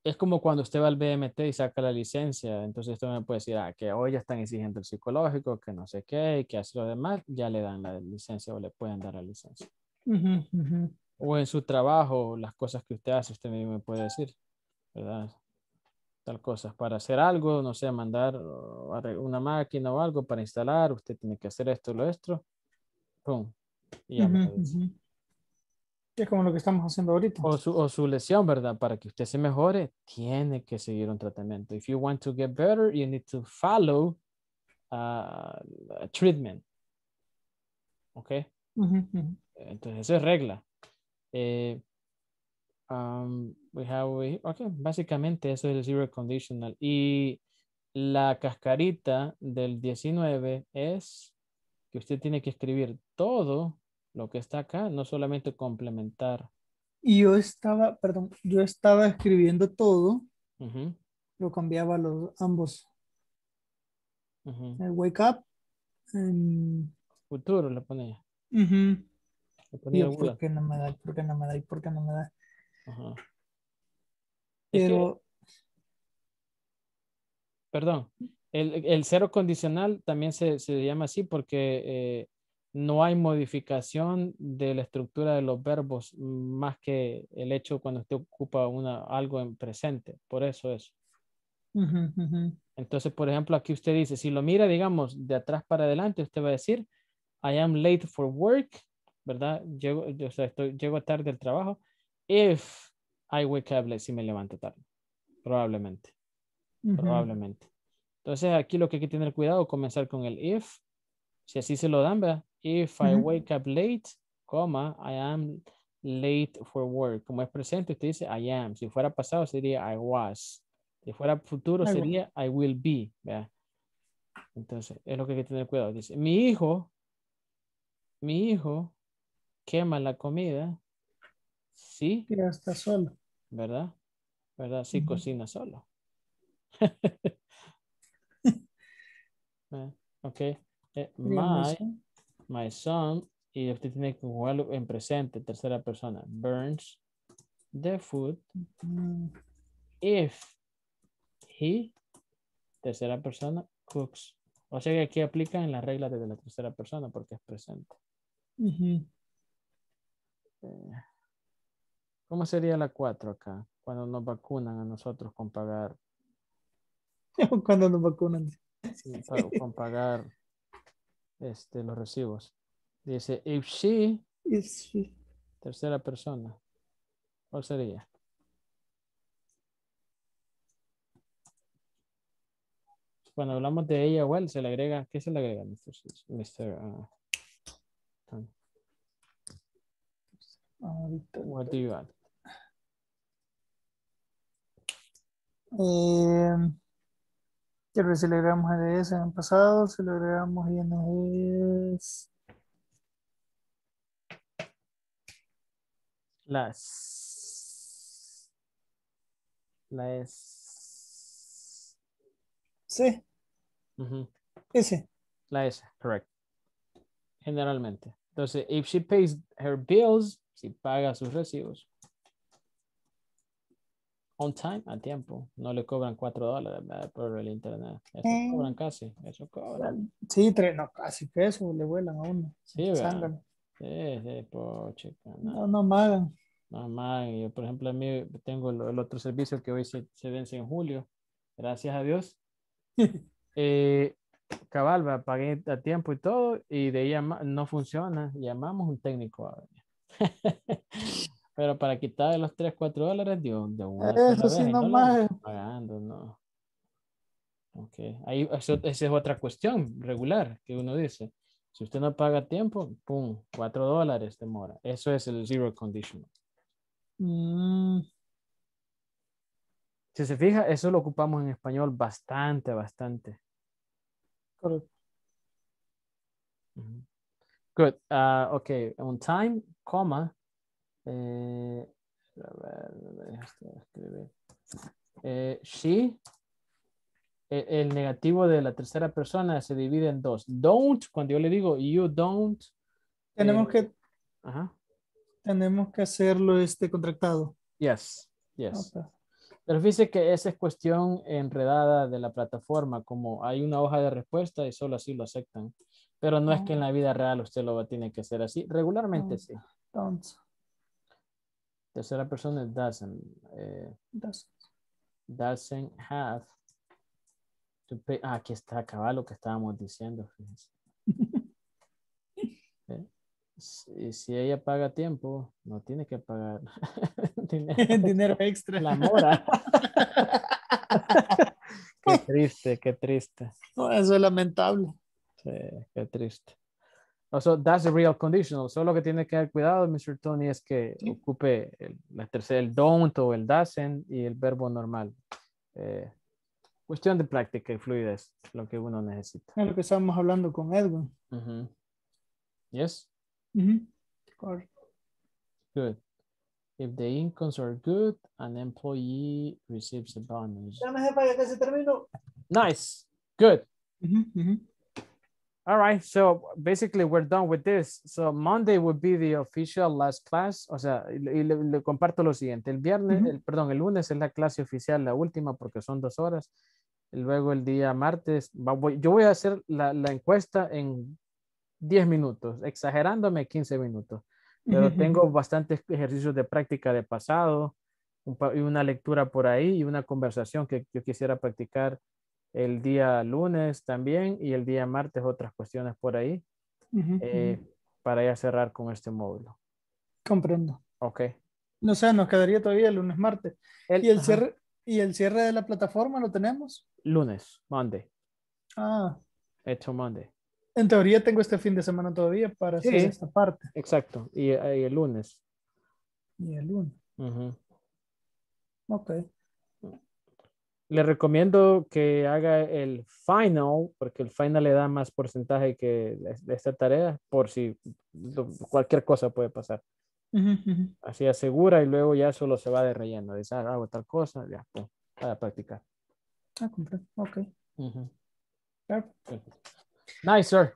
Es como cuando usted va al BMT y saca la licencia, entonces usted me puede decir, que hoy ya están exigiendo el psicológico, que no sé qué, y que hace lo demás, ya le dan la licencia o le pueden dar la licencia. O en su trabajo, las cosas que usted hace, usted mismo me puede decir, ¿verdad? Tal cosa, para hacer algo, no sé, mandar una máquina o algo para instalar, usted tiene que hacer esto o lo otro, pum, y ya me lo dice. Es como lo que estamos haciendo ahorita. O su lesión, ¿verdad? Para que usted se mejore, tiene que seguir un tratamiento. If you want to get better, you need to follow a treatment. ¿Ok? Entonces, eso es regla. Básicamente eso es el zero conditional. Y la cascarita del 19 es que usted tiene que escribir todo lo que está acá, no solamente complementar. Y yo estaba escribiendo todo, lo cambiaba ambos. Wake up. Futuro le ponía. Le ponía ¿por qué no me da? ¿Por qué no me da? ¿Por qué no me da? Pero... Es que, perdón, el cero condicional también se llama así porque... no hay modificación de la estructura de los verbos más que el hecho cuando usted ocupa algo en presente. Por eso es. Entonces, por ejemplo, aquí usted dice, si lo mira, digamos, de atrás para adelante, usted va a decir, I am late for work, ¿verdad? Llego tarde al trabajo. If I wake up late, si me levanto tarde. Probablemente. Probablemente. Entonces, aquí lo que hay que tener cuidado es comenzar con el if. Si así se lo dan, ¿verdad? If I wake up late, I am late for work. Como es presente, usted dice I am. Si fuera pasado sería I was. Si fuera futuro sería I will be. ¿Verdad? Entonces, es lo que hay que tener cuidado. Dice, mi hijo quema la comida. Sí. Pero está solo. ¿Verdad? Sí, cocina solo. Ok. My my son, y usted tiene que conjugarlo en presente, tercera persona. Burns the food if he, tercera persona, cooks. O sea que aquí aplican las reglas desde la tercera persona porque es presente. ¿Cómo sería la 4 acá? Cuando nos vacunan a nosotros con pagar. Cuando nos vacunan. Sí, con pagar los recibos. Dice, if she, tercera persona. ¿Cuál sería? Cuando hablamos de ella o él, se le agrega, ¿qué se le agrega, Mr. Tony? What do you add? Pero si le agregamos a ese en pasado, si le agregamos y no es... La S. Sí. Ese. La S, correcto. Generalmente. Entonces, if she pays her bills, si paga sus recibos. On time, a tiempo. No le cobran $4 por el internet. Eso cobran casi. Eso cobran. Sí, no, casi que eso le vuelan a uno. Sí, ¿verdad? Sí, poche. No magan. No magan. Yo, por ejemplo, a mí tengo el otro servicio que hoy se vence en julio. Gracias a Dios. Cabal, me pagué a tiempo y todo, y de ahí no funciona. Llamamos un técnico a ver. Pero para quitar los $3, $4, Dios, de una. Eso sí, no más. Pagando, no. Ok. Ahí, esa es otra cuestión regular que uno dice. Si usted no paga a tiempo, pum, $4 demora. Eso es el zero conditional. Si se fija, eso lo ocupamos en español bastante. Correcto. Good. Ok. On time, comma. She, el negativo de la tercera persona se divide en dos. Don't, cuando yo le digo you don't, tenemos que tenemos que hacerlo contractado. Yes. Okay. Pero fíjese que esa es cuestión enredada de la plataforma, como hay una hoja de respuesta y solo así lo aceptan, pero no es que en la vida real usted lo tiene que hacer así, regularmente sí. Don't. Tercera persona doesn't have to pay. Aquí está acabado lo que estábamos diciendo. Fíjense. Si ella paga tiempo, no tiene que pagar dinero extra. La mora. Qué triste. No, eso es lamentable. Sí, qué triste. So that's the real conditional. Solo que tiene que dar cuidado, Mr. Tony, es que ocupe la tercera, el don't o el doesn't y el verbo normal. Cuestión de práctica y fluidez, lo que uno necesita. Es lo que estábamos hablando con Edwin. Yes. Good. If the incomes are good, an employee receives a bonus. Ya me sepa, ya casi termino. Nice. Good. All right, so basically we're done with this. So Monday would be the official last class. O sea, y le comparto lo siguiente. El viernes, el lunes es la clase oficial, la última, porque son 2 horas. Y luego el día martes, yo voy a hacer la encuesta en 10 minutos, exagerándome 15 minutos. Pero tengo bastantes ejercicios de práctica de pasado, una lectura por ahí y una conversación que yo quisiera practicar el día lunes también y el día martes otras cuestiones por ahí para ya cerrar con este módulo. Comprendo. Ok. No sé, nos quedaría todavía el lunes, martes. ¿Y el cierre de la plataforma lo tenemos? Lunes, Monday. Hecho Monday. En teoría tengo este fin de semana todavía para hacer esta parte. Exacto. Y el lunes. Ok. Le recomiendo que haga el final, porque el final le da más porcentaje que de esta tarea, por si cualquier cosa puede pasar. Así asegura y luego ya solo se va de relleno. Dice, hago tal cosa, ya, pues, para practicar. Ok. Nice, sir.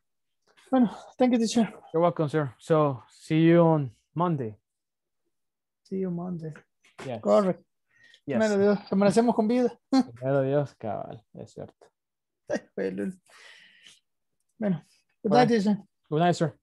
Bueno, thank you, teacher. You're welcome, sir. So, see you on Monday. See you Monday. Yes. Correcto. Yes. Primero Dios, amanecemos con vida. Primero Dios, cabal, es cierto. Bueno, good night, teacher. Good night, sir.